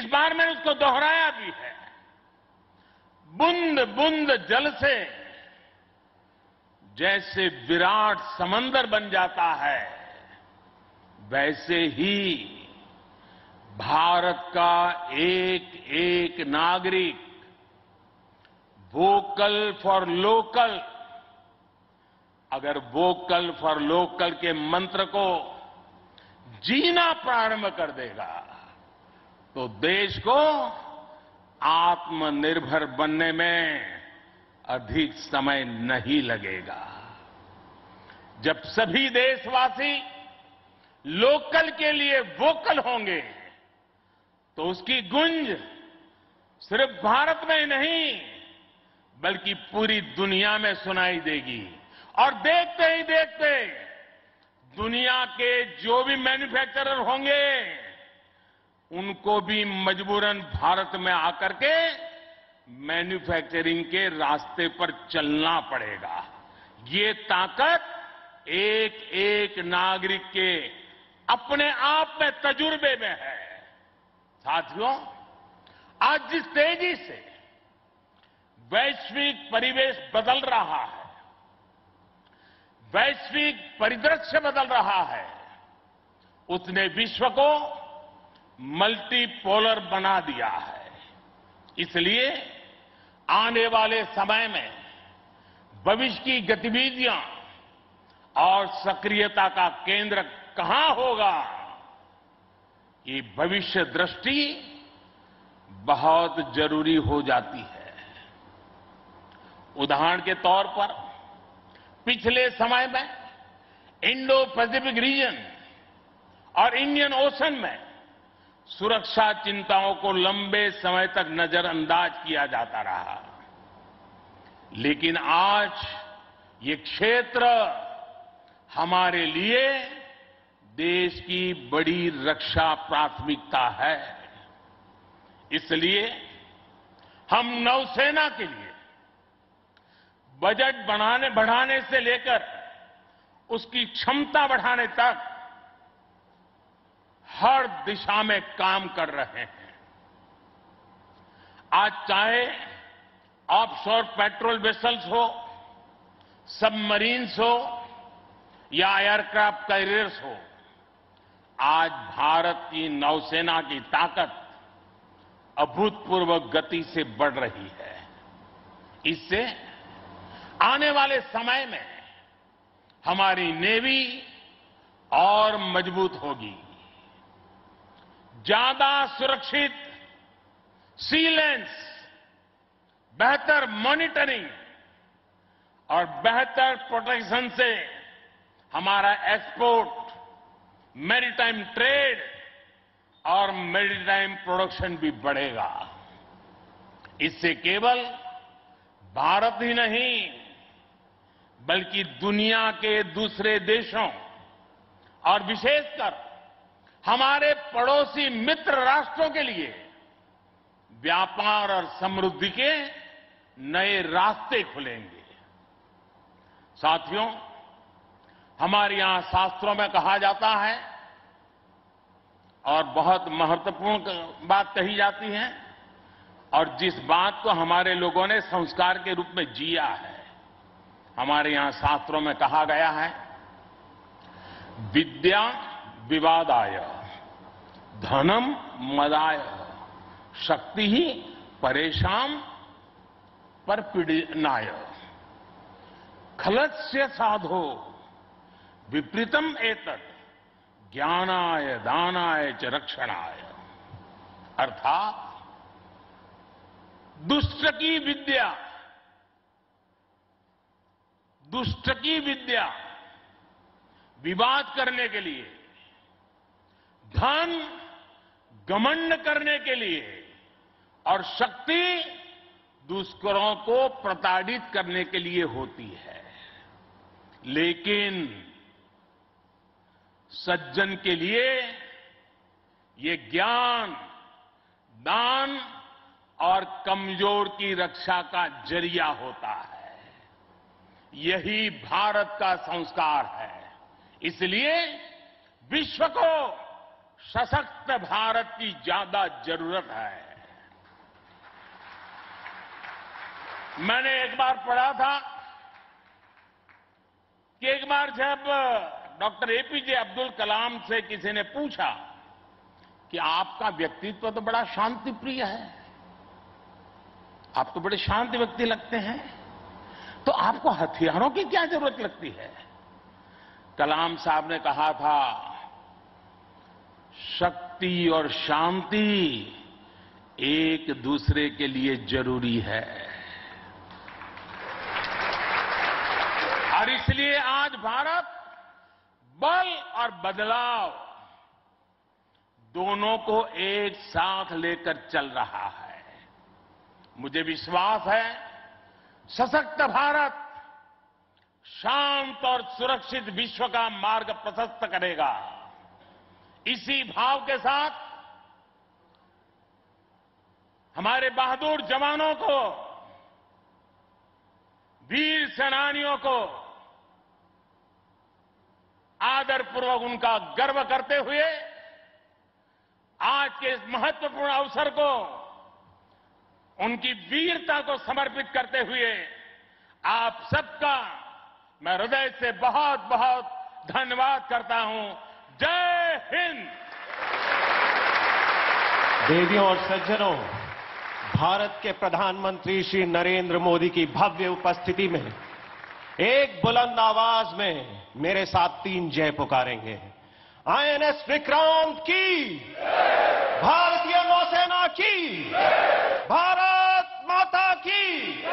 इस बार मैंने उसको दोहराया भी है। बूंद बूंद जल से जैसे विराट समंदर बन जाता है, वैसे ही भारत का एक एक नागरिक वोकल फॉर लोकल, अगर वोकल फॉर लोकल के मंत्र को जीना प्रारंभ कर देगा तो देश को आत्मनिर्भर बनने में अधिक समय नहीं लगेगा। जब सभी देशवासी लोकल के लिए वोकल होंगे तो उसकी गूंज सिर्फ भारत में ही नहीं बल्कि पूरी दुनिया में सुनाई देगी। और देखते ही देखते दुनिया के जो भी मैन्युफैक्चरर होंगे उनको भी मजबूरन भारत में आकर के मैन्युफैक्चरिंग के रास्ते पर चलना पड़ेगा। ये ताकत एक एक नागरिक के अपने आप में तजुर्बे में है। साथियों, आज जिस तेजी से वैश्विक परिवेश बदल रहा है, वैश्विक परिदृश्य बदल रहा है, उसने विश्व को मल्टीपोलर बना दिया है। इसलिए आने वाले समय में भविष्य की गतिविधियां और सक्रियता का केंद्र कहां होगा, ये भविष्य दृष्टि बहुत जरूरी हो जाती है। उदाहरण के तौर पर पिछले समय में इंडो पैसिफिक रीजन और इंडियन ओशन में सुरक्षा चिंताओं को लंबे समय तक नजरअंदाज किया जाता रहा, लेकिन आज ये क्षेत्र हमारे लिए देश की बड़ी रक्षा प्राथमिकता है। इसलिए हम नौसेना के लिए बजट बढ़ाने से लेकर उसकी क्षमता बढ़ाने तक हर दिशा में काम कर रहे हैं। आज चाहे ऑफशोर पेट्रोल वेसल्स हो, सबमरीन्स हो या एयरक्राफ्ट कैरियर्स हो, आज भारत की नौसेना की ताकत अभूतपूर्व गति से बढ़ रही है। इससे आने वाले समय में हमारी नेवी और मजबूत होगी। ज्यादा सुरक्षित सीलेंस, बेहतर मॉनिटरिंग और बेहतर प्रोटेक्शन से हमारा एक्सपोर्ट, मैरीटाइम ट्रेड और मैरीटाइम प्रोडक्शन भी बढ़ेगा। इससे केवल भारत ही नहीं बल्कि दुनिया के दूसरे देशों और विशेषकर हमारे पड़ोसी मित्र राष्ट्रों के लिए व्यापार और समृद्धि के नए रास्ते खुलेंगे। साथियों, हमारे यहां शास्त्रों में कहा जाता है और बहुत महत्वपूर्ण बात कही जाती है और जिस बात को हमारे लोगों ने संस्कार के रूप में जिया है, हमारे यहां शास्त्रों में कहा गया है, विद्या विवादाय धनम मदाय शक्ति ही परेशान पर पीड़नाय खलस्य साधो विपरीतम एतत् ज्ञानाय दानाय च रक्षणाय। अर्थात दुष्ट की विद्या विवाद करने के लिए, धन घमंड करने के लिए और शक्ति दुष्करों को प्रताड़ित करने के लिए होती है। लेकिन सज्जन के लिए ये ज्ञान, दान और कमजोर की रक्षा का जरिया होता है। यही भारत का संस्कार है। इसलिए विश्व को सशक्त भारत की ज्यादा जरूरत है। मैंने एक बार पढ़ा था कि एक बार जब डॉक्टर एपीजे अब्दुल कलाम से किसी ने पूछा कि आपका व्यक्तित्व तो बड़ा शांतिप्रिय है, आप तो बड़े शांत व्यक्ति लगते हैं, तो आपको हथियारों की क्या जरूरत लगती है? कलाम साहब ने कहा था शक्ति और शांति एक दूसरे के लिए जरूरी है। और इसलिए आज भारत बल और बदलाव दोनों को एक साथ लेकर चल रहा है। मुझे विश्वास है सशक्त भारत शांत और सुरक्षित विश्व का मार्ग प्रशस्त करेगा। इसी भाव के साथ हमारे बहादुर जवानों को, वीर सेनानियों को आदरपूर्वक उनका गर्व करते हुए आज के इस महत्वपूर्ण अवसर को, उनकी वीरता को समर्पित करते हुए आप सबका मैं हृदय से बहुत बहुत धन्यवाद करता हूं। जय हिंद। देवियों और सज्जनों, भारत के प्रधानमंत्री श्री नरेंद्र मोदी की भव्य उपस्थिति में एक बुलंद आवाज में मेरे साथ तीन जय पुकारेंगे। आईएनएस विक्रांत की, भारतीय नौसेना की, भारत माता की।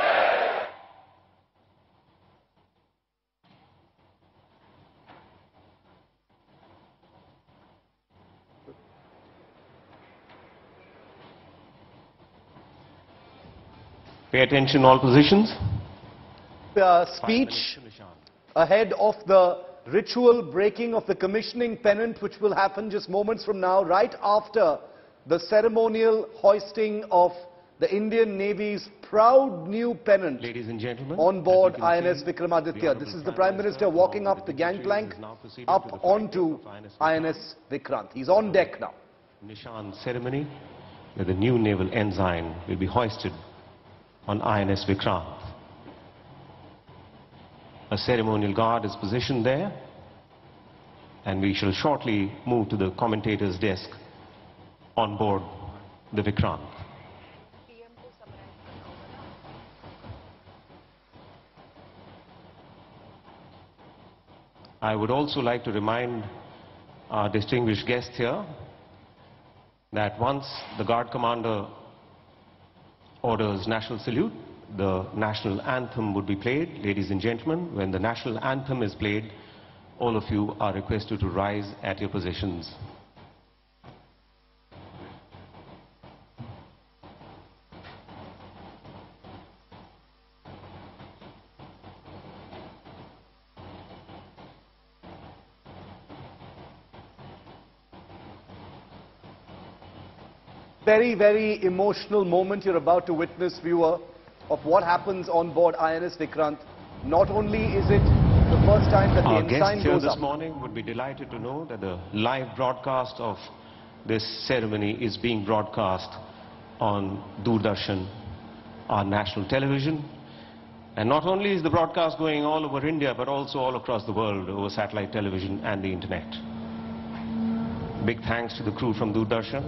Pay attention all positions. Speech ahead of the ritual breaking of the commissioning pennant, which will happen just moments from now, right after the ceremonial hoisting of the Indian Navy's proud new pennant. Ladies and gentlemen, on board INS Vikramaditya. This is the Prime Minister walking up the gangplank up onto INS Vikrant. He's on deck now. Nishan ceremony where the new naval ensign will be hoisted on INS Vikrant. A ceremonial guard is positioned there, and we shall shortly move to the commentator's desk on board the Vikrant. I would also like to remind our distinguished guests here that once the guard commander orders national salute, the national anthem would be played. Ladies and gentlemen, when the national anthem is played, all of you are requested to rise at your positions. Very, very emotional moment you're about to witness, viewer, of what happens on board INS Vikrant. Not only is it the first time that the ensign goes up. Our guests here this morning would be delighted to know that the live broadcast of this ceremony is being broadcast on Doordarshan, our national television. And not only is the broadcast going all over India, but also all across the world over satellite television and the internet. Big thanks to the crew from Doordarshan.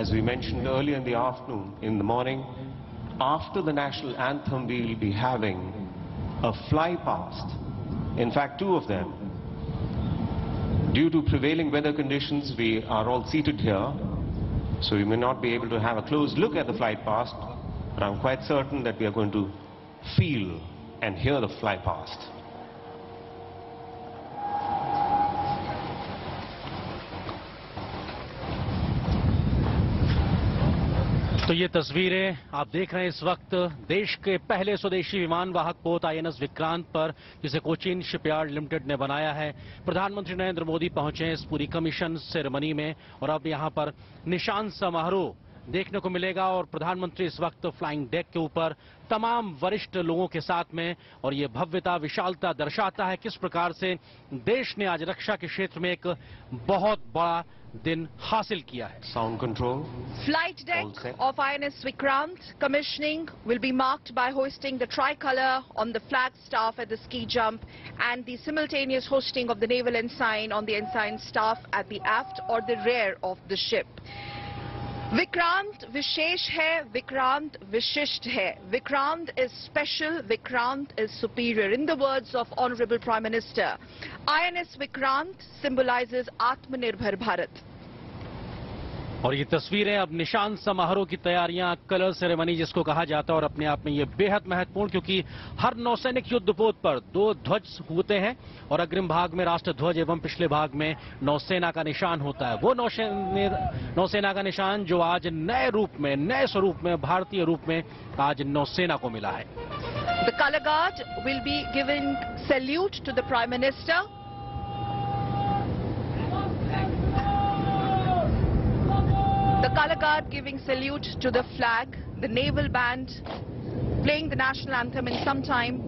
As we mentioned earlier in the afternoon, in the morning, after the national anthem, we will be having a fly past. In fact, two of them. Due to prevailing weather conditions, we are all seated here, so we may not be able to have a close look at the fly past, but I'm quite certain that we are going to feel and hear the fly past. तो ये तस्वीरें आप देख रहे हैं इस वक्त देश के पहले स्वदेशी विमान वाहक पोत आईएनएस विक्रांत पर, जिसे कोचीन शिपयार्ड लिमिटेड ने बनाया है। प्रधानमंत्री नरेंद्र मोदी पहुंचे हैं इस पूरी कमीशन सेरेमनी में और अब यहां पर निशान समारोह देखने को मिलेगा और प्रधानमंत्री इस वक्त फ्लाइंग डेक के ऊपर तमाम वरिष्ठ लोगों के साथ में, और ये भव्यता विशालता दर्शाता है किस प्रकार से देश ने आज रक्षा के क्षेत्र में एक बहुत बड़ा दिन हासिल किया है। Sound control flight deck of INS Vikrant commissioning will be marked by hoisting the tricolour on the flag staff at the ski jump and the simultaneous hoisting of the naval ensign on the ensign staff at the aft or the rear of the ship. Vikrant विशेष है, विक्रांत विशिष्ट है, Vikrant is special, Vikrant is superior. In the words of honourable prime minister, INS Vikrant symbolises आत्मनिर्भर भारत। और ये तस्वीरें अब निशान समारोह की तैयारियां, कलर सेरेमनी जिसको कहा जाता है, और अपने आप में ये बेहद महत्वपूर्ण क्योंकि हर नौसैनिक युद्धपोत पर दो ध्वज होते हैं और अग्रिम भाग में राष्ट्र ध्वज एवं पिछले भाग में नौसेना का निशान होता है। वो नौसेना का निशान जो आज नए रूप में, नए स्वरूप में, भारतीय रूप में आज नौसेना को मिला है। The colour guard will be giving salute to the prime minister. The Colour Guard giving salute to the flag, the naval band playing the national anthem in some time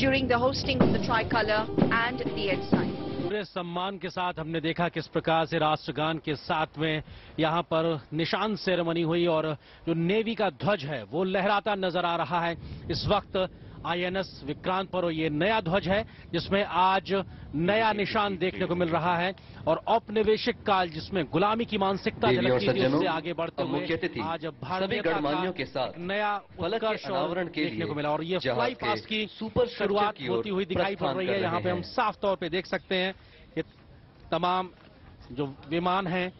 during the hosting of the tricolour and the ensign. पूरे सम्मान के साथ हमने देखा किस प्रकार से राष्ट्रगान के साथ में यहाँ पर निशान सेरेमनी हुई और जो नेवी का ध्वज है वो लहराता नजर आ रहा है इस वक्त आईएनएस विक्रांत पर, और ये नया ध्वज है जिसमें आज नया निशान देखने को मिल रहा है। और औपनिवेशिक काल जिसमें गुलामी की मानसिकता झलकती थी, उससे आगे बढ़ते हुए आज भारतीय गणमान्यों के साथ नया उत्कर्ष देखने को मिला। और ये फ्लाई पास की सुपर शुरुआत होती हुई दिखाई पड़ रही है। यहाँ पे हम साफ तौर पर देख सकते हैं ये तमाम जो विमान हैं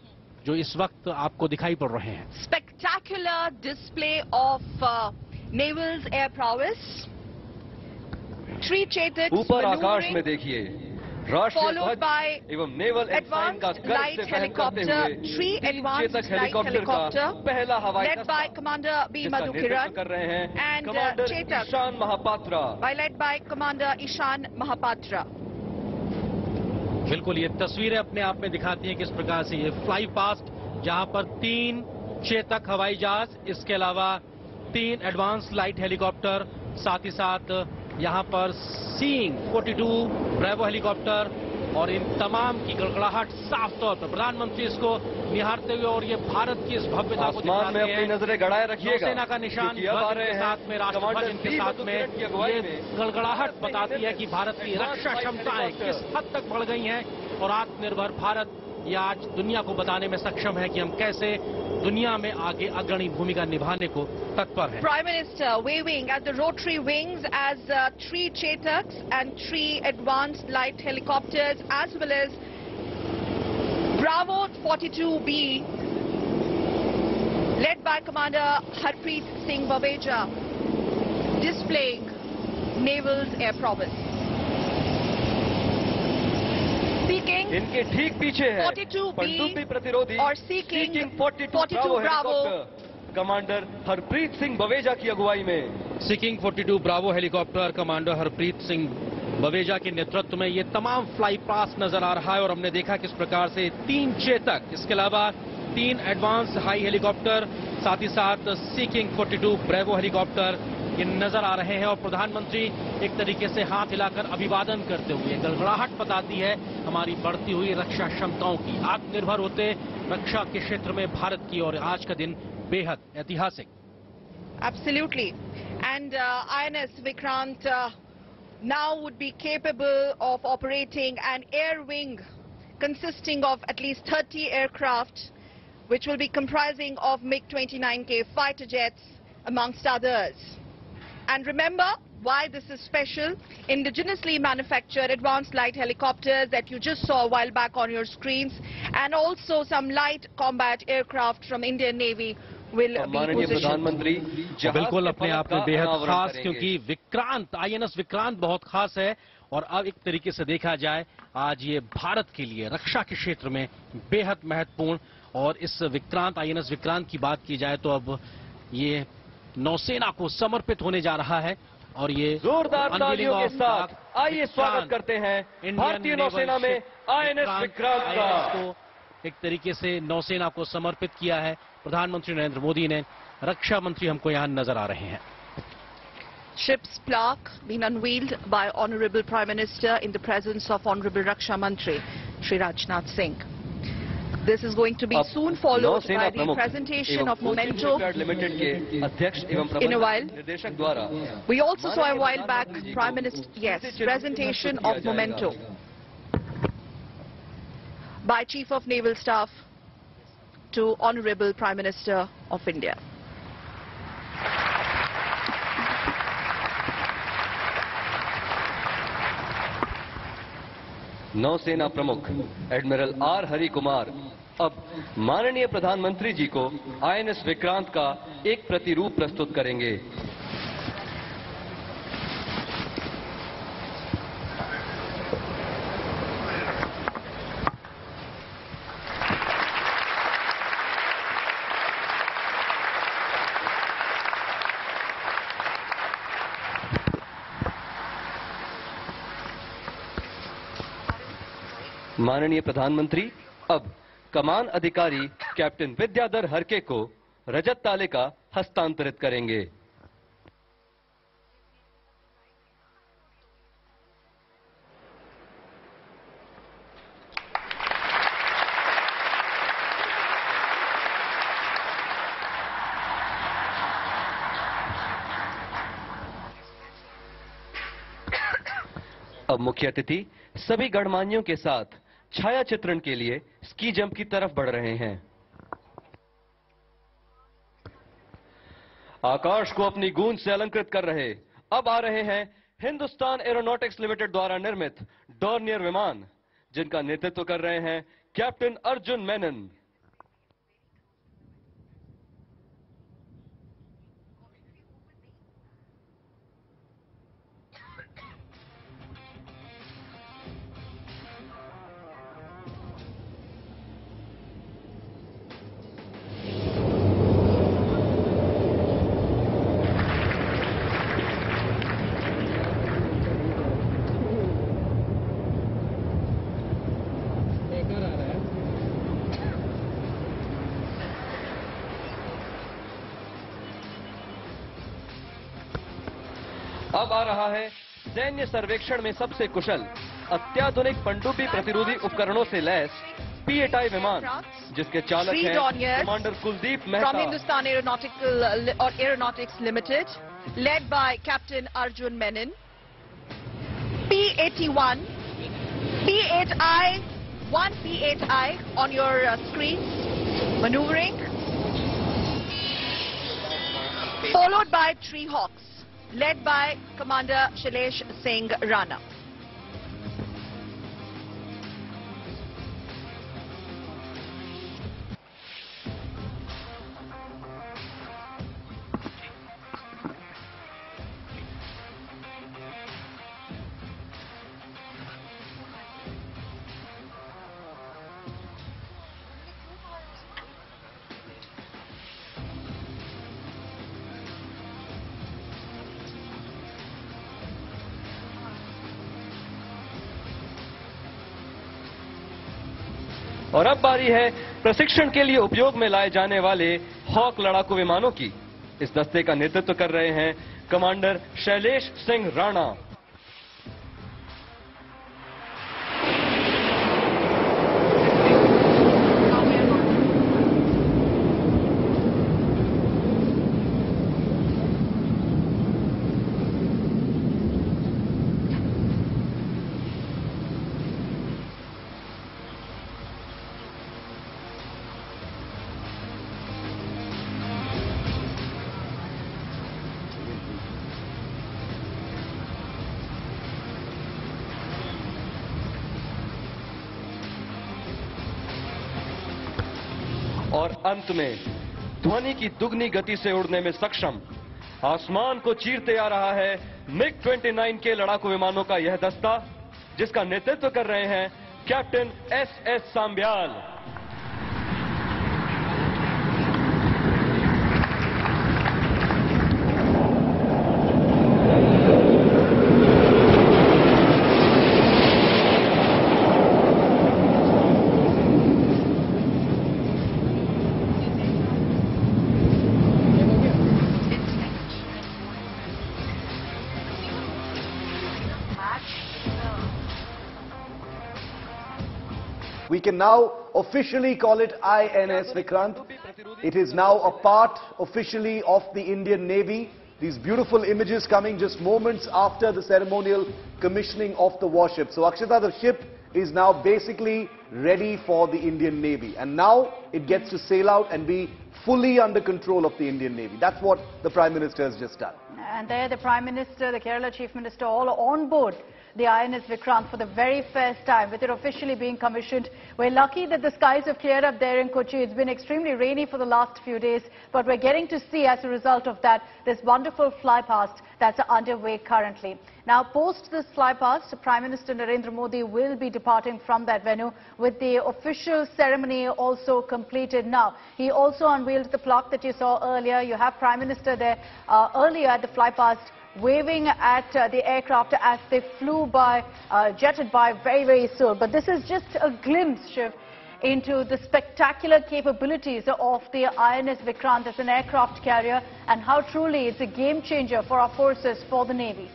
जो इस वक्त आपको दिखाई पड़ रहे हैं। Spectacular display of नेवल्स air prowess. ऊपर आकाश में देखिए राष्ट्रीय ध्वज एवं नेवल एडवांस का लाइट हेलीकॉप्टर, 3 एडवांस हेलीकॉप्टर का पहला हवाई led by commander B Madhukiran कर रहे हैं and Chetak Ishan Mahapatra pilot by commander Ishan Mahapatra. बिल्कुल ये तस्वीरें अपने आप में दिखाती हैं किस प्रकार से ये फ्लाई पास्ट, जहां पर 3 चेतक हवाई जहाज, इसके अलावा 3 एडवांस लाइट हेलीकॉप्टर, साथ ही साथ यहाँ पर सीइंग 42 ब्रेवो हेलीकॉप्टर और इन तमाम की गड़गड़ाहट साफ तौर पर प्रधानमंत्री इसको निहारते हुए और ये भारत की इस भव्यता को दिखाते में अपनी नजरें गड़ाए रखिएगा। सेना का निशान के साथ में, राष्ट्रध्वज इनके साथ में, ये गड़गड़ाहट बताती है कि भारत की रक्षा क्षमताएं किस हद तक बढ़ गई हैं और आत्मनिर्भर भारत ये आज दुनिया को बताने में सक्षम है कि हम कैसे दुनिया में आगे अग्रणी भूमिका निभाने को तत्पर है। Prime minister waving at the rotary wings as 3 Chetaks and 3 advance light helicopters as well as bravo 42B led by commander Harpreet Singh Baweja displaying नेवल्स air prowess. इनके ठीक पीछे है 42B प्रतिरोधी और सी king 42 bravo commander Harpreet Singh Baweja की अगुवाई में। सी king 42 bravo helicopter commander Harpreet Singh Baweja के नेतृत्व में ये तमाम फ्लाई पास नजर आ रहा है और हमने देखा किस प्रकार से 3 चेतक, इसके अलावा 3 एडवांस हाई हेलीकॉप्टर, साथ ही साथ सी किंग 42 ब्रावो हेलीकॉप्टर ये नजर आ रहे हैं। और प्रधानमंत्री एक तरीके से हाथ हिलाकर अभिवादन करते हुए गड़गड़ाहट बताती है हमारी बढ़ती हुई रक्षा क्षमताओं की, आत्मनिर्भर होते रक्षा के क्षेत्र में भारत की, और आज का दिन बेहद ऐतिहासिक। Absolutely and INS Vikrant now would be capable of operating an air wing consisting of at least 30 aircraft which will be comprising of MiG-29K fighter jets amongst others. And remember why this is special. Indigenously manufactured advanced light helicopters that you just saw a while back on your screens, and also some light combat aircraft from Indian Navy will be positioned. बिल्कुल अपने आप में बेहद खास, क्योंकि Vikrant, INS Vikrant बहुत खास है। और अब एक तरीके से देखा जाए आज ये भारत के लिए रक्षा के क्षेत्र में बेहद महत्वपूर्ण, और इस विक्रांत आईएनएस विक्रांत की बात की जाए तो अब ये नौसेना को समर्पित होने जा रहा है। और ये जोरदार तालियों के साथ आइए स्वागत करते हैं भारतीय नौसेना में आईएनएस विक्रांत का। एक तरीके से नौसेना को समर्पित किया है। प्रधानमंत्री नरेंद्र मोदी ने, रक्षा मंत्री हमको यहाँ नजर आ रहे हैं। Ship's plaque being unveiled by Honorable Prime Minister in the presence of Honorable Raksha Mantri Shri Rajnath Singh. This is going to be soon followed by the presentation of memento in a while. We also saw a while back Prime Minister, yes, presentation of memento by Chief of Naval Staff to Honorable Prime Minister of India. नौसेना प्रमुख admiral R Hari Kumar अब माननीय प्रधानमंत्री जी को INS Vikrant का एक प्रतिरूप प्रस्तुत करेंगे। माननीय प्रधानमंत्री अब कमान अधिकारी कैप्टन विद्याधर हरके को रजत तालिका हस्तांतरित करेंगे। अब मुख्य अतिथि सभी गणमान्यों के साथ छाया चित्रण के लिए स्की जंप की तरफ बढ़ रहे हैं। आकाश को अपनी गूंज से अलंकृत कर रहे अब आ रहे हैं हिंदुस्तान एरोनॉटिक्स लिमिटेड द्वारा निर्मित डॉर्नियर विमान, जिनका नेतृत्व कर रहे हैं कैप्टन अर्जुन मेनन। अब आ रहा है सैन्य सर्वेक्षण में सबसे कुशल, अत्याधुनिक पनडुब्बी प्रतिरोधी उपकरणों से लैस P8I विमान, जिसके चालक हैं commander Kuldeep Mehta. From Hindustan Aeronautics Limited, led by Captain Arjun Menon, P81, P8I, one P8I on your screen, maneuvering, followed by three Hawks, led by Commander Shailesh Singh Rana. और अब बारी है प्रशिक्षण के लिए उपयोग में लाए जाने वाले हॉक लड़ाकू विमानों की। इस दस्ते का नेतृत्व कर रहे हैं कमांडर शैलेश सिंह राणा। और अंत में ध्वनि की दुगनी गति से उड़ने में सक्षम, आसमान को चीरते आ रहा है MiG-29K लड़ाकू विमानों का यह दस्ता, जिसका नेतृत्व कर रहे हैं captain SS Sambyal. We can now officially call it INS Vikrant. It is now a part officially of the Indian Navy. These beautiful images coming just moments after the ceremonial commissioning of the warship. So Akshita, the ship is now basically ready for the Indian Navy. And now it gets to sail out and be fully under control of the Indian Navy. That's what the Prime Minister has just done. And there the Prime Minister, the Kerala Chief Minister, all on board the INS Vikrant for the very first time, with it officially being commissioned. We're lucky that the skies have cleared up there in Kochi. It's been extremely rainy for the last few days, but we're getting to see, as a result of that, this wonderful flypast that's underway currently. Now, post this flypast, Prime Minister Narendra Modi will be departing from that venue, with the official ceremony also completed now. He also unveiled the plaque that you saw earlier. You have Prime Minister there earlier at the flypast, waving at the aircraft as they flew by, jetted by very, very soon. But this is just a glimpse, Shiv, into the spectacular capabilities of the INS Vikrant as an aircraft carrier, and how truly it's a game changer for our forces, for the Navy.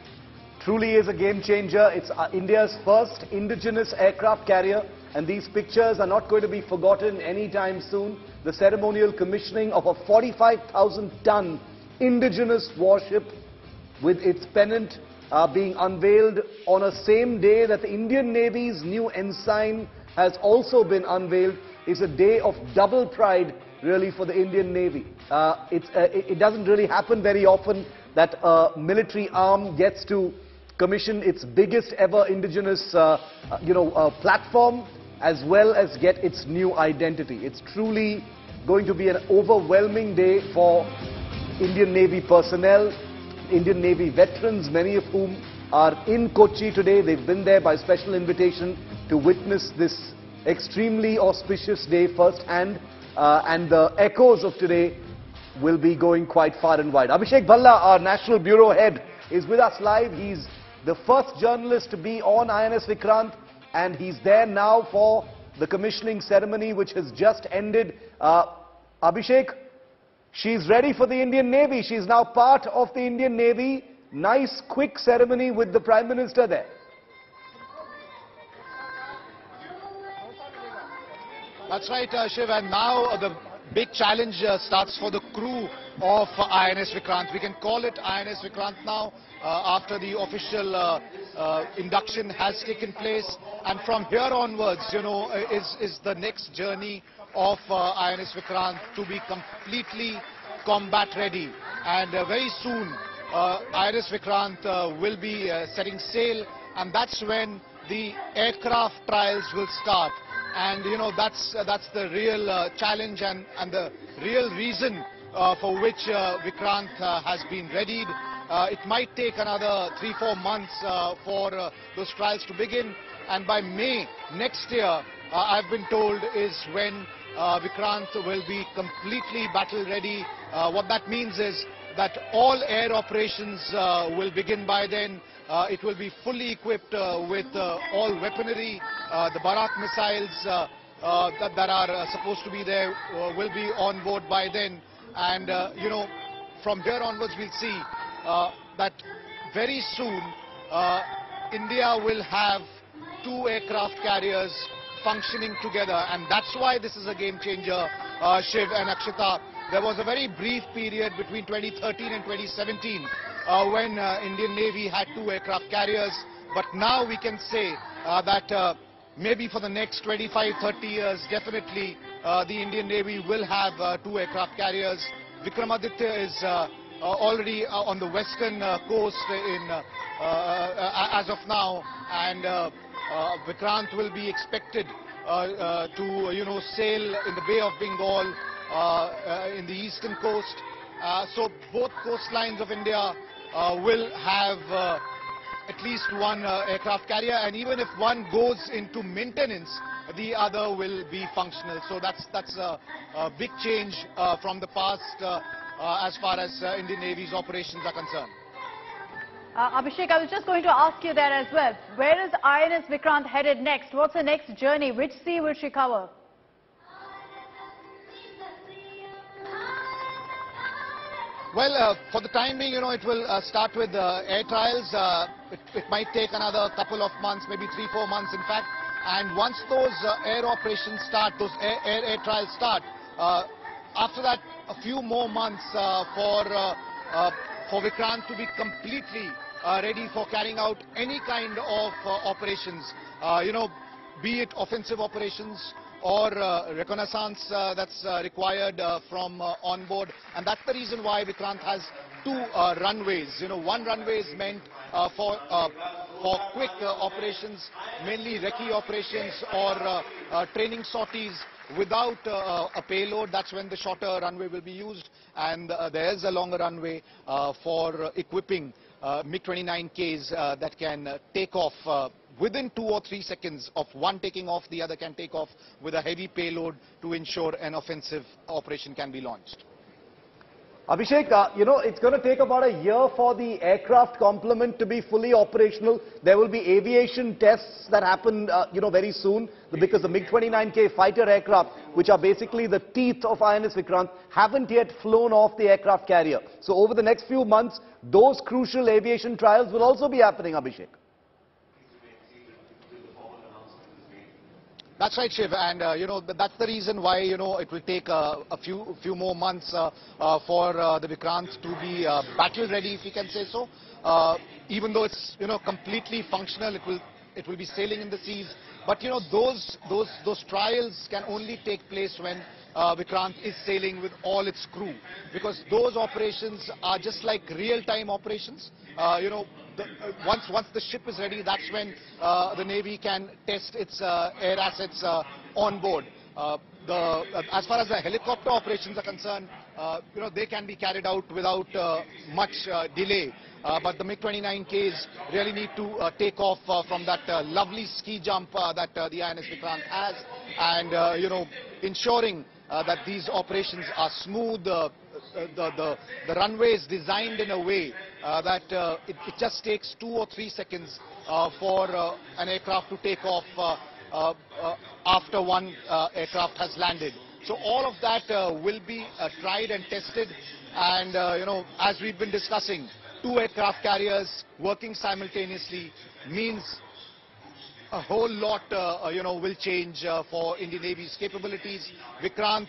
Truly is a game changer. It's India's first indigenous aircraft carrier, and these pictures are not going to be forgotten anytime soon. The ceremonial commissioning of a 45,000-ton indigenous warship, with its pennant being unveiled on a same day that the Indian Navy's new ensign has also been unveiled. It's a day of double pride, really, for the Indian Navy. It doesn't really happen very often that a military arm gets to commission its biggest ever indigenous platform, as well as get its new identity. It's truly going to be an overwhelming day for Indian Navy personnel, Indian Navy veterans, many of whom are in Kochi today. They've been there by special invitation to witness this extremely auspicious day firsthand, and the echoes of today will be going quite far and wide. Abhishek Bhalla, our National Bureau head, is with us live. He's the first journalist to be on INS Vikrant, and he's there now for the commissioning ceremony, which has just ended. Abhishek, she's ready for the Indian Navy. She's now part of the Indian Navy. Nice, quick ceremony with the Prime Minister there. That's right, Shiv. And now the big challenge starts for the crew of INS Vikrant. We can call it INS Vikrant now after the official induction has taken place. And from here onwards, you know, is the next journey of INS Vikrant to be completely combat ready. And very soon INS Vikrant will be setting sail, and that's when the aircraft trials will start. And you know, that's the real challenge and the real reason for which Vikrant has been readied. It might take another 3-4 months for those trials to begin, and by May next year, I've been told, is when Vikrant will be completely battle ready. What that means is that all air operations will begin by then. It will be fully equipped with all weaponry. The Barak missiles that are supposed to be there will be on board by then. And you know, from here onwards we'll see that very soon India will have 2 aircraft carriers functioning together, and that's why this is a game changer, Shiv and Akshita. There was a very brief period between 2013 and 2017 when Indian Navy had 2 aircraft carriers, but now we can say that maybe for the next 25-30 years, definitely the Indian Navy will have 2 aircraft carriers. Vikramaditya is already on the western coast in as of now, and Vikrant will be expected to, you know, sail in the Bay of Bengal, in the eastern coast. So both coastlines of India will have at least 1 aircraft carrier, and even if one goes into maintenance, the other will be functional. So that's a big change from the past as far as Indian Navy's operations are concerned. Abhishek, I was just going to ask you that as well. Where is INS Vikrant headed next? What's the next journey? Which sea will she cover? Well, for the time being, you know, it will start with air trials. It might take another couple of months, maybe 3-4 months, in fact. And once those air operations start, those air trials start, after that, a few more months for Vikrant to be completely ready for carrying out any kind of operations, be it offensive operations or reconnaissance that's required from onboard. And that's the reason why Vikrant has two runways. One runway is meant for quick operations, mainly recce operations or training sorties without a payload. That's when the shorter runway will be used, and there is a longer runway for equipping MiG-29Ks that can take off within 2 or 3 seconds of one taking off. The other can take off with a heavy payload to ensure an offensive operation can be launched. Abhishek, it's going to take about a year for the aircraft complement to be fully operational. There will be aviation tests that happen, very soon, because the MiG-29K fighter aircraft, which are basically the teeth of INS Vikrant, haven't yet flown off the aircraft carrier. So over the next few months, those crucial aviation trials will also be happening, Abhishek. That's right, Shiv, and that's the reason why it will take a few more months for the Vikrant to be battle ready, if you can say so. Even though it's completely functional, it will be sailing in the seas. But those trials can only take place when Vikrant is sailing with all its crew, because those operations are just like real-time operations. Once the ship is ready, that's when the Navy can test its air assets on board. As far as the helicopter operations are concerned, they can be carried out without much delay. But the MiG-29Ks really need to take off from that lovely ski jump that the INS Vikrant has, and ensuring that these operations are smooth. The runway is designed in a way that it just takes 2 or 3 seconds for an aircraft to take off after one aircraft has landed. So all of that will be tried and tested, and as we've been discussing, two aircraft carriers working simultaneously means a whole lot will change for Indian Navy's capabilities. Vikrant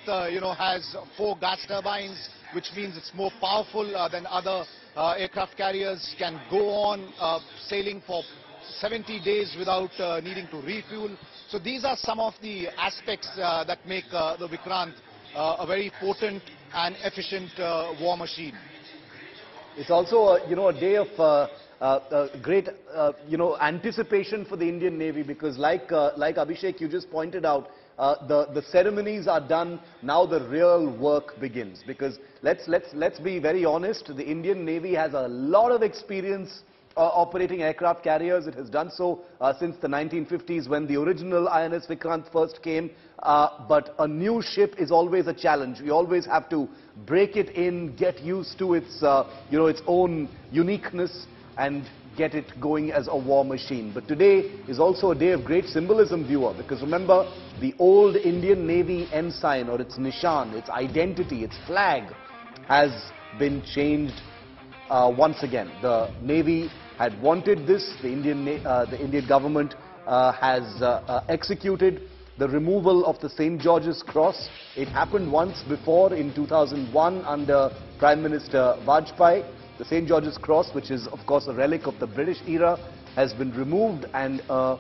has 4 gas turbines, which means it's more powerful than other aircraft carriers, can go on sailing for 70 days without needing to refuel. So these are some of the aspects that make the Vikrant a very potent and efficient war machine. It's also a day of great anticipation for the Indian Navy, because like Abhishek, you just pointed out, the ceremonies are done. Now the real work begins, because let's be very honest, the Indian Navy has a lot of experience operating aircraft carriers. It has done so since the 1950s, when the original INS Vikrant first came. But a new ship is always a challenge. We always have to break it in, get used to its its own uniqueness, and get it going as a war machine. But today is also a day of great symbolism, viewer, because remember, the old Indian Navy ensign, or its nishan, its identity, its flag, has been changed once again. The Navy had wanted this. The Indian government has executed the removal of the St. George's Cross. It happened once before in 2001 under Prime Minister Vajpayee. The St. George's Cross, which is of course a relic of the British era, has been removed, and a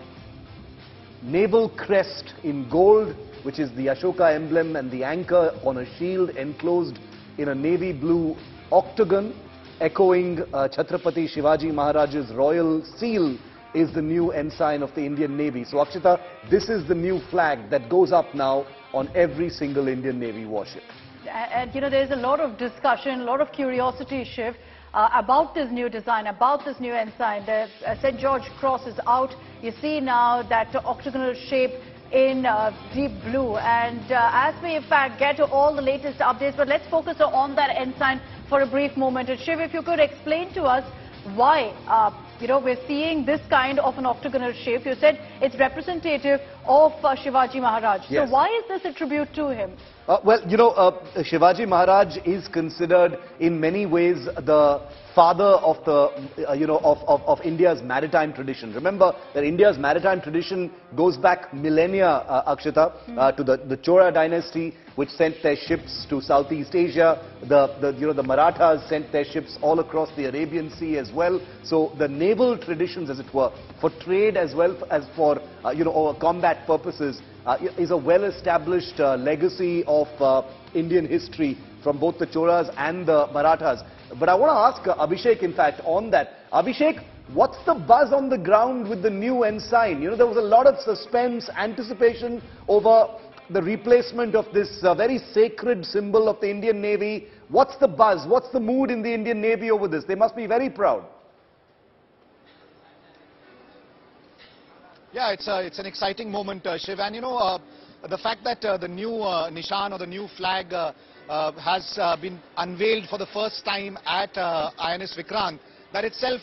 naval crest in gold, which is the Ashoka emblem and the anchor on a shield enclosed in a navy blue octagon, echoing Chhatrapati Shivaji Maharaj's royal seal, is the new ensign of the Indian Navy. So Akshita, this is the new flag that goes up now on every single Indian Navy warship. And there's a lot of discussion, a lot of curiosity, Shiv, about this new design, about this new ensign. The St. George Cross is out. You see now that octagonal shape in deep blue. And as we, in fact, get to all the latest updates, but let's focus on that ensign for a brief moment. And Shiv, if you could explain to us why you know, we're seeing this kind of an octagonal shape. You said it's representative of Shivaji Maharaj. Yes. So why is this a tribute to him? Shivaji Maharaj is considered in many ways the father of the, of India's maritime tradition. Remember that India's maritime tradition goes back millennia, Akshita, to the Chola dynasty, which sent their ships to Southeast Asia. The Marathas sent their ships all across the Arabian Sea as well. So the naval traditions, as it were, for trade as well as for, combat purposes, is a well-established legacy of Indian history from both the Cholas and the Marathas. But I want to ask Abhishek, in fact, on that. Abhishek, what's the buzz on the ground with the new ensign? You know, there was a lot of suspense, anticipation over the replacement of this very sacred symbol of the Indian Navy. What's the buzz? What's the mood in the Indian Navy over this? They must be very proud. Yeah, it's an exciting moment, Shiv, and the fact that the new Nishan or the new flag has been unveiled for the first time at INS Vikrant, that itself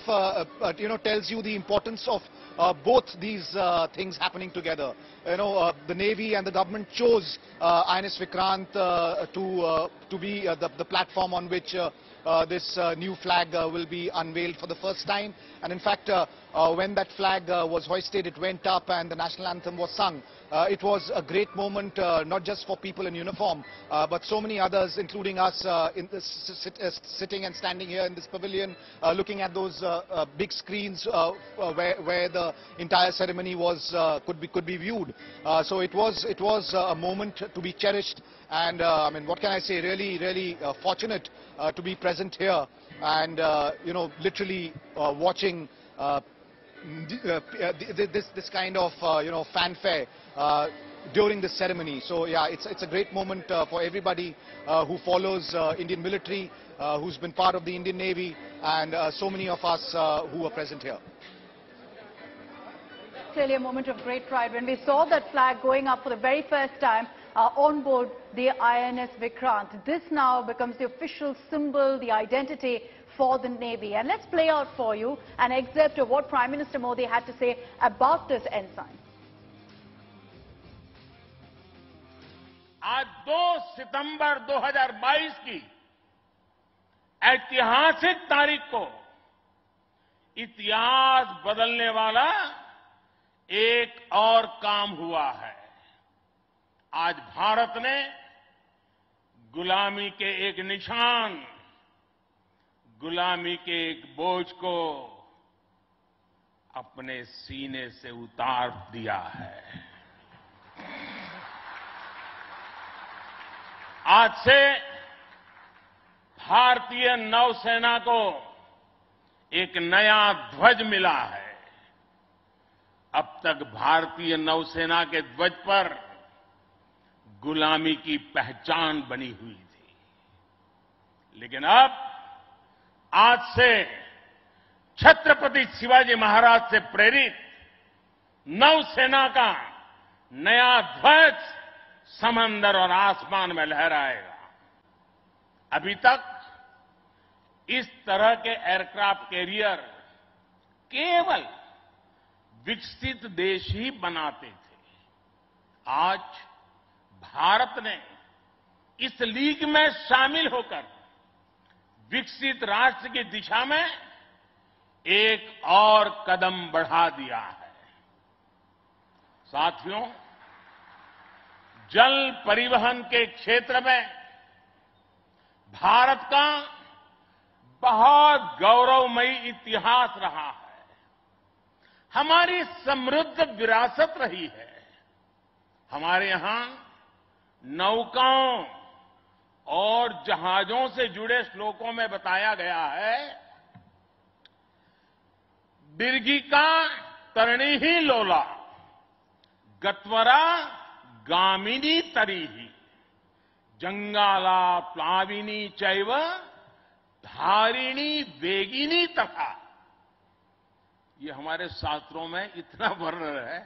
tells you the importance of both these things happening together. The Navy and the government chose INS Vikrant to be the platform on which this new flag will be unveiled for the first time. And in fact, when that flag was hoisted, it went up and the national anthem was sung. It was a great moment, not just for people in uniform, but so many others, including us in this sitting and standing here in this pavilion, looking at those big screens where the entire ceremony was could be viewed. So it was a moment to be cherished. And I mean, what can I say? Really, really fortunate to be present here, and literally watching this kind of fanfare during this ceremony. So yeah, it's a great moment for everybody who follows Indian military, who's been part of the Indian Navy, and so many of us who are present here. Really a moment of great pride when we saw that flag going up for the very first time on board the INS Vikrant. This now becomes the official symbol, the identity for the Navy. And let's play out for you an excerpt of what Prime Minister Modi had to say about this ensign. आज 2 सितंबर 2022 की ऐतिहासिक तारीख को इतिहास बदलने वाला एक और काम हुआ है। आज भारत ने गुलामी के एक निशान, गुलामी के एक बोझ को अपने सीने से उतार दिया है। आज से भारतीय नौसेना को एक नया ध्वज मिला है। अब तक भारतीय नौसेना के ध्वज पर गुलामी की पहचान बनी हुई थी, लेकिन अब आज से छत्रपति शिवाजी महाराज से प्रेरित नौसेना का नया ध्वज समंदर और आसमान में लहराएगा। अभी तक इस तरह के एयरक्राफ्ट कैरियर केवल विकसित देश ही बनाते थे। आज भारत ने इस लीग में शामिल होकर विकसित राष्ट्र की दिशा में एक और कदम बढ़ा दिया है। साथियों, जल परिवहन के क्षेत्र में भारत का बहुत गौरवमयी इतिहास रहा है। हमारी समृद्ध विरासत रही है। हमारे यहां नौकाओं और जहाजों से जुड़े श्लोकों में बताया गया है, बिरगी का तरणी ही लोला, गत्वरा गामिनी तरी ही, जंगाला प्लाविनी चैव धारिणी वेगिनी तथा। ये हमारे शास्त्रों में इतना वर्णन है।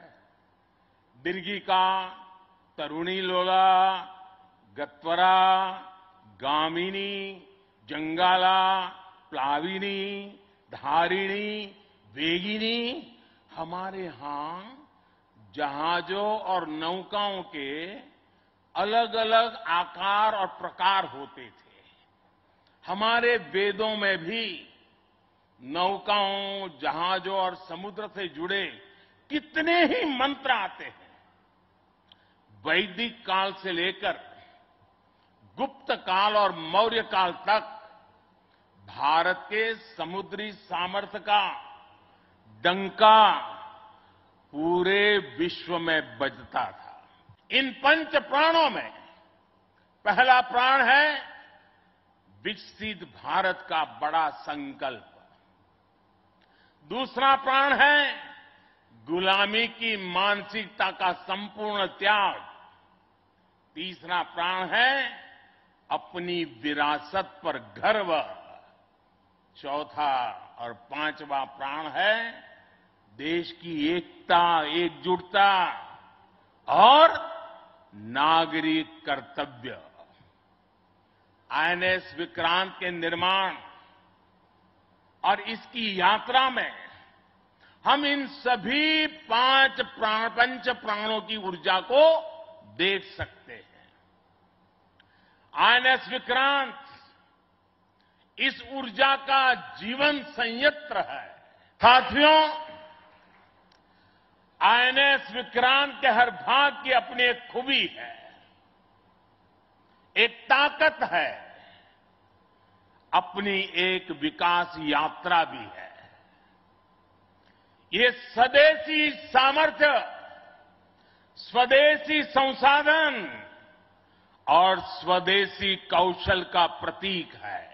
बिरगी का तरुणी लोला, गत्वरा गामिनी, जंगाला प्लाविनी, धारिणी वेगिनी हमारे यहां जहाजों और नौकाओं के अलग अलग आकार और प्रकार होते थे। हमारे वेदों में भी नौकाओं, जहाजों और समुद्र से जुड़े कितने ही मंत्र आते हैं। वैदिक काल से लेकर गुप्त काल और मौर्य काल तक भारत के समुद्री सामर्थ्य का डंका पूरे विश्व में बजता था। इन पंच प्राणों में पहला प्राण है विकसित भारत का बड़ा संकल्प। दूसरा प्राण है गुलामी की मानसिकता का संपूर्ण त्याग। तीसरा प्राण है अपनी विरासत पर गर्व। चौथा और पांचवा प्राण है देश की एकता, एकजुटता और नागरिक कर्तव्य। आईएनएस विक्रांत के निर्माण और इसकी यात्रा में हम इन सभी पंच प्राणों की ऊर्जा को देख सकते हैं। आईएनएस विक्रांत इस ऊर्जा का जीवन संयंत्र है। साथियों, आईएनएस विक्रांत के हर भाग की अपनी एक खूबी है, एक ताकत है, अपनी एक विकास यात्रा भी है। ये स्वदेशी सामर्थ्य, स्वदेशी संसाधन और स्वदेशी कौशल का प्रतीक है।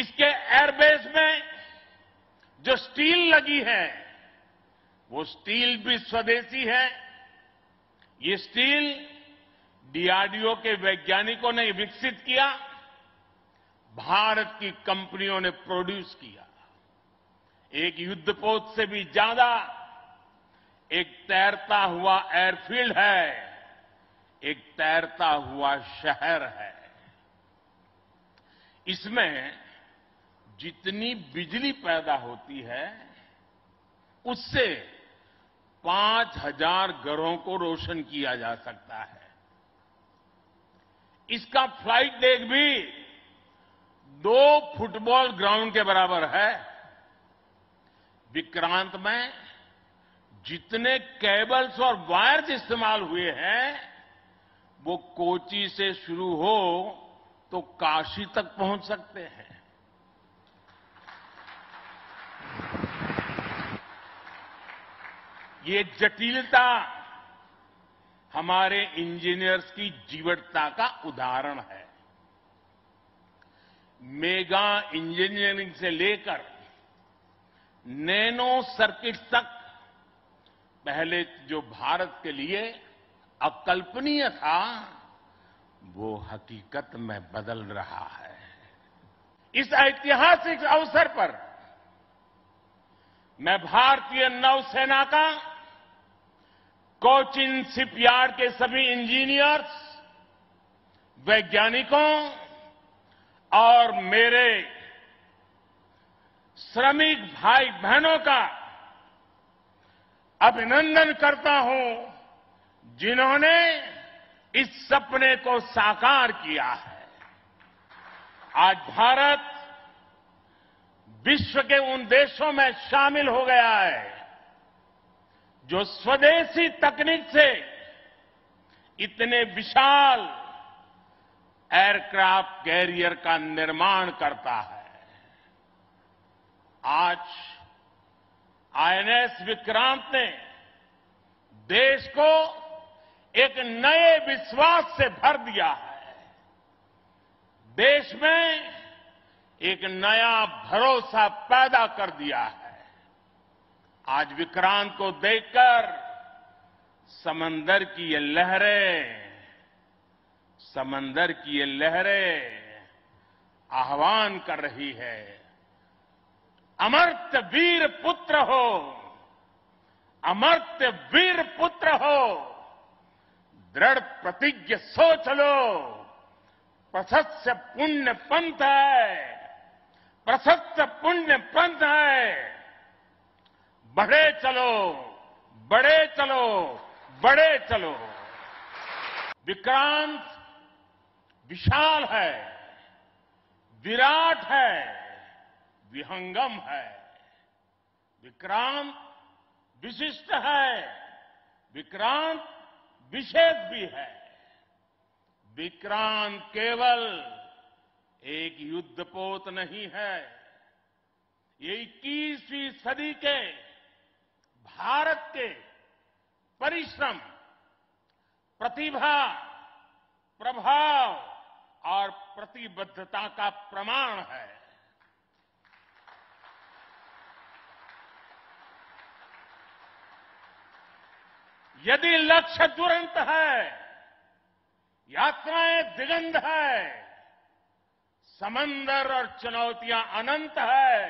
इसके एयरबेस में जो स्टील लगी है वो स्टील भी स्वदेशी है। ये स्टील डीआरडीओ के वैज्ञानिकों ने विकसित किया, भारत की कंपनियों ने प्रोड्यूस किया। एक युद्धपोत से भी ज्यादा एक तैरता हुआ एयरफील्ड है, एक तैरता हुआ शहर है। इसमें जितनी बिजली पैदा होती है उससे 5000 घरों को रोशन किया जा सकता है। इसका फ्लाइट डेक भी 2 फुटबॉल ग्राउंड के बराबर है। विक्रांत में जितने केबल्स और वायर्स इस्तेमाल हुए हैं वो कोची से शुरू हो तो काशी तक पहुंच सकते हैं। ये जटिलता हमारे इंजीनियर्स की जीवटता का उदाहरण है। मेगा इंजीनियरिंग से लेकर नैनो सर्किट तक पहले जो भारत के लिए अकल्पनीय था वो हकीकत में बदल रहा है। इस ऐतिहासिक अवसर पर मैं भारतीय नौसेना का, कोचिन शिपयार्ड के सभी इंजीनियर्स, वैज्ञानिकों और मेरे श्रमिक भाई बहनों का अभिनंदन करता हूं जिन्होंने इस सपने को साकार किया है। आज भारत विश्व के उन देशों में शामिल हो गया है जो स्वदेशी तकनीक से इतने विशाल एयरक्राफ्ट कैरियर का निर्माण करता है। आज आईएनएस विक्रांत ने देश को एक नए विश्वास से भर दिया है। देश में एक नया भरोसा पैदा कर दिया है। आज विक्रांत को देखकर समंदर की ये लहरें आह्वान कर रही है, अमर्त्य वीर पुत्र हो, दृढ़ प्रतिज्ञ सोच लो, प्रशस्य पुण्य पंथ है, प्रशस्त पुण्य पंथ है। बढ़े चलो, बढ़े चलो, बढ़े चलो। विक्रांत विशाल है, विराट है, विहंगम है। विक्रांत विशिष्ट है, विक्रांत विशेष भी है। विक्रांत केवल एक युद्धपोत नहीं है, ये 21वीं सदी के भारत के परिश्रम, प्रतिभा, प्रभाव और प्रतिबद्धता का प्रमाण है। यदि लक्ष्य तुरंत है, यात्राएं दिगंत है, समंदर और चुनौतियां अनंत है,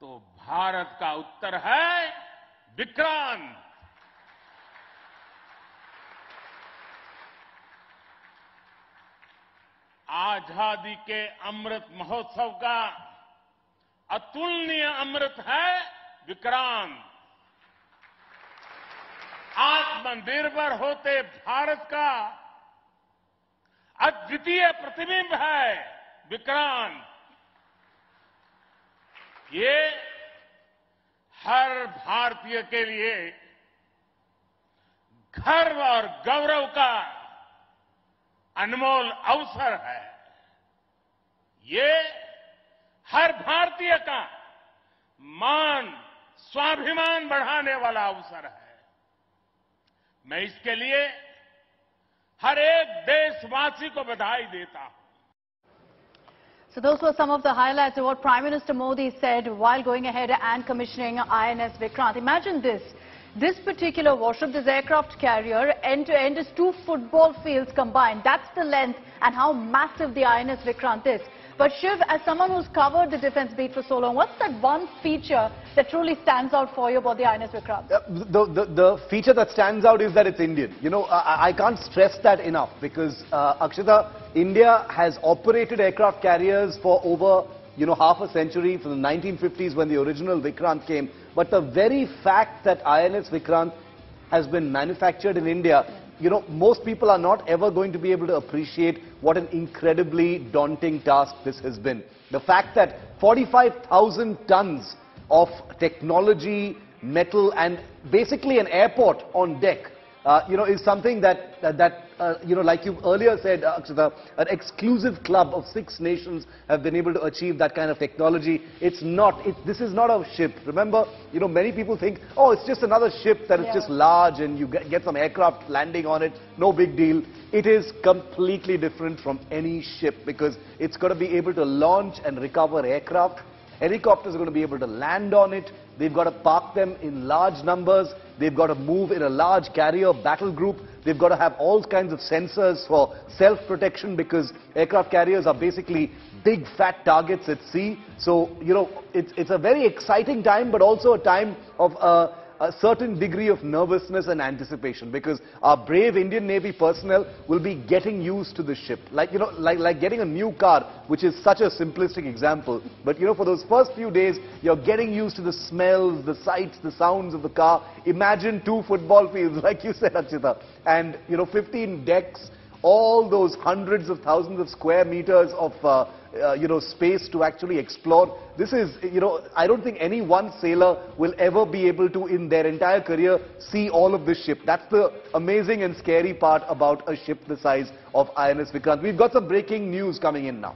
तो भारत का उत्तर है विक्रांत। आजादी के अमृत महोत्सव का अतुलनीय अमृत है विक्रांत। आत्मनिर्भर होते भारत का अद्वितीय प्रतिबिंब है विक्रांत। ये हर भारतीय के लिए गर्व और गौरव का अनमोल अवसर है। ये हर भारतीय का मान, स्वाभिमान बढ़ाने वाला अवसर है। मैं इसके लिए हर एक देशवासी को बधाई देता हूं। So those were some of the highlights of what Prime Minister Modi said while going ahead and commissioning INS Vikrant. Imagine this. This particular warship, this aircraft carrier, end to end is 2 football fields combined. That's the length and how massive the INS Vikrant is. But Shiv, as someone who's covered the defense beat for so long, what's that one feature that truly stands out for you about the INS Vikrant? The feature that stands out is that it's Indian. You know, I can't stress that enough because, Akshita, India has operated aircraft carriers for over, half a century, from the 1950s when the original Vikrant came. But the very fact that INS Vikrant has been manufactured in India, most people are not ever going to be able to appreciate what an incredibly daunting task this has been. The fact that 45,000 tons of technology, metal and basically an airport on deck, is something that, like you earlier said, Akshita, an exclusive club of 6 nations have been able to achieve that kind of technology. This is not a ship. Remember, many people think, oh, it's just another ship that is just large and you get some aircraft landing on it, no big deal. It is completely different from any ship because it's got to be able to launch and recover aircraft. Helicopters are going to be able to land on it. They've got to park them in large numbers. They've got to move in a large carrier battle group. They've got to have all kinds of sensors for self-protection because aircraft carriers are basically big fat targets at sea. So, it's a very exciting time, but also a time of a certain degree of nervousness and anticipation because our brave Indian Navy personnel will be getting used to the ship. Like getting a new car, which is such a simplistic example. But for those first few days, you're getting used to the smells, the sights, the sounds of the car. Imagine 2 football fields, like you said, Akshita, and 15 decks, all those hundreds of thousands of square meters of space to actually explore. This is, I don't think any one sailor will ever be able to, in their entire career, see all of this ship. That's the amazing and scary part about a ship the size of INS Vikrant. We've got some breaking news coming in now.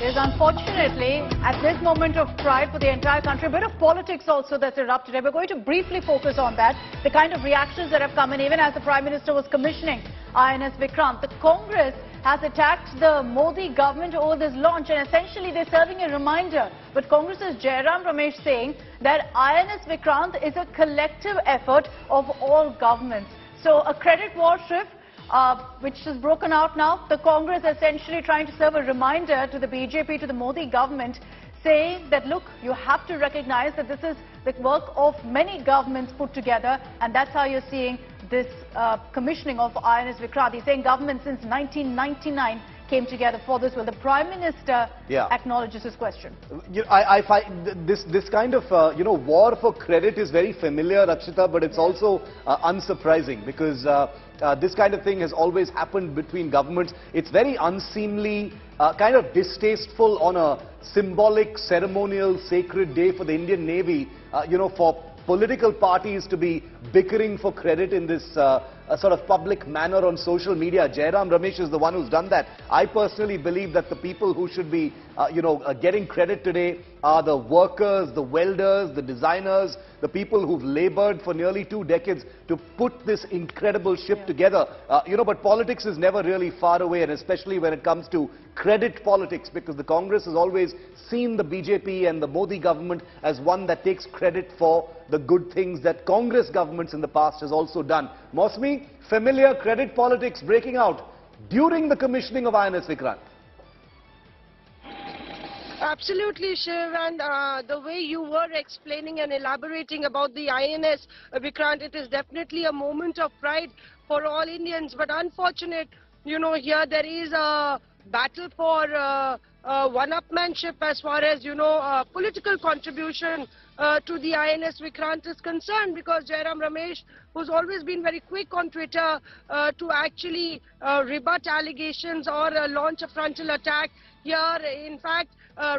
There's unfortunately, at this moment of pride for the entire country, a bit of politics also that's erupted. We're going to briefly focus on that, the kind of reactions that have come in even as the Prime Minister was commissioning INS Vikrant. The Congress has attacked the Modi government over this launch and essentially they're serving a reminder. But Congress's Jairam Ramesh saying that INS Vikrant is a collective effort of all governments. So a credit war, Shiv, which has broken out now. The Congress essentially trying to serve a reminder to the BJP, to the Modi government, saying that, look, you have to recognize that this is the work of many governments put together and that's how you're seeing this commissioning of INS Vikrant. He's saying governments since 1999 came together for this. Well, the Prime Minister acknowledges his question. I find this kind of war for credit is very familiar, Rakshita, but it's also unsurprising because this kind of thing has always happened between governments. It's very unseemly, kind of distasteful on a symbolic, ceremonial, sacred day for the Indian Navy, for political parties to be bickering for credit in this sort of public manner on social media. Jairam Ramesh is the one who's done that. I personally believe that the people who should be, getting credit today are the workers, the welders, the designers, the people who've labored for nearly 2 decades to put this incredible ship together. But politics is never really far away, and especially when it comes to credit politics, because the Congress has always seen the BJP and the Modi government as one that takes credit for the good things that Congress governments in the past has also done. Mausmi, familiar credit politics breaking out during the commissioning of INS Vikrant. Absolutely, Shiv, and the way you were explaining and elaborating about the INS Vikrant, it is definitely a moment of pride for all Indians. But unfortunate, here there is a battle for one-upmanship as far as, political contribution to the INS Vikrant is concerned, because Jairam Ramesh, who's always been very quick on Twitter to actually rebut allegations or launch a frontal attack, here, in fact,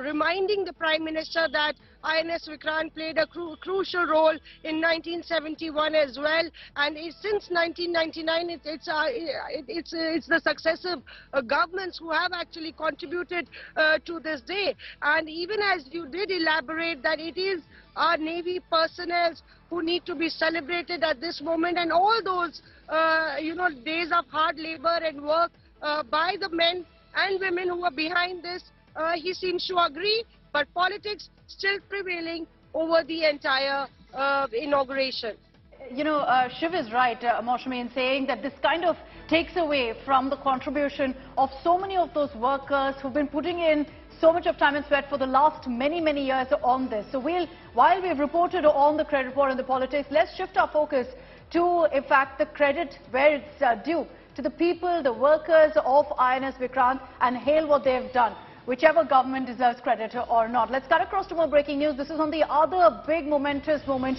reminding the Prime Minister that INS Vikrant played a crucial role in 1971 as well, and since 1999, it's the successive governments who have actually contributed to this day. And even as you did elaborate that it is our Navy personnel who need to be celebrated at this moment, and all those days of hard labor and work by the men and women who are behind this, he seems to agree, but politics still prevailing over the entire inauguration. Shiv is right, Maushumi, in saying that this kind of takes away from the contribution of so many of those workers who've been putting in so much of time and sweat for the last many years on this. So while we've reported on the credit war and the politics, let's shift our focus to, in fact, the credit where it's due to the people, the workers of INS Vikrant, and hail what they've done. Whichever government deserves credit or not. Let's cut across to more breaking news. This is on the other big momentous moment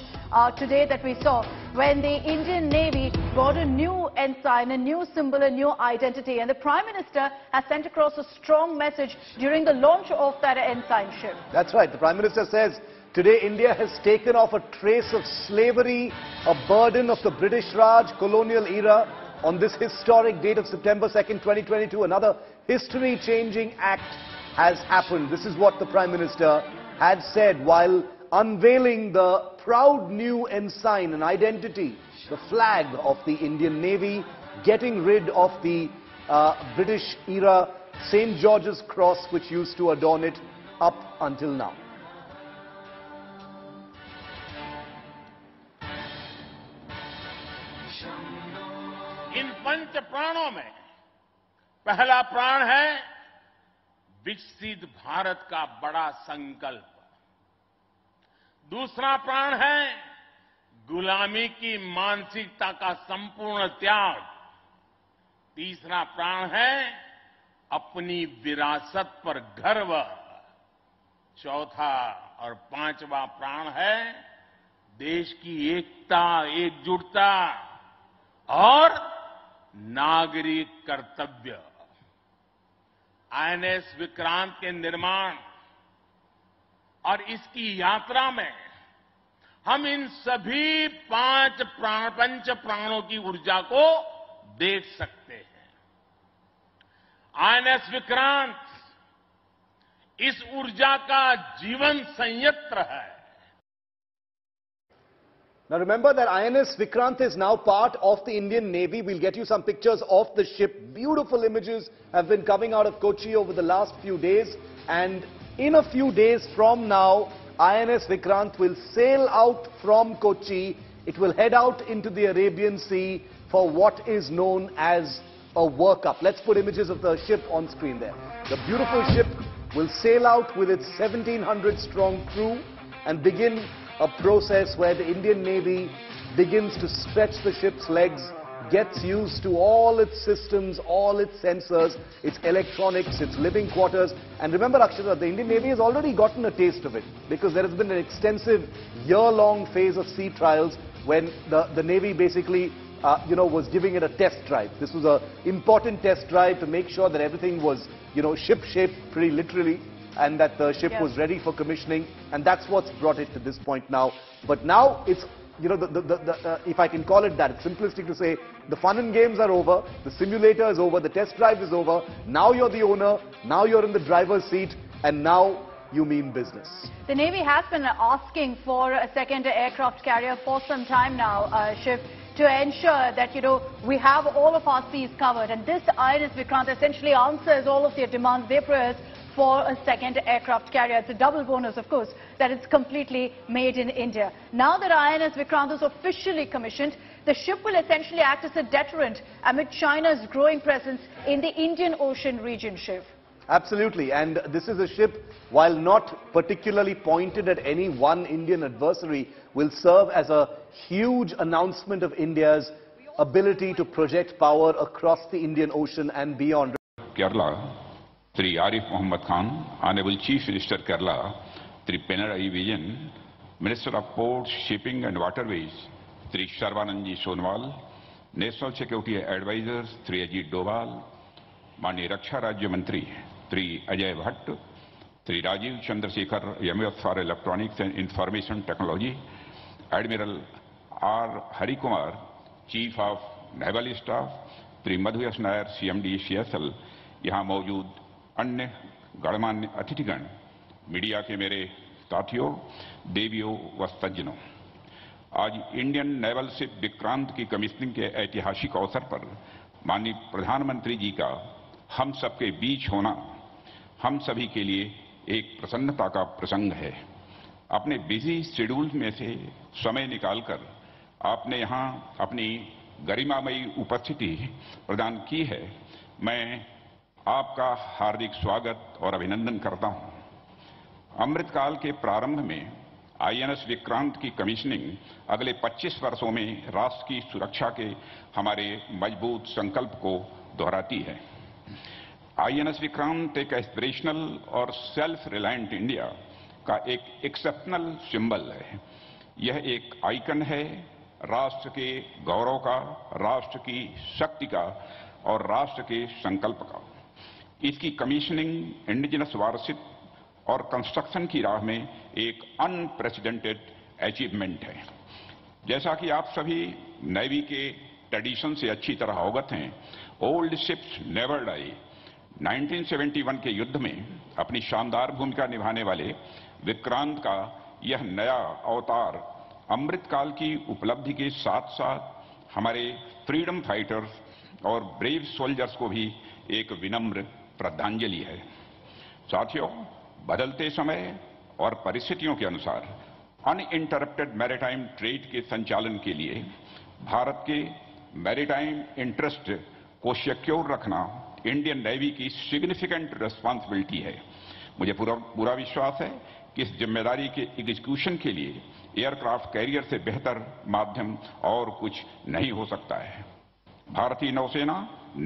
today that we saw, when the Indian Navy got a new ensign, a new symbol, a new identity. And the Prime Minister has sent across a strong message during the launch of that ensign, ship. That's right. The Prime Minister says, today India has taken off a trace of slavery, a burden of the British Raj colonial era. On this historic date of September 2nd, 2022, another history-changing act has happened. This is what the Prime Minister had said while unveiling the proud new ensign and identity, the flag of the Indian Navy, getting rid of the British-era St. George's Cross, which used to adorn it up until now. इन पंच प्राणों में पहला प्राण है विकसित भारत का बड़ा संकल्प, दूसरा प्राण है गुलामी की मानसिकता का संपूर्ण त्याग, तीसरा प्राण है अपनी विरासत पर गर्व, चौथा और पांचवा प्राण है देश की एकता, एकजुटता और नागरिक कर्तव्य। आईएनएस विक्रांत के निर्माण और इसकी यात्रा में हम इन सभी पंच प्राणों की ऊर्जा को देख सकते हैं। आईएनएस विक्रांत इस ऊर्जा का जीवन संयंत्र है। Now remember that INS Vikrant is now part of the Indian Navy. We'll get you some pictures of the ship. Beautiful images have been coming out of Kochi over the last few days. And in a few days from now, INS Vikrant will sail out from Kochi. It will head out into the Arabian Sea for what is known as a workup. Let's put images of the ship on screen there. The beautiful ship will sail out with its 1,700 strong crew and begin a process where the Indian Navy begins to stretch the ship's legs gets used to all its systems, all its sensors, its electronics, its living quarters. And remember, Akshita, the Indian Navy has already gotten a taste of it because there has been an extensive year-long phase of sea trials when the Navy basically was giving it a test drive. This was an important test drive to make sure that everything was, ship-shaped pretty literally, and that the ship was ready for commissioning, and that's what's brought it to this point now. But now it's, if I can call it that, it's simplistic to say the fun and games are over, the simulator is over, the test drive is over, now you're the owner, now you're in the driver's seat, and now you mean business. The Navy has been asking for a second aircraft carrier for some time now, Shiv, to ensure that, we have all of our seas covered, and this INS Vikrant essentially answers all of their demands, their prayers, for a second aircraft carrier. It's a double bonus, of course, that it's completely made in India. Now that INS Vikrant is officially commissioned, the ship will essentially act as a deterrent amid China's growing presence in the Indian Ocean region, Shiv. Absolutely, and this is a ship, while not particularly pointed at any one Indian adversary, will serve as a huge announcement of India's ability to project power across the Indian Ocean and beyond. Kerala. Shri Arif Mohammad Khan, Honorable Chief Minister Kerala, Shri Pinarayi Vijayan, Minister of Ports, Shipping and Waterways, Shri Sarbananji Sonwal, National Security Advisors, Shri Ajit Doval, Mani Raksha Rajya Mantri, Shri Ajay Bhatt, Shri Rajiv Chandrasekhar, MF for Electronics and Information Technology, Admiral R Hari Kumar, Chief of Naval Staff, Shri Madhu S. Nair, CMD CSL, yahan maujood अन्य गणमान्य अतिथिगण, media के मेरे साथियों, देवियों व सज्जनों, आज Indian naval ship Vikrant की कमीशनिंग के ऐतिहासिक अवसर पर माननीय प्रधानमंत्री जी का हम सबके बीच होना हम सभी के लिए एक प्रसन्नता का प्रसंग है। अपने बिजी शेड्यूल में से समय निकालकर आपने यहाँ अपनी गरिमामयी उपस्थिति प्रदान की है। मैं आपका हार्दिक स्वागत और अभिनंदन करता हूं। अमृतकाल के प्रारंभ में आईएनएस विक्रांत की कमीशनिंग अगले 25 वर्षों में राष्ट्र की सुरक्षा के हमारे मजबूत संकल्प को दोहराती है। आईएनएस विक्रांत एक एस्पिरेशनल और सेल्फ रिलायंट इंडिया का एक एक्सेप्शनल सिंबल है। यह एक आइकन है राष्ट्र के गौरव का, राष्ट्र की शक्ति का और राष्ट्र के संकल्प का। इसकी कमीशनिंग इंडिजिनस वारसित और कंस्ट्रक्शन की राह में एक अनप्रेसिडेंटेड अचीवमेंट है। जैसा कि आप सभी नेवी के ट्रेडिशन से अच्छी तरह अवगत हैं, ओल्ड शिप्स नेवर डाई 1971 के युद्ध में अपनी शानदार भूमिका निभाने वाले विक्रांत का यह नया अवतार अमृतकाल की उपलब्धि के साथ साथ हमारे फ्रीडम फाइटर्स और ब्रेव सोल्जर्स को भी एक विनम्र श्रद्धांजलि है। साथियों, बदलते समय और परिस्थितियों के अनुसार अनइंटरप्टेड मैरीटाइम ट्रेड के संचालन के लिए भारत के मैरीटाइम इंटरेस्ट को सिक्योर रखना इंडियन नेवी की सिग्निफिकेंट रिस्पांसिबिलिटी है। मुझे पूरा विश्वास है कि इस जिम्मेदारी के एग्जीक्यूशन के लिए एयरक्राफ्ट कैरियर से बेहतर माध्यम और कुछ नहीं हो सकता है। भारतीय नौसेना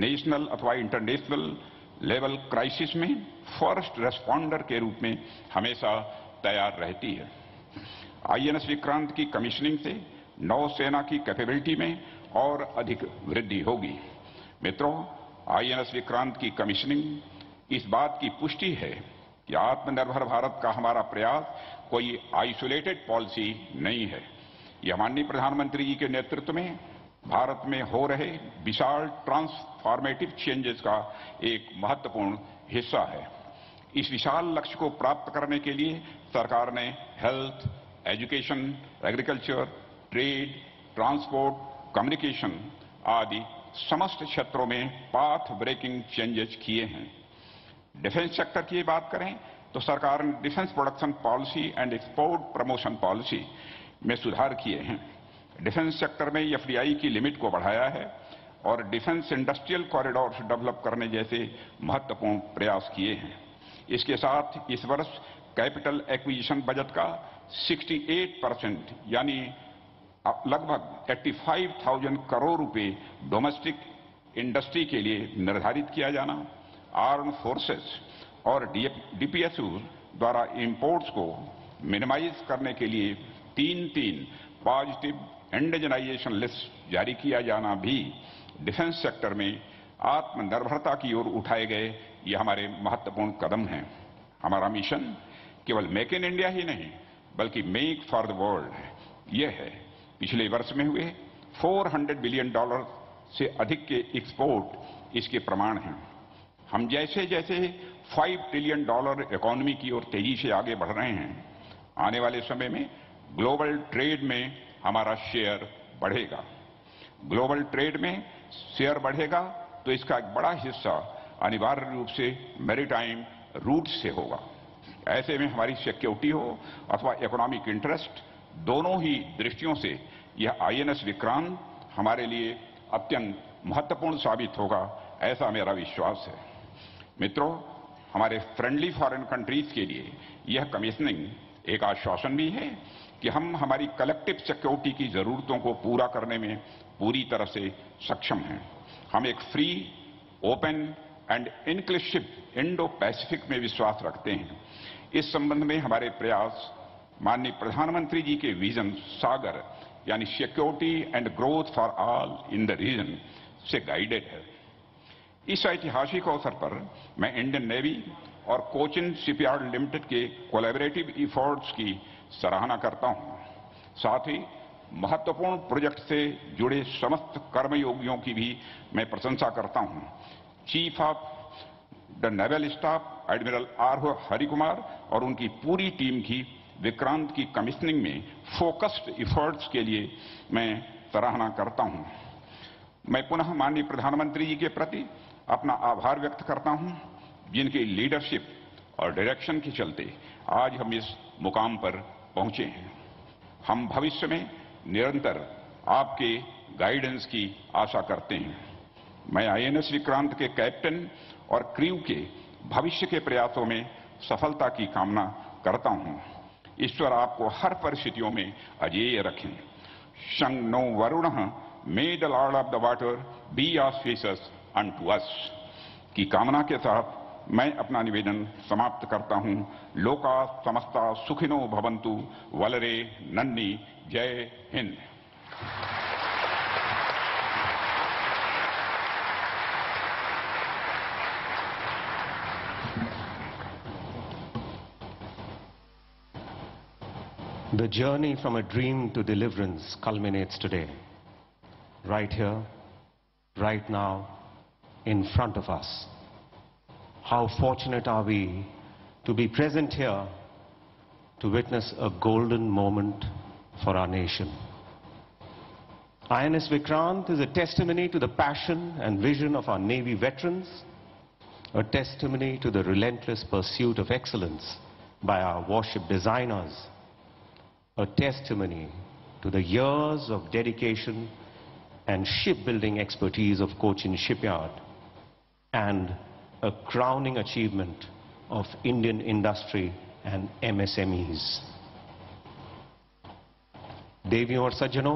नेशनल अथवा इंटरनेशनल लेवल क्राइसिस में फर्स्ट रेस्पॉन्डर के रूप में हमेशा तैयार रहती है। आईएनएस विक्रांत की कमीशनिंग से नौसेना की कैपेबिलिटी में और अधिक वृद्धि होगी। मित्रों, आईएनएस विक्रांत की कमीशनिंग इस बात की पुष्टि है कि आत्मनिर्भर भारत का हमारा प्रयास कोई आइसोलेटेड पॉलिसी नहीं है। यह माननीय प्रधानमंत्री जी के नेतृत्व में भारत में हो रहे विशाल ट्रांसफॉर्मेटिव चेंजेस का एक महत्वपूर्ण हिस्सा है। इस विशाल लक्ष्य को प्राप्त करने के लिए सरकार ने health, education, agriculture, trade, transport, communication आदि समस्त क्षेत्रों में पाथ ब्रेकिंग चेंजेस किए हैं। डिफेंस सेक्टर की बात करें तो सरकार ने defence production policy and export promotion policy में सुधार किए हैं। डिफेंस सेक्टर में एफडीआई की लिमिट को बढ़ाया है और डिफेंस इंडस्ट्रियल कॉरिडोर डेवलप करने जैसे महत्वपूर्ण प्रयास किए हैं। इसके साथ इस वर्ष कैपिटल एक्विजिशन बजट का 68% यानी लगभग 85,000 करोड़ रुपए डोमेस्टिक इंडस्ट्री के लिए निर्धारित किया जाना, आर्म फोर्सेस और डीपीएसयू द्वारा इंपोर्ट्स को मिनिमाइज करने के लिए 3-3 पॉजिटिव इंडिजनाइजेशन लिस्ट जारी किया जाना भी डिफेंस सेक्टर में आत्मनिर्भरता की ओर उठाए गए ये हमारे महत्वपूर्ण कदम हैं। हमारा मिशन केवल मेक इन इंडिया ही नहीं बल्कि मेक फॉर द वर्ल्ड है। यह है पिछले वर्ष में हुए $400 बिलियन से अधिक के एक्सपोर्ट इसके प्रमाण हैं। हम जैसे जैसे $5 ट्रिलियन इकोनॉमी की ओर तेजी से आगे बढ़ रहे हैं, आने वाले समय में ग्लोबल ट्रेड में हमारा शेयर बढ़ेगा। ग्लोबल ट्रेड में शेयर बढ़ेगा तो इसका एक बड़ा हिस्सा अनिवार्य रूप से मैरीटाइम रूट से होगा। ऐसे में हमारी सिक्योरिटी हो अथवा इकोनॉमिक इंटरेस्ट, दोनों ही दृष्टियों से यह आईएनएस विक्रांत हमारे लिए अत्यंत महत्वपूर्ण साबित होगा, ऐसा मेरा विश्वास है। मित्रों, हमारे फ्रेंडली फॉरेन कंट्रीज के लिए यह कमीशनिंग एक आश्वासन भी है कि हम हमारी कलेक्टिव सिक्योरिटी की जरूरतों को पूरा करने में पूरी तरह से सक्षम हैं। हम एक free, open and inclusive Indo Pacific में विश्वास रखते हैं। इस संबंध में हमारे प्रयास माननीय प्रधानमंत्री जी के विजन सागर यानी security and growth for all in the region से गाइडेड है। इस ऐतिहासिक अवसर पर मैं इंडियन नेवी और कोचिन शिपयार्ड लिमिटेड के कोलैबोरेटिव एफर्ट्स की सराहना करता हूं। साथ ही महत्वपूर्ण प्रोजेक्ट से जुड़े समस्त कर्मयोगियों की भी मैं प्रशंसा करता हूं। Chief of the naval staff admiral R Hari Kumar और उनकी पूरी टीम की विक्रांत की कमीशनिंग में फोकस्ड एफर्ट्स के लिए मैं सराहना करता हूं। मैं पुनः माननीय प्रधानमंत्री जी के प्रति अपना आभार व्यक्त करता हूं, जिनकी लीडरशिप और डायरेक्शन के चलते आज हम इस मुकाम पर पहुंचे हैं। हम भविष्य में निरंतर आपके गाइडेंस की आशा करते हैं। मैं आईएनएस विक्रांत के कैप्टन और क्रू के भविष्य के प्रयासों में सफलता की कामना करता हूं। ईश्वर आपको हर परिस्थितियों में अजेय रखें। शं नो वरुणः मे the lord of the water be our faces unto us की कामना के साथ मैं अपना निवेदन समाप्त करता हूं। लोका समस्ता सुखिनो भवन्तु, वलरे नन्नी, जय Hind. The journey from a dream to deliverance culminates today, right here, right now, in front of us. How fortunate are we to be present here to witness a golden moment for our nation. INS Vikrant is a testimony to the passion and vision of our Navy veterans, a testimony to the relentless pursuit of excellence by our warship designers, a testimony to the years of dedication and shipbuilding expertise of Cochin Shipyard, and a crowning achievement of Indian industry and MSMEs. देवियों और सज्जनों,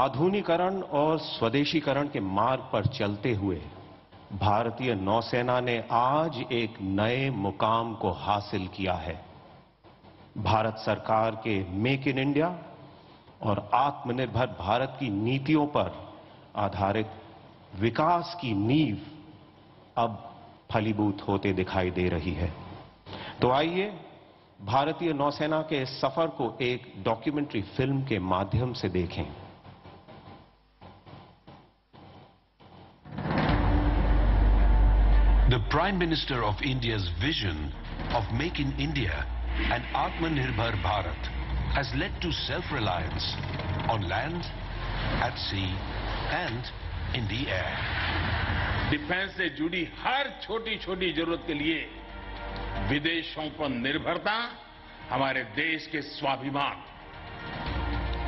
आधुनिकीकरण और स्वदेशीकरण के मार्ग पर चलते हुए भारतीय नौसेना ने आज एक नए मुकाम को हासिल किया है। भारत सरकार के मेक इन इंडिया और आत्मनिर्भर भारत की नीतियों पर आधारित विकास की नींव अब फलीभूत होते दिखाई दे रही है। तो आइए भारतीय नौसेना के इस सफर को एक डॉक्यूमेंट्री फिल्म के माध्यम से देखें। The Prime Minister of India's vision of Make in India and Atmanirbhar Bharat has led to self-reliance on land, at sea and in the air. Defence से जुड़ी हर छोटी छोटी जरूरत के लिए विदेशों पर निर्भरता हमारे देश के स्वाभिमान,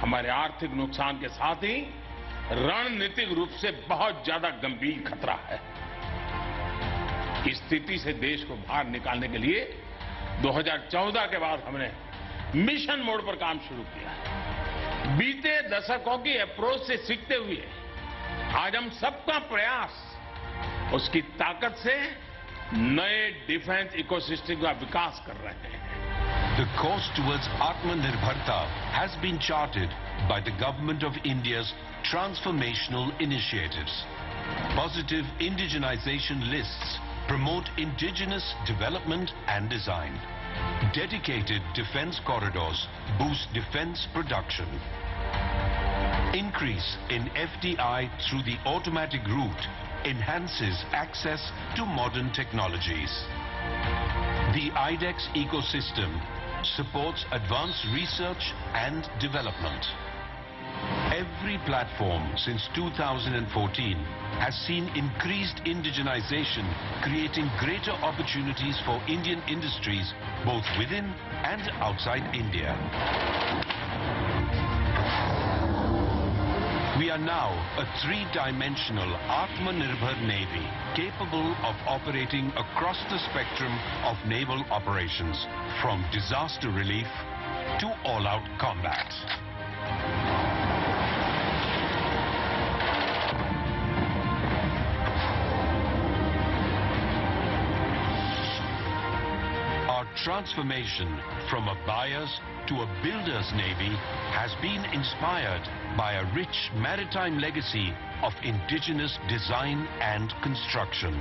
हमारे आर्थिक नुकसान के साथ ही रणनीतिक रूप से बहुत ज्यादा गंभीर खतरा है। इस स्थिति से देश को बाहर निकालने के लिए 2014 के बाद हमने मिशन मोड पर काम शुरू किया है। बीते दशकों की अप्रोच से सीखते हुए आज हम सबका प्रयास उसकी ताकत से नए डिफेंस इकोसिस्टम का विकास कर रहे हैं. The course towards Atmanirbharta has been charted by the Government of India's transformational initiatives. Positive indigenization lists promote indigenous development and design. Dedicated defense corridors boost defense production. Increase in FDI through the automatic route enhances access to modern technologies. The IDEX ecosystem supports advanced research and development. Every platform since 2014 has seen increased indigenization, creating greater opportunities for Indian industries both within and outside India. We are now a three-dimensional Atmanirbhar Navy, capable of operating across the spectrum of naval operations, from disaster relief to all-out combat. Transformation from a buyer's to a builder's navy has been inspired by a rich maritime legacy of indigenous design and construction.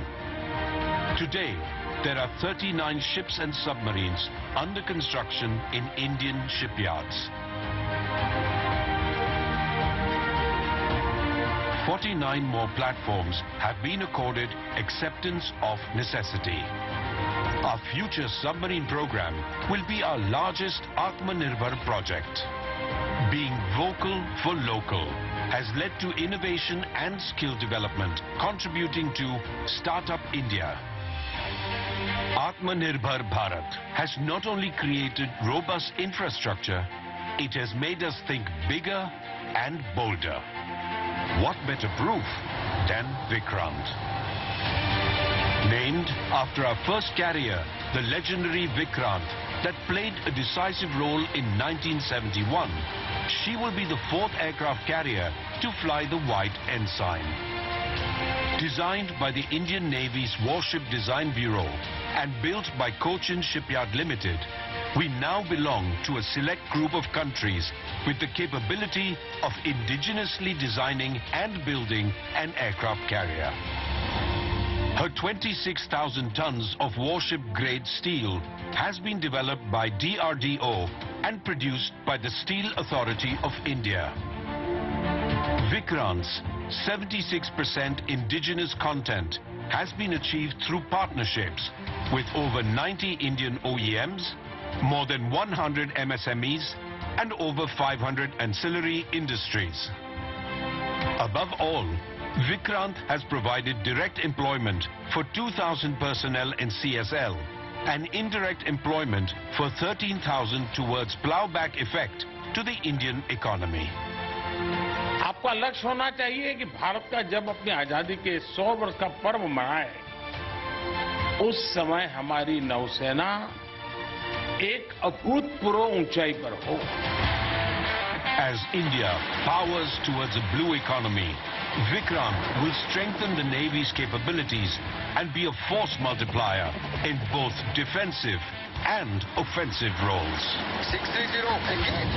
Today, there are 39 ships and submarines under construction in Indian shipyards. 49 more platforms have been accorded acceptance of necessity. Our future submarine program will be our largest Atmanirbhar project. Being vocal for local has led to innovation and skill development, contributing to Startup India. Atmanirbhar Bharat has not only created robust infrastructure, it has made us think bigger and bolder. What better proof than Vikrant? Named after our first carrier, the legendary Vikrant, that played a decisive role in 1971, she will be the fourth aircraft carrier to fly the white ensign. Designed by the Indian Navy's Warship Design Bureau and built by Cochin Shipyard Limited, we now belong to a select group of countries with the capability of indigenously designing and building an aircraft carrier. Her 26,000 tons of warship-grade steel has been developed by DRDO and produced by the Steel Authority of India. Vikrant's 76% indigenous content has been achieved through partnerships with over 90 Indian OEMs, more than 100 MSMEs, and over 500 ancillary industries. Above all, Vikrant has provided direct employment for 2,000 personnel in CSL and indirect employment for 13,000 towards ploughback effect to the Indian economy. आपका लक्ष्य होना चाहिए कि भारत का जब अपनी आजादी के 100 वर्ष का पर्व मनाए, उस समय हमारी नौसेना एक अभूतपूर्व ऊंचाई पर हो. As India powers towards a blue economy, Vikrant will strengthen the Navy's capabilities and be a force multiplier in both defensive and offensive roles. 630, engage.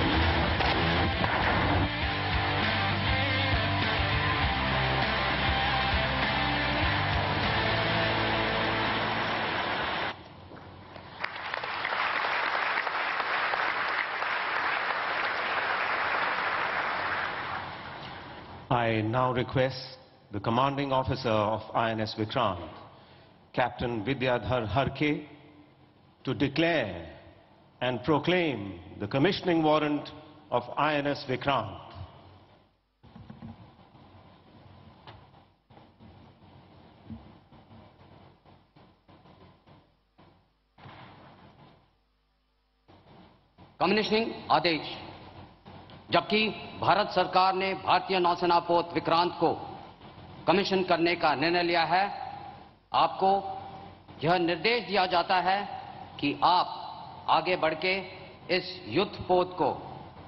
I now request the commanding officer of INS Vikrant, Captain Vidyadhar Harke, to declare and proclaim the commissioning warrant of INS Vikrant. Commissioning Adesh. जबकि भारत सरकार ने भारतीय नौसेना पोत विक्रांत को commission करने का निर्णय लिया है, आपको यह निर्देश दिया जाता है कि आप आगे बढ़के इस युद्ध पोत को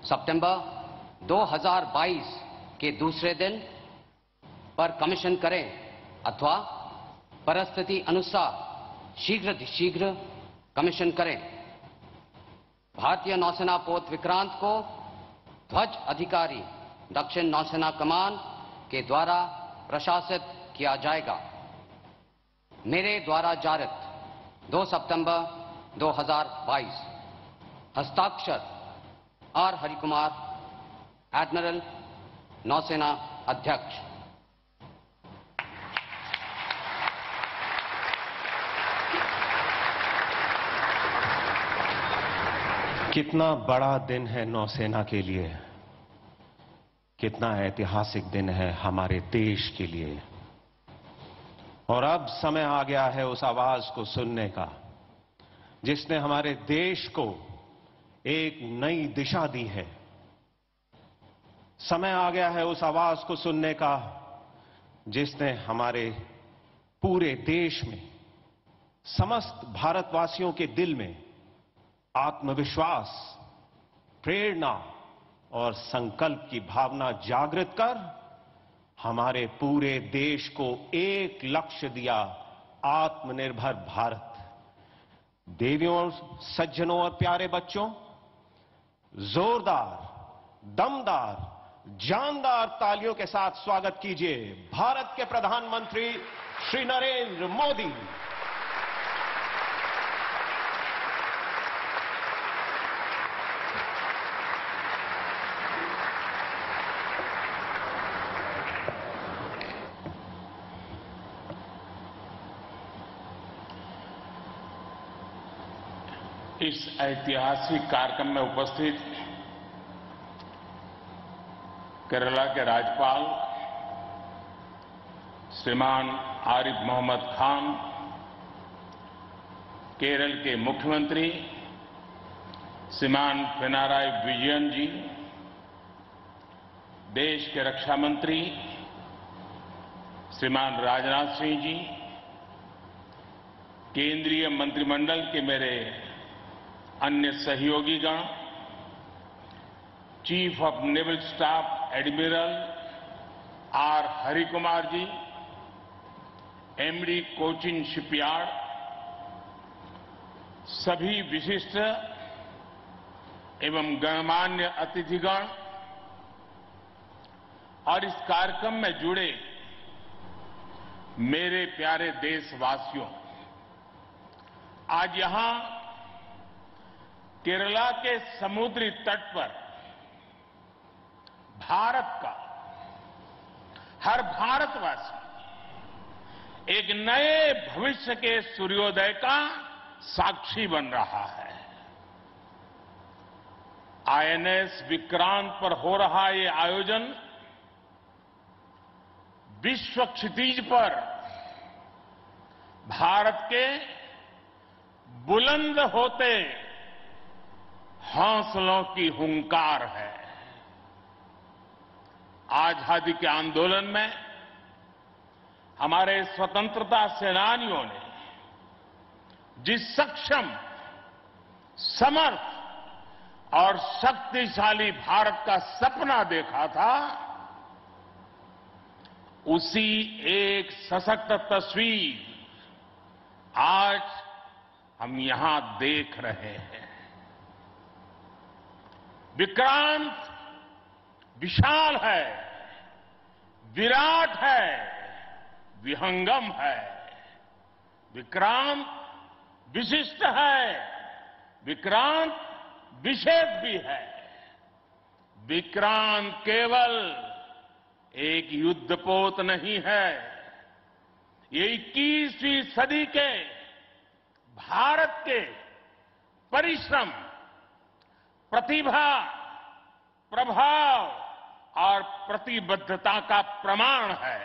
सितंबर 2022 के दूसरे दिन पर कमीशन करें अथवा परिस्थिति अनुसार शीघ्र कमीशन करें। भारतीय नौसेना पोत विक्रांत को ध्वज अधिकारी दक्षिण नौसेना कमान के द्वारा प्रशासित किया जाएगा। मेरे द्वारा जारी 2 सितंबर 2022। हस्ताक्षर आर हरि कुमार, एडमिरल, नौसेना अध्यक्ष। कितना बड़ा दिन है नौसेना के लिए, कितना ऐतिहासिक दिन है हमारे देश के लिए। और अब समय आ गया है उस आवाज को सुनने का जिसने हमारे देश को एक नई दिशा दी है। समय आ गया है उस आवाज को सुनने का जिसने हमारे पूरे देश में, समस्त भारतवासियों के दिल में आत्मविश्वास, प्रेरणा और संकल्प की भावना जागृत कर हमारे पूरे देश को एक लक्ष्य दिया, आत्मनिर्भर भारत। देवियों और सज्जनों और प्यारे बच्चों, जोरदार, दमदार, जानदार तालियों के साथ स्वागत कीजिए भारत के प्रधानमंत्री श्री नरेंद्र मोदी। इस ऐतिहासिक कार्यक्रम में उपस्थित केरला के राज्यपाल श्रीमान आरिफ मोहम्मद खान, केरल के मुख्यमंत्री श्रीमान पिनाराई विजयन जी, देश के रक्षा मंत्री श्रीमान राजनाथ सिंह जी, केंद्रीय मंत्रिमंडल के मेरे अन्य सहयोगीगण, chief of naval staff admiral R Hari Kumar ji, MD Cochin shipyard, सभी विशिष्ट एवं गणमान्य अतिथिगण और इस कार्यक्रम में जुड़े मेरे प्यारे देशवासियों, आज यहां केरला के समुद्री तट पर भारत का हर भारतवासी एक नए भविष्य के सूर्योदय का साक्षी बन रहा है। आईएनएस विक्रांत पर हो रहा ये आयोजन विश्व क्षितिज पर भारत के बुलंद होते हौसलों की हुंकार है। आजादी के आंदोलन में हमारे स्वतंत्रता सेनानियों ने जिस सक्षम, समर्थ और शक्तिशाली भारत का सपना देखा था, उसी एक सशक्त तस्वीर आज हम यहां देख रहे हैं। विक्रांत विशाल है, विराट है, विहंगम है। विक्रांत विशिष्ट है, विक्रांत विशेष भी है। विक्रांत केवल एक युद्धपोत नहीं है, ये 21वीं सदी के भारत के परिश्रम, प्रतिभा, प्रभाव और प्रतिबद्धता का प्रमाण है।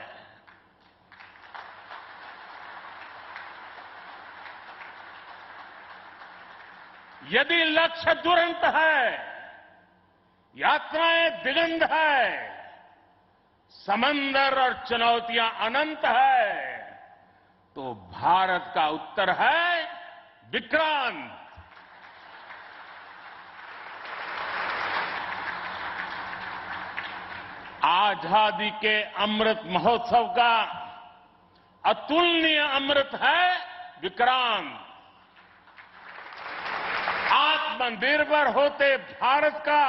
यदि लक्ष्य दुरंत है, यात्राएं दिगंत है, समंदर और चुनौतियां अनंत है, तो भारत का उत्तर है विक्रांत। आजादी के अमृत महोत्सव का अतुलनीय अमृत है विक्रांत। आत्मनिर्भर होते भारत का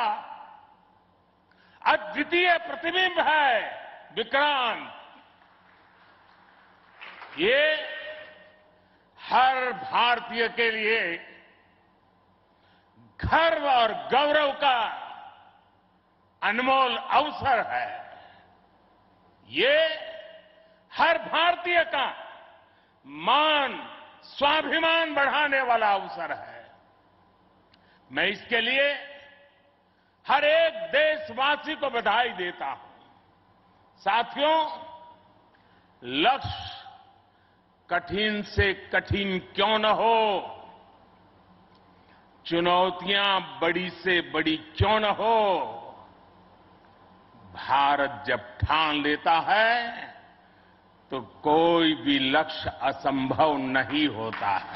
अद्वितीय प्रतिबिंब है विक्रांत। ये हर भारतीय के लिए गर्व और गौरव का अनमोल अवसर है। ये हर भारतीय का मान स्वाभिमान बढ़ाने वाला अवसर है। मैं इसके लिए हर एक देशवासी को बधाई देता हूं। साथियों, लक्ष्य कठिन से कठिन क्यों न हो, चुनौतियां बड़ी से बड़ी क्यों न हो, भारत जब ठान लेता है तो कोई भी लक्ष्य असंभव नहीं होता है।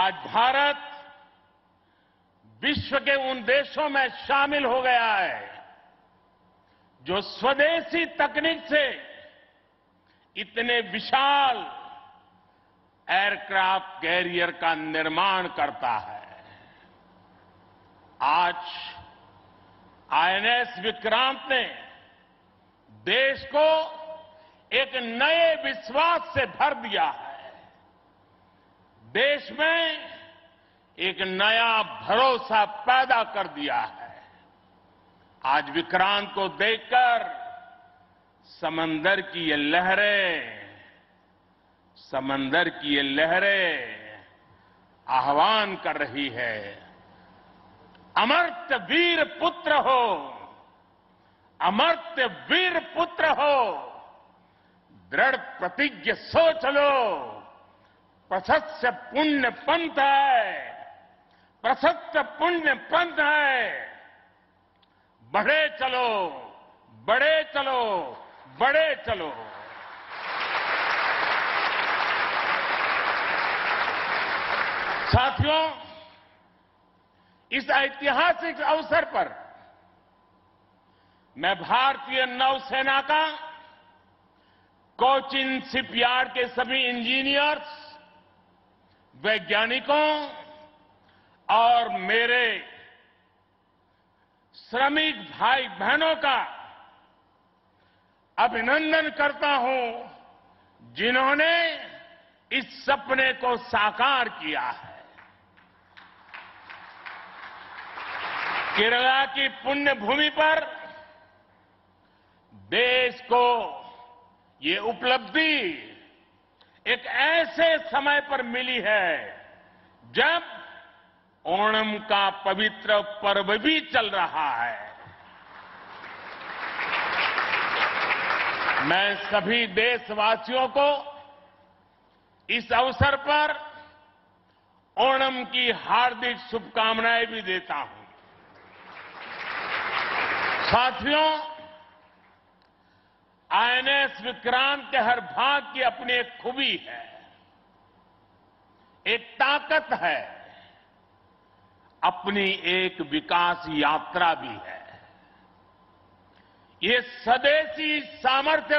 आज भारत विश्व के उन देशों में शामिल हो गया है जो स्वदेशी तकनीक से इतने विशाल एयरक्राफ्ट कैरियर का निर्माण करता है। आज आईएनएस विक्रांत ने देश को एक नए विश्वास से भर दिया है। देश में एक नया भरोसा पैदा कर दिया है। आज विक्रांत को देखकर समंदर की ये लहरें आह्वान कर रही है, अमर्त्य वीर पुत्र हो, अमर्त्य वीर पुत्र हो, दृढ़ प्रतिज्ञ सोच लो। प्रशस्त पुण्य पंथ है, बढ़े चलो। साथियों, इस ऐतिहासिक अवसर पर मैं भारतीय नौसेना का, कोचीन शिपयार्ड के सभी इंजीनियर्स, वैज्ञानिकों और मेरे श्रमिक भाई बहनों का अभिनंदन करता हूं जिन्होंने इस सपने को साकार किया है। केरला की पुण्य भूमि पर देश को ये उपलब्धि एक ऐसे समय पर मिली है जब ओणम का पवित्र पर्व भी चल रहा है। मैं सभी देशवासियों को इस अवसर पर ओणम की हार्दिक शुभकामनाएं भी देता हूं। साथियों, आईएनएस विक्रांत के हर भाग की अपनी एक खूबी है, एक ताकत है, अपनी एक विकास यात्रा भी है। ये स्वदेशी सामर्थ्य,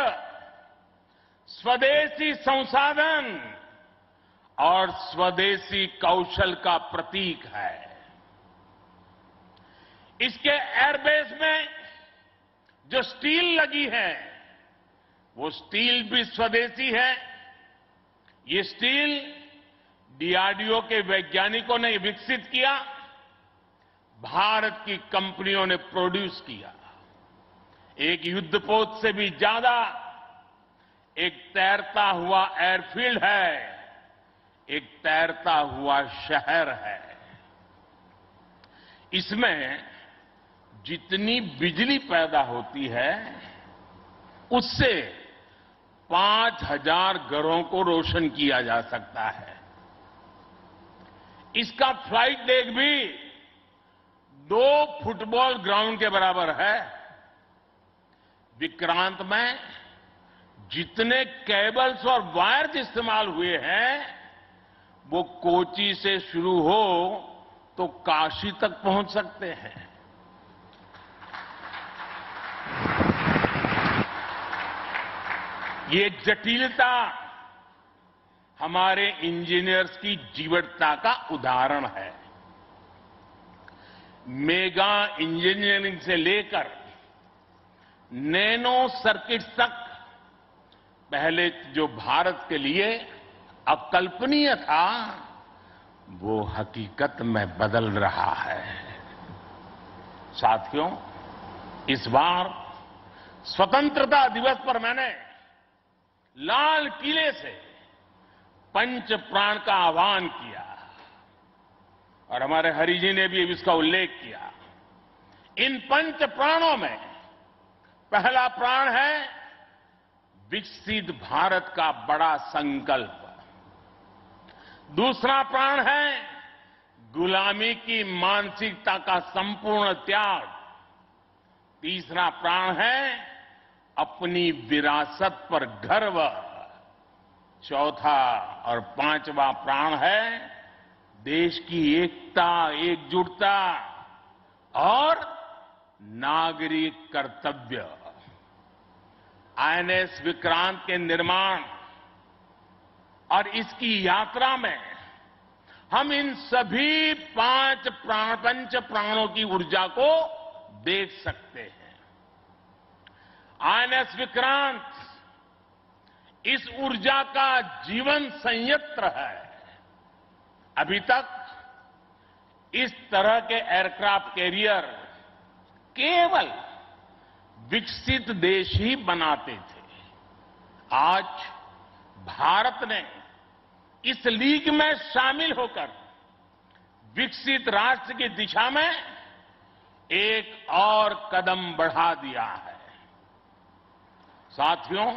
स्वदेशी संसाधन और स्वदेशी कौशल का प्रतीक है। इसके एयरबेस में जो स्टील लगी है वो स्टील भी स्वदेशी है। ये स्टील डीआरडीओ के वैज्ञानिकों ने विकसित किया, भारत की कंपनियों ने प्रोड्यूस किया। एक युद्धपोत से भी ज्यादा एक तैरता हुआ एयरफील्ड है, एक तैरता हुआ शहर है। इसमें जितनी बिजली पैदा होती है उससे 5000 घरों को रोशन किया जा सकता है। इसका फ्लाइट डेक भी 2 फुटबॉल ग्राउंड के बराबर है। विक्रांत में जितने केबल्स और वायर्स इस्तेमाल हुए हैं वो कोची से शुरू हो तो काशी तक पहुंच सकते हैं। ये जटिलता हमारे इंजीनियर्स की जीवटता का उदाहरण है। मेगा इंजीनियरिंग से लेकर नैनो सर्किट्स तक पहले जो भारत के लिए अकल्पनीय था वो हकीकत में बदल रहा है। साथियों, इस बार स्वतंत्रता दिवस पर मैंने लाल किले से पंच प्राण का आह्वान किया और हमारे हरि जी ने भी इसका उल्लेख किया। इन पंच प्राणों में पहला प्राण है विकसित भारत का बड़ा संकल्प, दूसरा प्राण है गुलामी की मानसिकता का संपूर्ण त्याग, तीसरा प्राण है अपनी विरासत पर गर्व, चौथा और पांचवा प्राण है देश की एकता, एकजुटता और नागरिक कर्तव्य। आईएनएस विक्रांत के निर्माण और इसकी यात्रा में हम इन सभी पंच प्राणों की ऊर्जा को देख सकते हैं। आईएनएस विक्रांत इस ऊर्जा का जीवन संयंत्र है। अभी तक इस तरह के एयरक्राफ्ट कैरियर केवल विकसित देश ही बनाते थे। आज भारत ने इस लीग में शामिल होकर विकसित राष्ट्र की दिशा में एक और कदम बढ़ा दिया है। साथियों,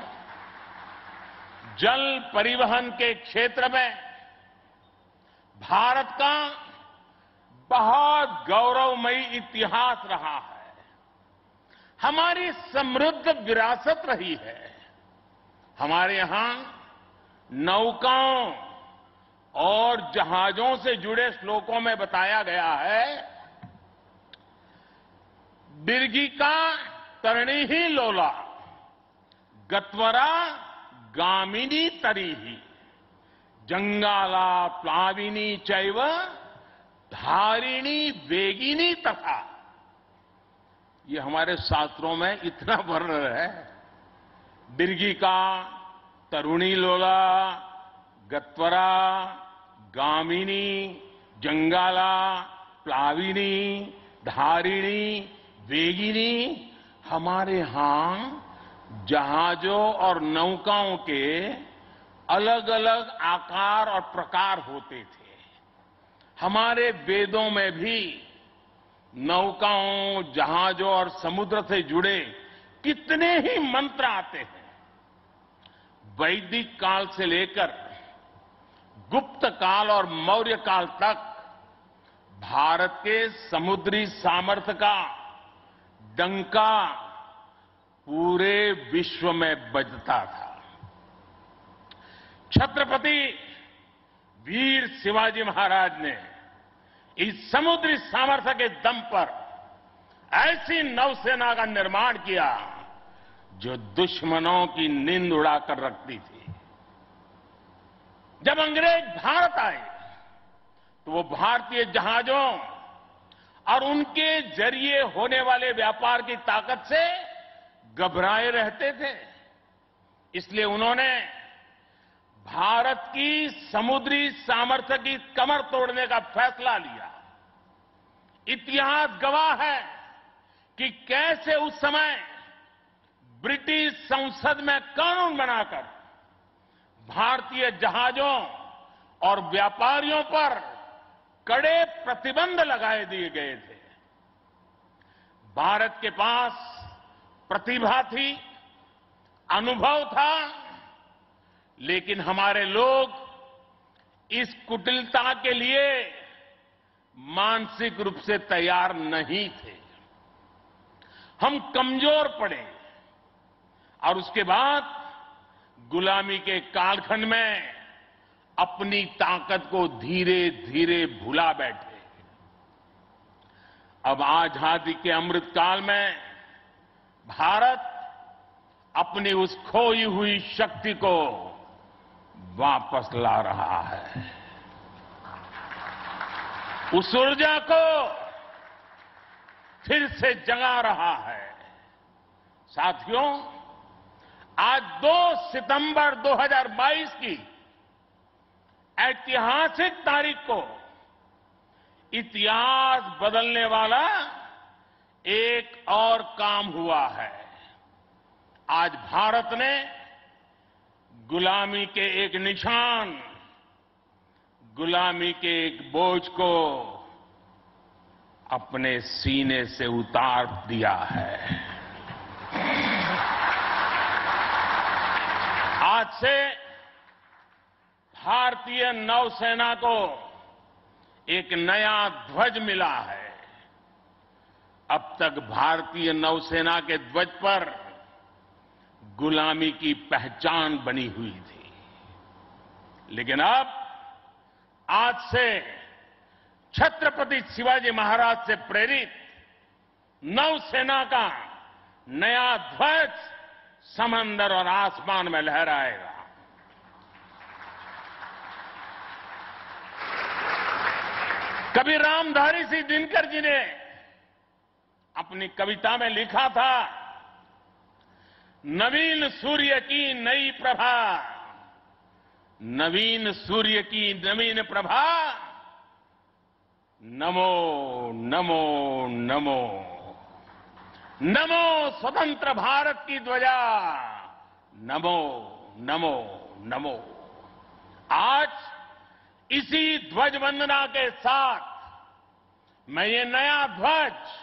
जल परिवहन के क्षेत्र में भारत का बहुत गौरवमयी इतिहास रहा है, हमारी समृद्ध विरासत रही है। हमारे यहां नौकाओं और जहाजों से जुड़े श्लोकों में बताया गया है, बिरगी का तरणी ही लोला, गत्वरा गामिनी तरीही, जंगाला प्लाविनी चैव धारिणी वेगिनी तथा। ये हमारे शास्त्रों में इतना वर्णन है, बिरगी का तरुणी लोला, गत्वरा गामिनी, जंगाला प्लाविनी, धारिणी वेगिनी। हमारे यहां जहाजों और नौकाओं के अलग अलग आकार और प्रकार होते थे। हमारे वेदों में भी नौकाओं, जहाजों और समुद्र से जुड़े कितने ही मंत्र आते हैं। वैदिक काल से लेकर गुप्त काल और मौर्य काल तक भारत के समुद्री सामर्थ्य का डंका पूरे विश्व में बजता था। छत्रपति वीर शिवाजी महाराज ने इस समुद्री सामर्थ्य के दम पर ऐसी नौसेना का निर्माण किया जो दुश्मनों की नींद उड़ाकर रखती थी। जब अंग्रेज भारत आए तो वो भारतीय जहाजों और उनके जरिए होने वाले व्यापार की ताकत से घबराए रहते थे। इसलिए उन्होंने भारत की समुद्री सामर्थ्य की कमर तोड़ने का फैसला लिया। इतिहास गवाह है कि कैसे उस समय ब्रिटिश संसद में कानून बनाकर भारतीय जहाजों और व्यापारियों पर कड़े प्रतिबंध लगाए दिए गए थे। भारत के पास प्रतिभा थी, अनुभव था, लेकिन हमारे लोग इस कुटिलता के लिए मानसिक रूप से तैयार नहीं थे। हम कमजोर पड़े और उसके बाद गुलामी के कालखंड में अपनी ताकत को धीरे धीरे भुला बैठे। अब आजादी के अमृत काल में भारत अपनी उस खोई हुई शक्ति को वापस ला रहा है। उस ऊर्जा को फिर से जगा रहा है। साथियों, आज 2 सितंबर 2022 की ऐतिहासिक तारीख को इतिहास बदलने वाला एक और काम हुआ है। आज भारत ने गुलामी के एक निशान, गुलामी के एक बोझ को अपने सीने से उतार दिया है। आज से भारतीय नौसेना को एक नया ध्वज मिला है। अब तक भारतीय नौसेना के ध्वज पर गुलामी की पहचान बनी हुई थी, लेकिन अब आज से छत्रपति शिवाजी महाराज से प्रेरित नौसेना का नया ध्वज समंदर और आसमान में लहराएगा। कभी रामधारी सिंह दिनकर जी ने अपनी कविता में लिखा था, नवीन सूर्य की नई प्रभा, नवीन सूर्य की नवीन प्रभा, नमो नमो नमो नमो स्वतंत्र भारत की ध्वजा, नमो नमो नमो। आज इसी ध्वज वंदना के साथ मैं ये नया ध्वज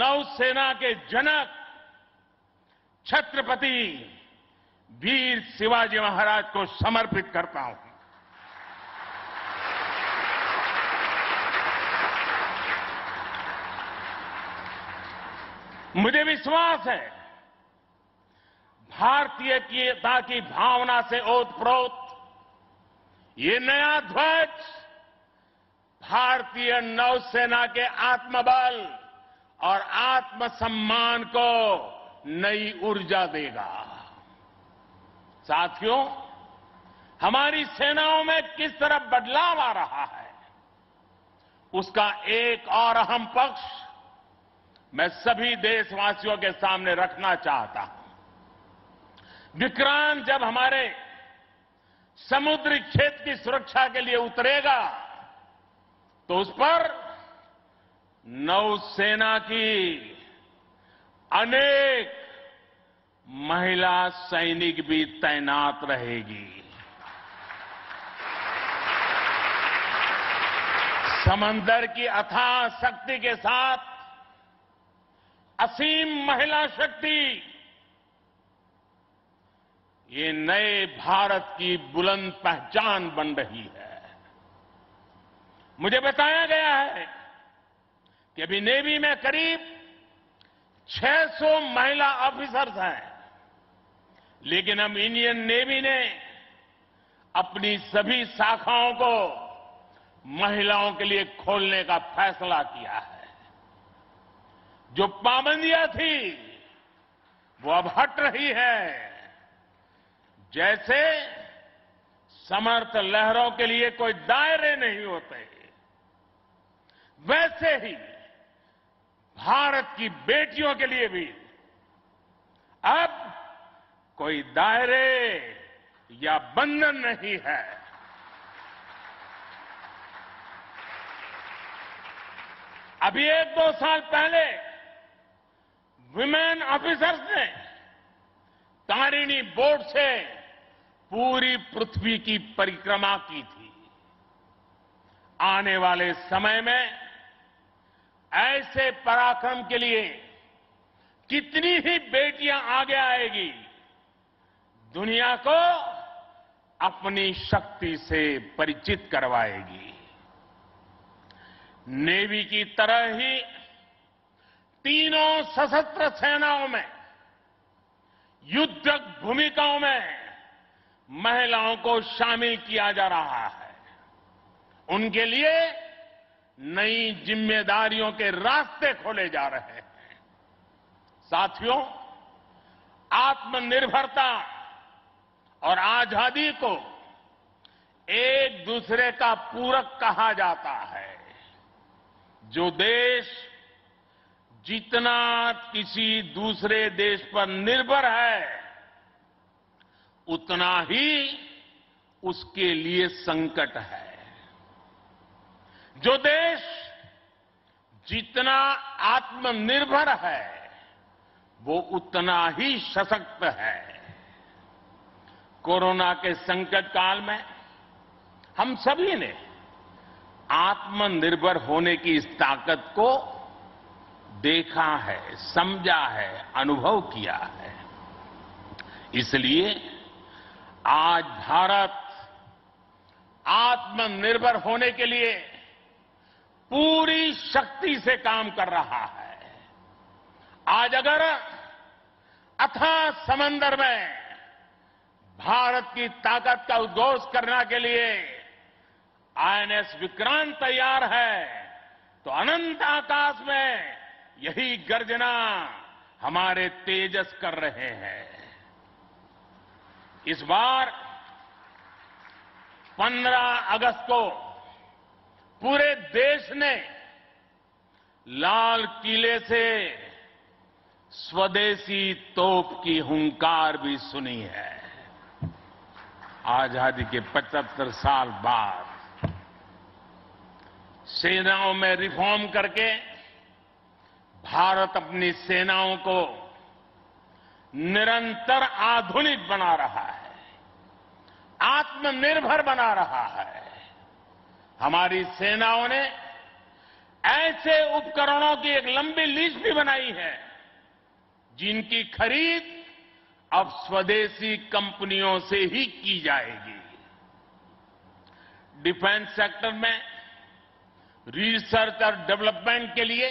नौसेना के जनक छत्रपति वीर शिवाजी महाराज को समर्पित करता हूं। मुझे विश्वास है भारतीयता की भावना से ओतप्रोत ये नया ध्वज भारतीय नौसेना के आत्मबल और आत्मसम्मान को नई ऊर्जा देगा। साथियों, हमारी सेनाओं में किस तरह बदलाव आ रहा है, उसका एक और अहम पक्ष मैं सभी देशवासियों के सामने रखना चाहता हूं। विक्रांत जब हमारे समुद्री क्षेत्र की सुरक्षा के लिए उतरेगा तो उस पर नौसेना की अनेक महिला सैनिक भी तैनात रहेगी। समंदर की अथाह शक्ति के साथ असीम महिला शक्ति ये नए भारत की बुलंद पहचान बन रही है। मुझे बताया गया है कि अभी नेवी में करीब 600 महिला ऑफिसर्स हैं, लेकिन हम इंडियन नेवी ने अपनी सभी शाखाओं को महिलाओं के लिए खोलने का फैसला किया है। जो पाबंदियां थी वो अब हट रही हैं। जैसे समर्थ लहरों के लिए कोई दायरे नहीं होते, वैसे ही भारत की बेटियों के लिए भी अब कोई दायरे या बंधन नहीं है। अभी 1-2 साल पहले वुमेन ऑफिसर्स ने तारिणी बोर्ड से पूरी पृथ्वी की परिक्रमा की थी। आने वाले समय में ऐसे पराक्रम के लिए कितनी ही बेटियां आगे आएगी, दुनिया को अपनी शक्ति से परिचित करवाएगी। नेवी की तरह ही तीनों सशस्त्र सेनाओं में युद्धक भूमिकाओं में महिलाओं को शामिल किया जा रहा है। उनके लिए नई जिम्मेदारियों के रास्ते खोले जा रहे हैं। साथियों, आत्मनिर्भरता और आजादी को एक दूसरे का पूरक कहा जाता है। जो देश जितना किसी दूसरे देश पर निर्भर है, उतना ही उसके लिए संकट है। जो देश जितना आत्मनिर्भर है, वो उतना ही सशक्त है। कोरोना के संकट काल में हम सभी ने आत्मनिर्भर होने की इस ताकत को देखा है, समझा है, अनुभव किया है। इसलिए आज भारत आत्मनिर्भर होने के लिए पूरी शक्ति से काम कर रहा है। आज अगर अथाह समंदर में भारत की ताकत का उद्घोष करने के लिए आईएनएस विक्रांत तैयार है, तो अनंत आकाश में यही गर्जना हमारे तेजस कर रहे हैं। इस बार 15 अगस्त को पूरे देश ने लाल किले से स्वदेशी तोप की हुंकार भी सुनी है। आजादी के 75 साल बाद सेनाओं में रिफॉर्म करके भारत अपनी सेनाओं को निरंतर आधुनिक बना रहा है, आत्मनिर्भर बना रहा है। हमारी सेनाओं ने ऐसे उपकरणों की एक लंबी लिस्ट भी बनाई है, जिनकी खरीद अब स्वदेशी कंपनियों से ही की जाएगी। डिफेंस सेक्टर में रिसर्च और डेवलपमेंट के लिए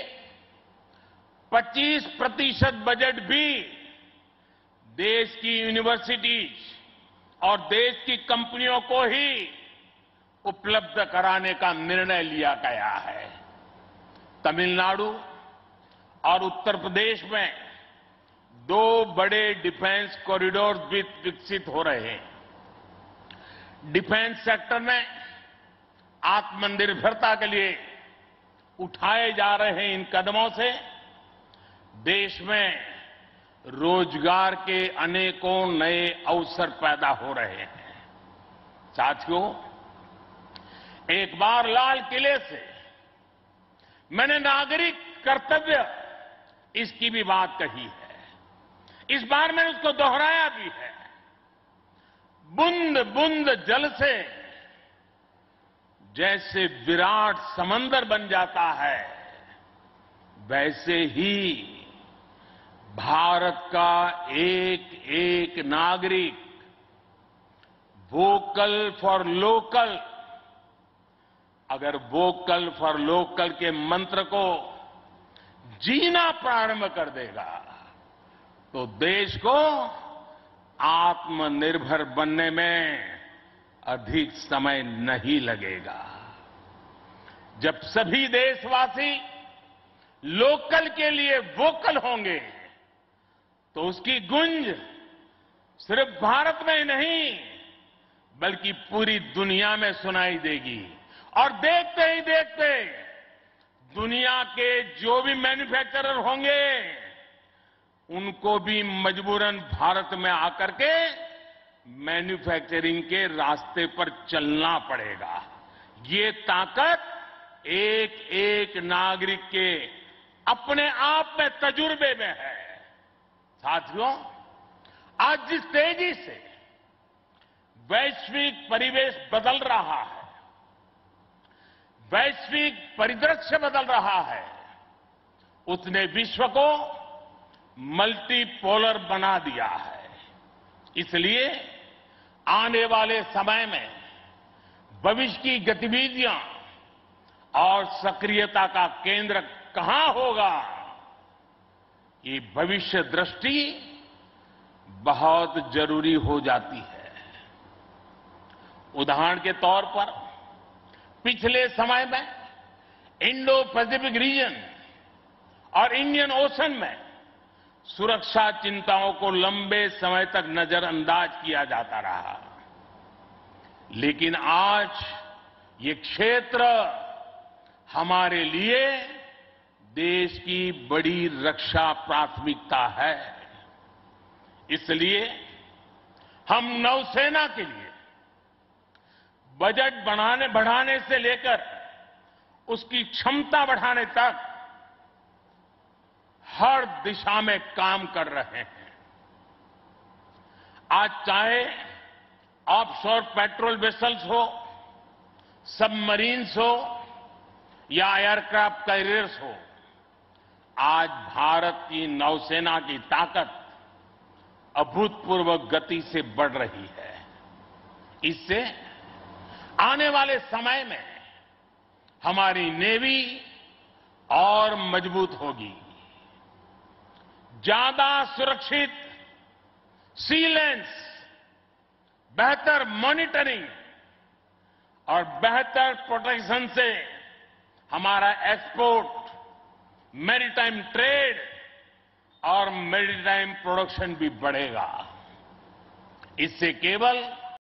25% बजट भी देश की यूनिवर्सिटीज और देश की कंपनियों को ही उपलब्ध कराने का निर्णय लिया गया है। तमिलनाडु और उत्तर प्रदेश में 2 बड़े डिफेंस कॉरिडोर भी विकसित हो रहे हैं। डिफेंस सेक्टर में आत्मनिर्भरता के लिए उठाए जा रहे इन कदमों से देश में रोजगार के अनेकों नए अवसर पैदा हो रहे हैं। साथियों, एक बार लाल किले से मैंने नागरिक कर्तव्य, इसकी भी बात कही है। इस बार मैंने उसको दोहराया भी है। बूंद बूंद जल से जैसे विराट समंदर बन जाता है, वैसे ही भारत का एक एक नागरिक वोकल फॉर लोकल, अगर वोकल फॉर लोकल के मंत्र को जीना प्रारंभ कर देगा, तो देश को आत्मनिर्भर बनने में अधिक समय नहीं लगेगा। जब सभी देशवासी लोकल के लिए वोकल होंगे, तो उसकी गूंज सिर्फ भारत में ही नहीं, बल्कि पूरी दुनिया में सुनाई देगी। और देखते ही देखते दुनिया के जो भी मैन्युफैक्चरर होंगे, उनको भी मजबूरन भारत में आकर के मैन्युफैक्चरिंग के रास्ते पर चलना पड़ेगा। ये ताकत एक एक नागरिक के अपने आप में तजुर्बे में है। साथियों, आज जिस तेजी से वैश्विक परिवेश बदल रहा है, वैश्विक परिदृश्य बदल रहा है, उसने विश्व को मल्टीपोलर बना दिया है। इसलिए आने वाले समय में भविष्य की गतिविधियां और सक्रियता का केंद्र कहां होगा, ये भविष्य दृष्टि बहुत जरूरी हो जाती है। उदाहरण के तौर पर पिछले समय में इंडो-पैसिफिक रीजन और इंडियन ओशन में सुरक्षा चिंताओं को लंबे समय तक नजरअंदाज किया जाता रहा, लेकिन आज ये क्षेत्र हमारे लिए देश की बड़ी रक्षा प्राथमिकता है। इसलिए हम नौसेना के लिए बजट बढ़ाने से लेकर उसकी क्षमता बढ़ाने तक हर दिशा में काम कर रहे हैं। आज चाहे ऑफशोर पेट्रोल वेसल्स हो, सबमरीन्स हो या एयरक्राफ्ट कैरियर्स हो, आज भारत की नौसेना की ताकत अभूतपूर्व गति से बढ़ रही है। इससे आने वाले समय में हमारी नेवी और मजबूत होगी। ज्यादा सुरक्षित सीलेंस, बेहतर मॉनिटरिंग और बेहतर प्रोटेक्शन से हमारा एक्सपोर्ट, मैरीटाइम ट्रेड और मैरीटाइम प्रोडक्शन भी बढ़ेगा। इससे केवल